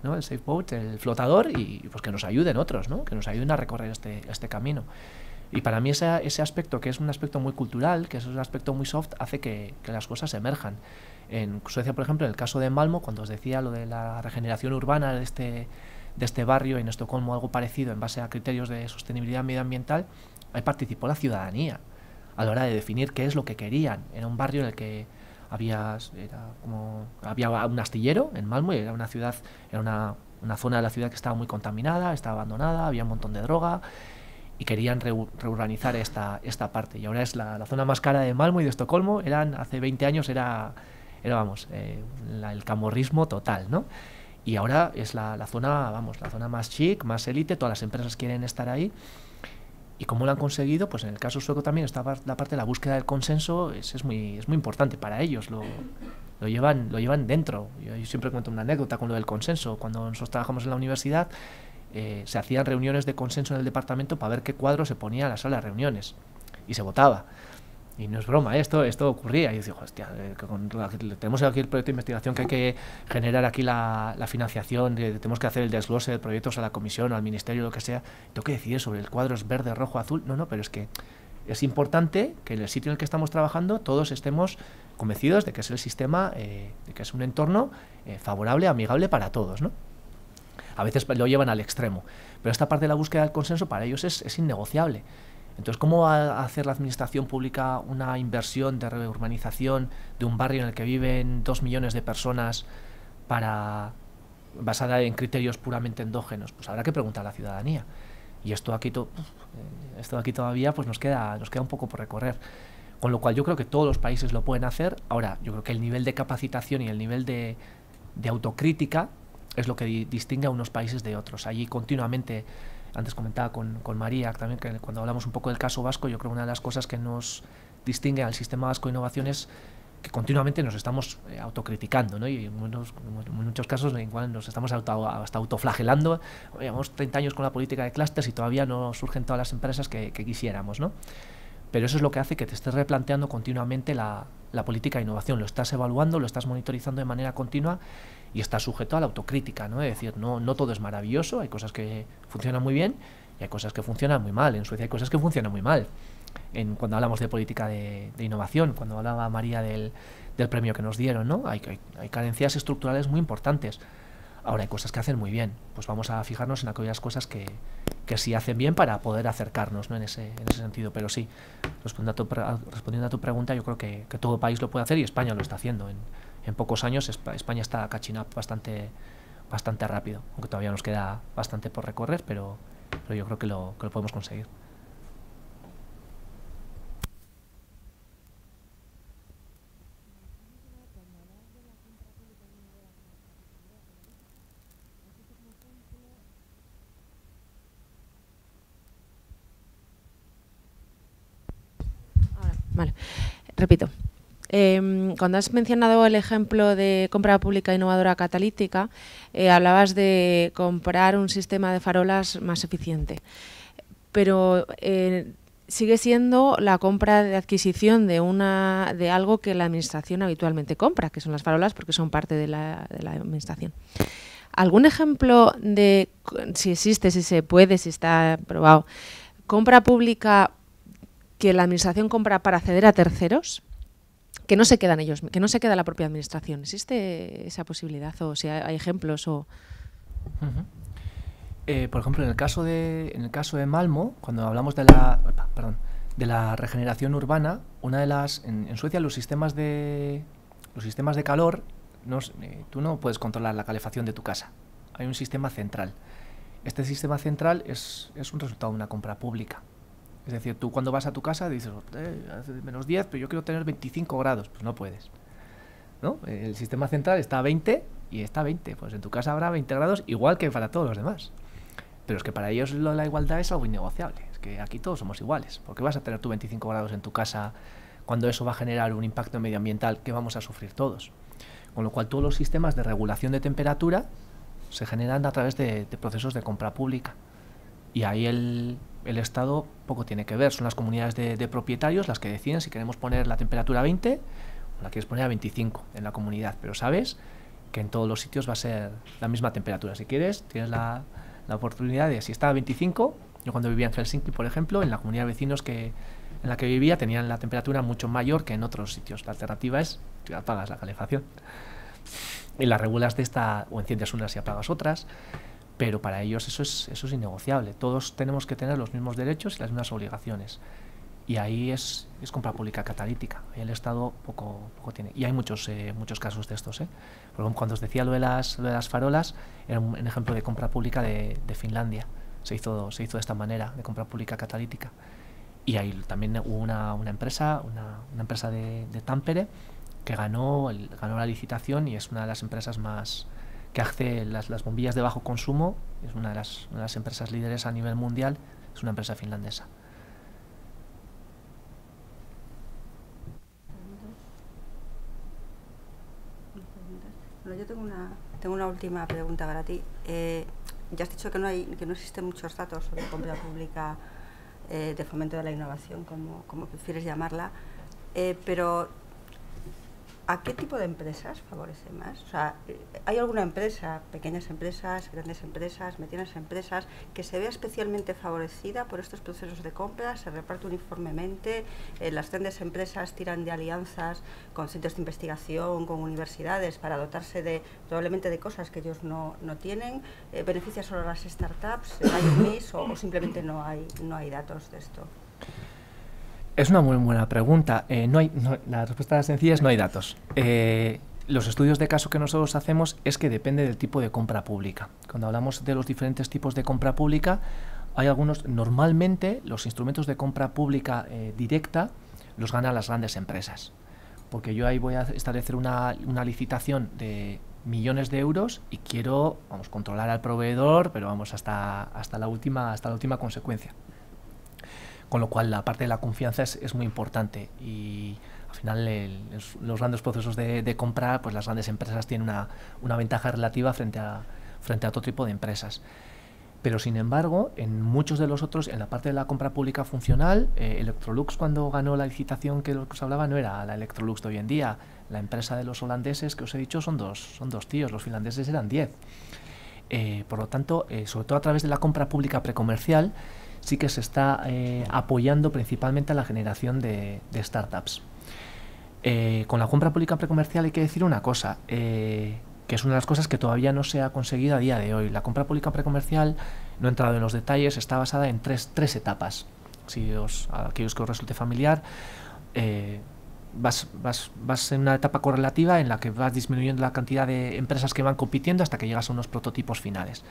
¿no?, el safe boat, el flotador, y pues que nos ayuden otros, ¿no?, que nos ayuden a recorrer este camino. Y para mí ese aspecto, que es un aspecto muy cultural, que es un aspecto muy soft, hace que las cosas emerjan. En Suecia, por ejemplo, en el caso de Malmö, cuando os decía lo de la regeneración urbana de este barrio, en Estocolmo algo parecido en base a criterios de sostenibilidad medioambiental, ahí participó la ciudadanía. a la hora de definir qué es lo que querían. Era un barrio en el que había un astillero en Malmö, era una ciudad, era una zona de la ciudad que estaba muy contaminada, estaba abandonada, había un montón de droga, y querían reurbanizar esta parte. Y ahora es la zona más cara de Malmö y de Estocolmo. Hace 20 años era vamos, el camorrismo total, ¿no? Y ahora es la zona, vamos, la zona más chic, más élite, todas las empresas quieren estar ahí. ¿Y cómo lo han conseguido? Pues en el caso sueco también está la parte de la búsqueda del consenso, es muy importante para ellos, lo llevan dentro. Yo siempre cuento una anécdota con lo del consenso. Cuando nosotros trabajamos en la universidad, se hacían reuniones de consenso en el departamento para ver qué cuadro se ponía en la sala de reuniones, y se votaba. Y no es broma, esto ocurría. Y yo digo, hostia, tenemos aquí el proyecto de investigación, que hay que generar aquí la financiación, tenemos que hacer el desglose de proyectos a la comisión o al ministerio, lo que sea. Tengo que decidir sobre el cuadro, es verde, rojo, azul. No, pero es que es importante que en el sitio en el que estamos trabajando todos estemos convencidos de que es el sistema, de que es un entorno favorable, amigable para todos, ¿no? A veces lo llevan al extremo, pero esta parte de la búsqueda del consenso para ellos es innegociable. Entonces, ¿cómo va a hacer la administración pública una inversión de reurbanización de un barrio en el que viven 2 millones de personas basada en criterios puramente endógenos? Pues habrá que preguntar a la ciudadanía. Y esto aquí todavía pues nos queda un poco por recorrer. Con lo cual yo creo que todos los países lo pueden hacer. Ahora, yo creo que el nivel de capacitación y el nivel de autocrítica es lo que distingue a unos países de otros. Allí continuamente... Antes comentaba con María también que cuando hablamos un poco del caso vasco, yo creo que una de las cosas que nos distingue al sistema vasco de innovación es que continuamente nos estamos autocriticando, ¿no? Y en muchos casos igual nos estamos hasta autoflagelando. Llevamos 30 años con la política de clústeres y todavía no surgen todas las empresas que quisiéramos, ¿no? Pero eso es lo que hace que te estés replanteando continuamente la política de innovación. Lo estás evaluando, lo estás monitorizando de manera continua y está sujeto a la autocrítica, ¿no? Es decir, no todo es maravilloso, hay cosas que funcionan muy bien y hay cosas que funcionan muy mal. En Suecia hay cosas que funcionan muy mal. Cuando hablamos de política de innovación, cuando hablaba María del premio que nos dieron, ¿no? Hay carencias estructurales muy importantes. Ahora hay cosas que hacen muy bien, pues vamos a fijarnos en aquellas cosas que sí hacen bien para poder acercarnos, ¿no? en ese sentido. Pero sí, respondiendo a tu pregunta, yo creo que todo país lo puede hacer y España lo está haciendo. En pocos años España está catching up bastante rápido, aunque todavía nos queda bastante por recorrer, pero yo creo que lo podemos conseguir. Vale, repito. Cuando has mencionado el ejemplo de compra pública innovadora catalítica, hablabas de comprar un sistema de farolas más eficiente, pero sigue siendo la compra de adquisición de algo que la administración habitualmente compra, que son las farolas, porque son parte de la administración. ¿Algún ejemplo de, si existe, si se puede, si está probado, compra pública que la administración compra para acceder a terceros, que no se quedan ellos, que no se queda la propia administración? ¿Existe esa posibilidad o si hay ejemplos? O por ejemplo, en el caso de Malmö, cuando hablamos de la regeneración urbana, en Suecia los sistemas de calor, tú no puedes controlar la calefacción de tu casa. Hay un sistema central. Este sistema central es un resultado de una compra pública. Es decir, tú cuando vas a tu casa dices, hace menos 10, pero yo quiero tener 25 grados. Pues no puedes, ¿no? El sistema central está a 20 y está a 20. Pues en tu casa habrá 20 grados, igual que para todos los demás. Pero es que para ellos la igualdad es algo innegociable. Es que aquí todos somos iguales. ¿Por qué vas a tener tú 25 grados en tu casa cuando eso va a generar un impacto medioambiental que vamos a sufrir todos? Con lo cual todos los sistemas de regulación de temperatura se generan a través de procesos de compra pública. Y ahí el Estado poco tiene que ver, son las comunidades de propietarios las que deciden si queremos poner la temperatura a 20 o la quieres poner a 25 en la comunidad, pero sabes que en todos los sitios va a ser la misma temperatura. Si quieres, tienes la oportunidad de, si está a 25, yo cuando vivía en Helsinki, por ejemplo, en la comunidad de vecinos en la que vivía tenían la temperatura mucho mayor que en otros sitios. La alternativa es, tú apagas la calefacción y las regulas de esta, o enciendes unas y apagas otras. Pero para ellos eso es innegociable. Todos tenemos que tener los mismos derechos y las mismas obligaciones. y ahí es compra pública catalítica. El Estado poco tiene. Y hay muchos casos de estos. Por cuando os decía lo de las farolas, era un ejemplo de compra pública de Finlandia. Se hizo de esta manera, de compra pública catalítica. Y ahí también hubo una empresa de Tampere, que ganó la licitación y es una de las empresas más que hace las bombillas de bajo consumo. Es una de las empresas líderes a nivel mundial, es una empresa finlandesa. Bueno, yo tengo una última pregunta para ti. Ya has dicho que no existen muchos datos sobre compra pública de fomento de la innovación, como prefieres llamarla, pero ¿a qué tipo de empresas favorece más? O sea, ¿hay alguna empresa, pequeñas empresas, grandes empresas, medianas empresas, que se vea especialmente favorecida por estos procesos de compra? ¿Se reparte uniformemente? ¿Las grandes empresas tiran de alianzas con centros de investigación, con universidades, para dotarse de probablemente de cosas que ellos no tienen? ¿Beneficia solo a las startups? ¿Hay un mix o simplemente no hay datos de esto? Es una muy buena pregunta. La respuesta sencilla es no hay datos. Los estudios de caso que nosotros hacemos es que depende del tipo de compra pública. Cuando hablamos de los diferentes tipos de compra pública, hay algunos, normalmente los instrumentos de compra pública directa los ganan las grandes empresas. Porque yo ahí voy a establecer una licitación de millones de euros y quiero, vamos, controlar al proveedor, pero vamos hasta la última consecuencia. Con lo cual la parte de la confianza es muy importante y al final los grandes procesos de compra, pues las grandes empresas tienen una ventaja relativa frente a otro tipo de empresas. Pero sin embargo, en muchos de los otros, en la parte de la compra pública funcional, Electrolux cuando ganó la licitación que os hablaba no era la Electrolux de hoy en día, la empresa de los holandeses que os he dicho son dos tíos, los finlandeses eran 10. Por lo tanto, sobre todo a través de la compra pública precomercial, sí que se está apoyando principalmente a la generación de startups. Con la compra pública precomercial hay que decir una cosa, que es una de las cosas que todavía no se ha conseguido a día de hoy. La compra pública precomercial, no he entrado en los detalles, está basada en tres etapas. Si a aquellos que os resulte familiar, vas en una etapa correlativa en la que vas disminuyendo la cantidad de empresas que van compitiendo hasta que llegas a unos prototipos finales.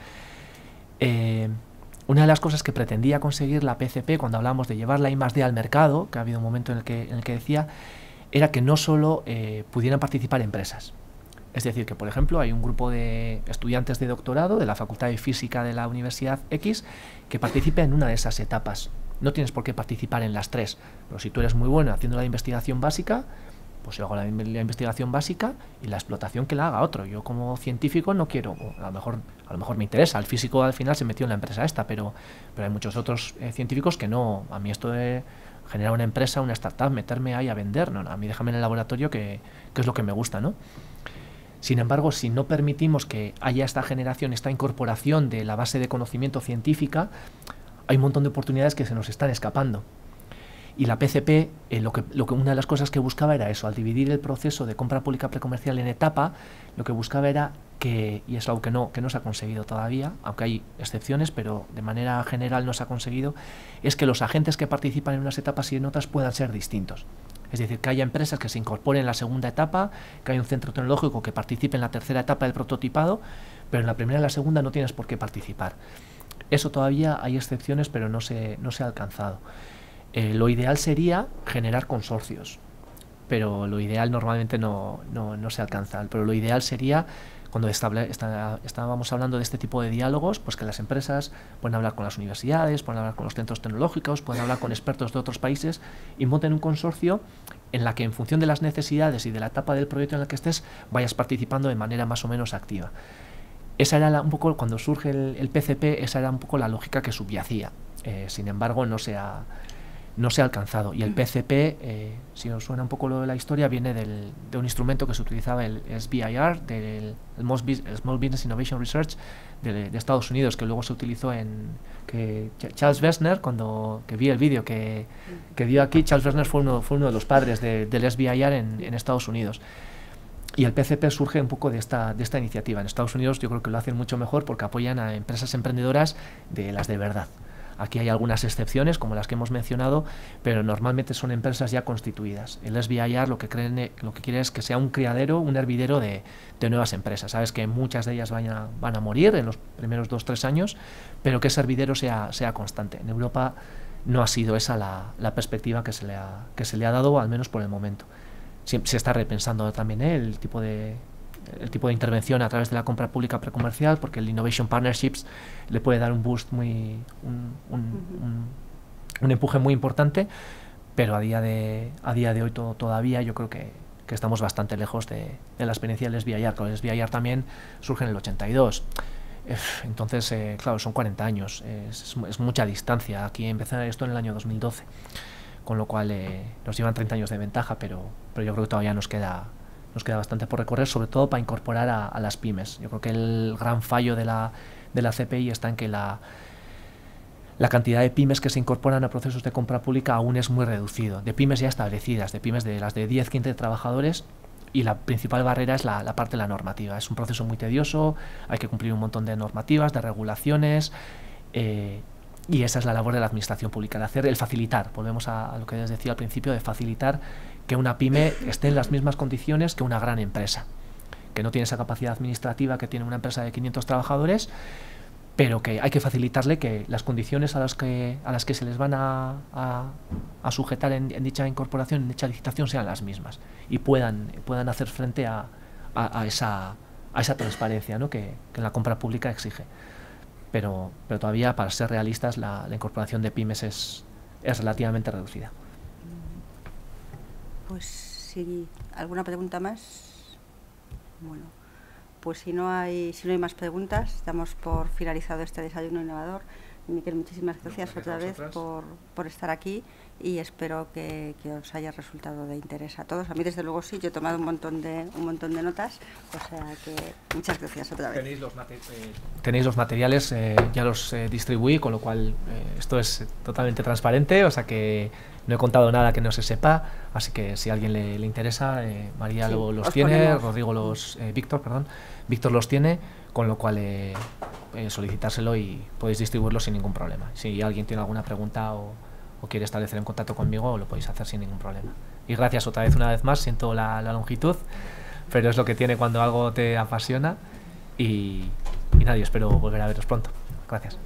Una de las cosas que pretendía conseguir la PCP cuando hablamos de llevar la I+D al mercado, que ha habido un momento en el que decía, era que no solo pudieran participar empresas. Es decir, que por ejemplo hay un grupo de estudiantes de doctorado de la Facultad de Física de la Universidad X que participa en una de esas etapas. No tienes por qué participar en las tres, pero si tú eres muy bueno haciendo la investigación básica, pues yo hago la investigación básica y la explotación que la haga otro. Yo como científico no quiero, a lo mejor me interesa, el físico al final se metió en la empresa esta, pero hay muchos otros científicos que no. A mí esto de generar una empresa, una startup, meterme ahí a vender, no, a mí déjame en el laboratorio que es lo que me gusta, ¿no? Sin embargo, si no permitimos que haya esta generación, esta incorporación de la base de conocimiento científica, hay un montón de oportunidades que se nos están escapando. Y la PCP, una de las cosas que buscaba era eso, al dividir el proceso de compra pública precomercial en etapa, lo que buscaba era que, y es algo que no se ha conseguido todavía, aunque hay excepciones, pero de manera general no se ha conseguido, es que los agentes que participan en unas etapas y en otras puedan ser distintos. Es decir, que haya empresas que se incorporen en la segunda etapa, que haya un centro tecnológico que participe en la tercera etapa del prototipado, pero en la primera y la segunda no tienes por qué participar. Eso todavía hay excepciones, pero no se ha alcanzado. Lo ideal sería generar consorcios, pero lo ideal normalmente no se alcanza. Pero lo ideal sería, cuando estábamos hablando de este tipo de diálogos, pues que las empresas pueden hablar con las universidades, pueden hablar con los centros tecnológicos, pueden hablar con expertos de otros países y monten un consorcio en la que en función de las necesidades y de la etapa del proyecto en la que estés, vayas participando de manera más o menos activa. Esa era un poco, cuando surge el PCP, esa era un poco la lógica que subyacía. Sin embargo, no se ha alcanzado. Y el PCP, si os suena un poco lo de la historia, viene de un instrumento que se utilizaba, el SBIR, el Small Business Innovation Research de Estados Unidos, que luego se utilizó Charles Wessner, que vi el vídeo que dio aquí, Charles Wessner fue uno de los padres del SBIR en Estados Unidos. Y el PCP surge un poco de esta iniciativa. En Estados Unidos yo creo que lo hacen mucho mejor porque apoyan a empresas emprendedoras de las de verdad. Aquí hay algunas excepciones, como las que hemos mencionado, pero normalmente son empresas ya constituidas. El SBIR lo que quiere es que sea un criadero, un hervidero de nuevas empresas. Sabes que muchas de ellas van a morir en los primeros 2 o 3 años, pero que ese hervidero sea constante. En Europa no ha sido esa la perspectiva que se le ha dado, al menos por el momento. Se está repensando también el tipo de intervención a través de la compra pública precomercial, porque el Innovation Partnerships le puede dar un boost un empuje muy importante, pero a día de hoy todavía yo creo que estamos bastante lejos de la experiencia del SBIR. El SBIR también surge en el 82, entonces claro, son 40 años, es mucha distancia. Aquí empezó esto en el año 2012, con lo cual nos llevan 30 años de ventaja, pero yo creo que todavía nos queda bastante por recorrer, sobre todo para incorporar a las pymes. Yo creo que el gran fallo de la CPI está en que la cantidad de pymes que se incorporan a procesos de compra pública aún es muy reducido, de pymes ya establecidas, de pymes de las de 10, 15 trabajadores, y la principal barrera es la parte de la normativa. Es un proceso muy tedioso, hay que cumplir un montón de normativas, de regulaciones, y esa es la labor de la administración pública, de hacer el facilitar. Volvemos a lo que les decía al principio, de facilitar que una pyme esté en las mismas condiciones que una gran empresa, que no tiene esa capacidad administrativa que tiene una empresa de 500 trabajadores, pero que hay que facilitarle que las condiciones a las que se les van a sujetar en dicha incorporación, en dicha licitación, sean las mismas y puedan hacer frente a esa transparencia, ¿no?, que la compra pública exige. Pero todavía, para ser realistas, la incorporación de pymes es relativamente reducida. Pues si alguna pregunta más, bueno, pues si no hay más preguntas, damos por finalizado este desayuno innovador. Mikel, muchísimas gracias otra vez por estar aquí, y espero que os haya resultado de interés a todos. A mí desde luego sí, yo he tomado un montón de notas, o sea que muchas gracias otra vez. Tenéis los materiales, ya los distribuí, con lo cual esto es totalmente transparente, o sea que no he contado nada que no se sepa, así que si a alguien le interesa, María sí, los tiene, ponemos. Rodrigo Víctor los tiene, con lo cual solicitárselo y podéis distribuirlo sin ningún problema. Si alguien tiene alguna pregunta o quiere establecer un contacto conmigo, lo podéis hacer sin ningún problema. Y gracias una vez más, siento la longitud, pero es lo que tiene cuando algo te apasiona, y nada, espero volver a veros pronto. Gracias.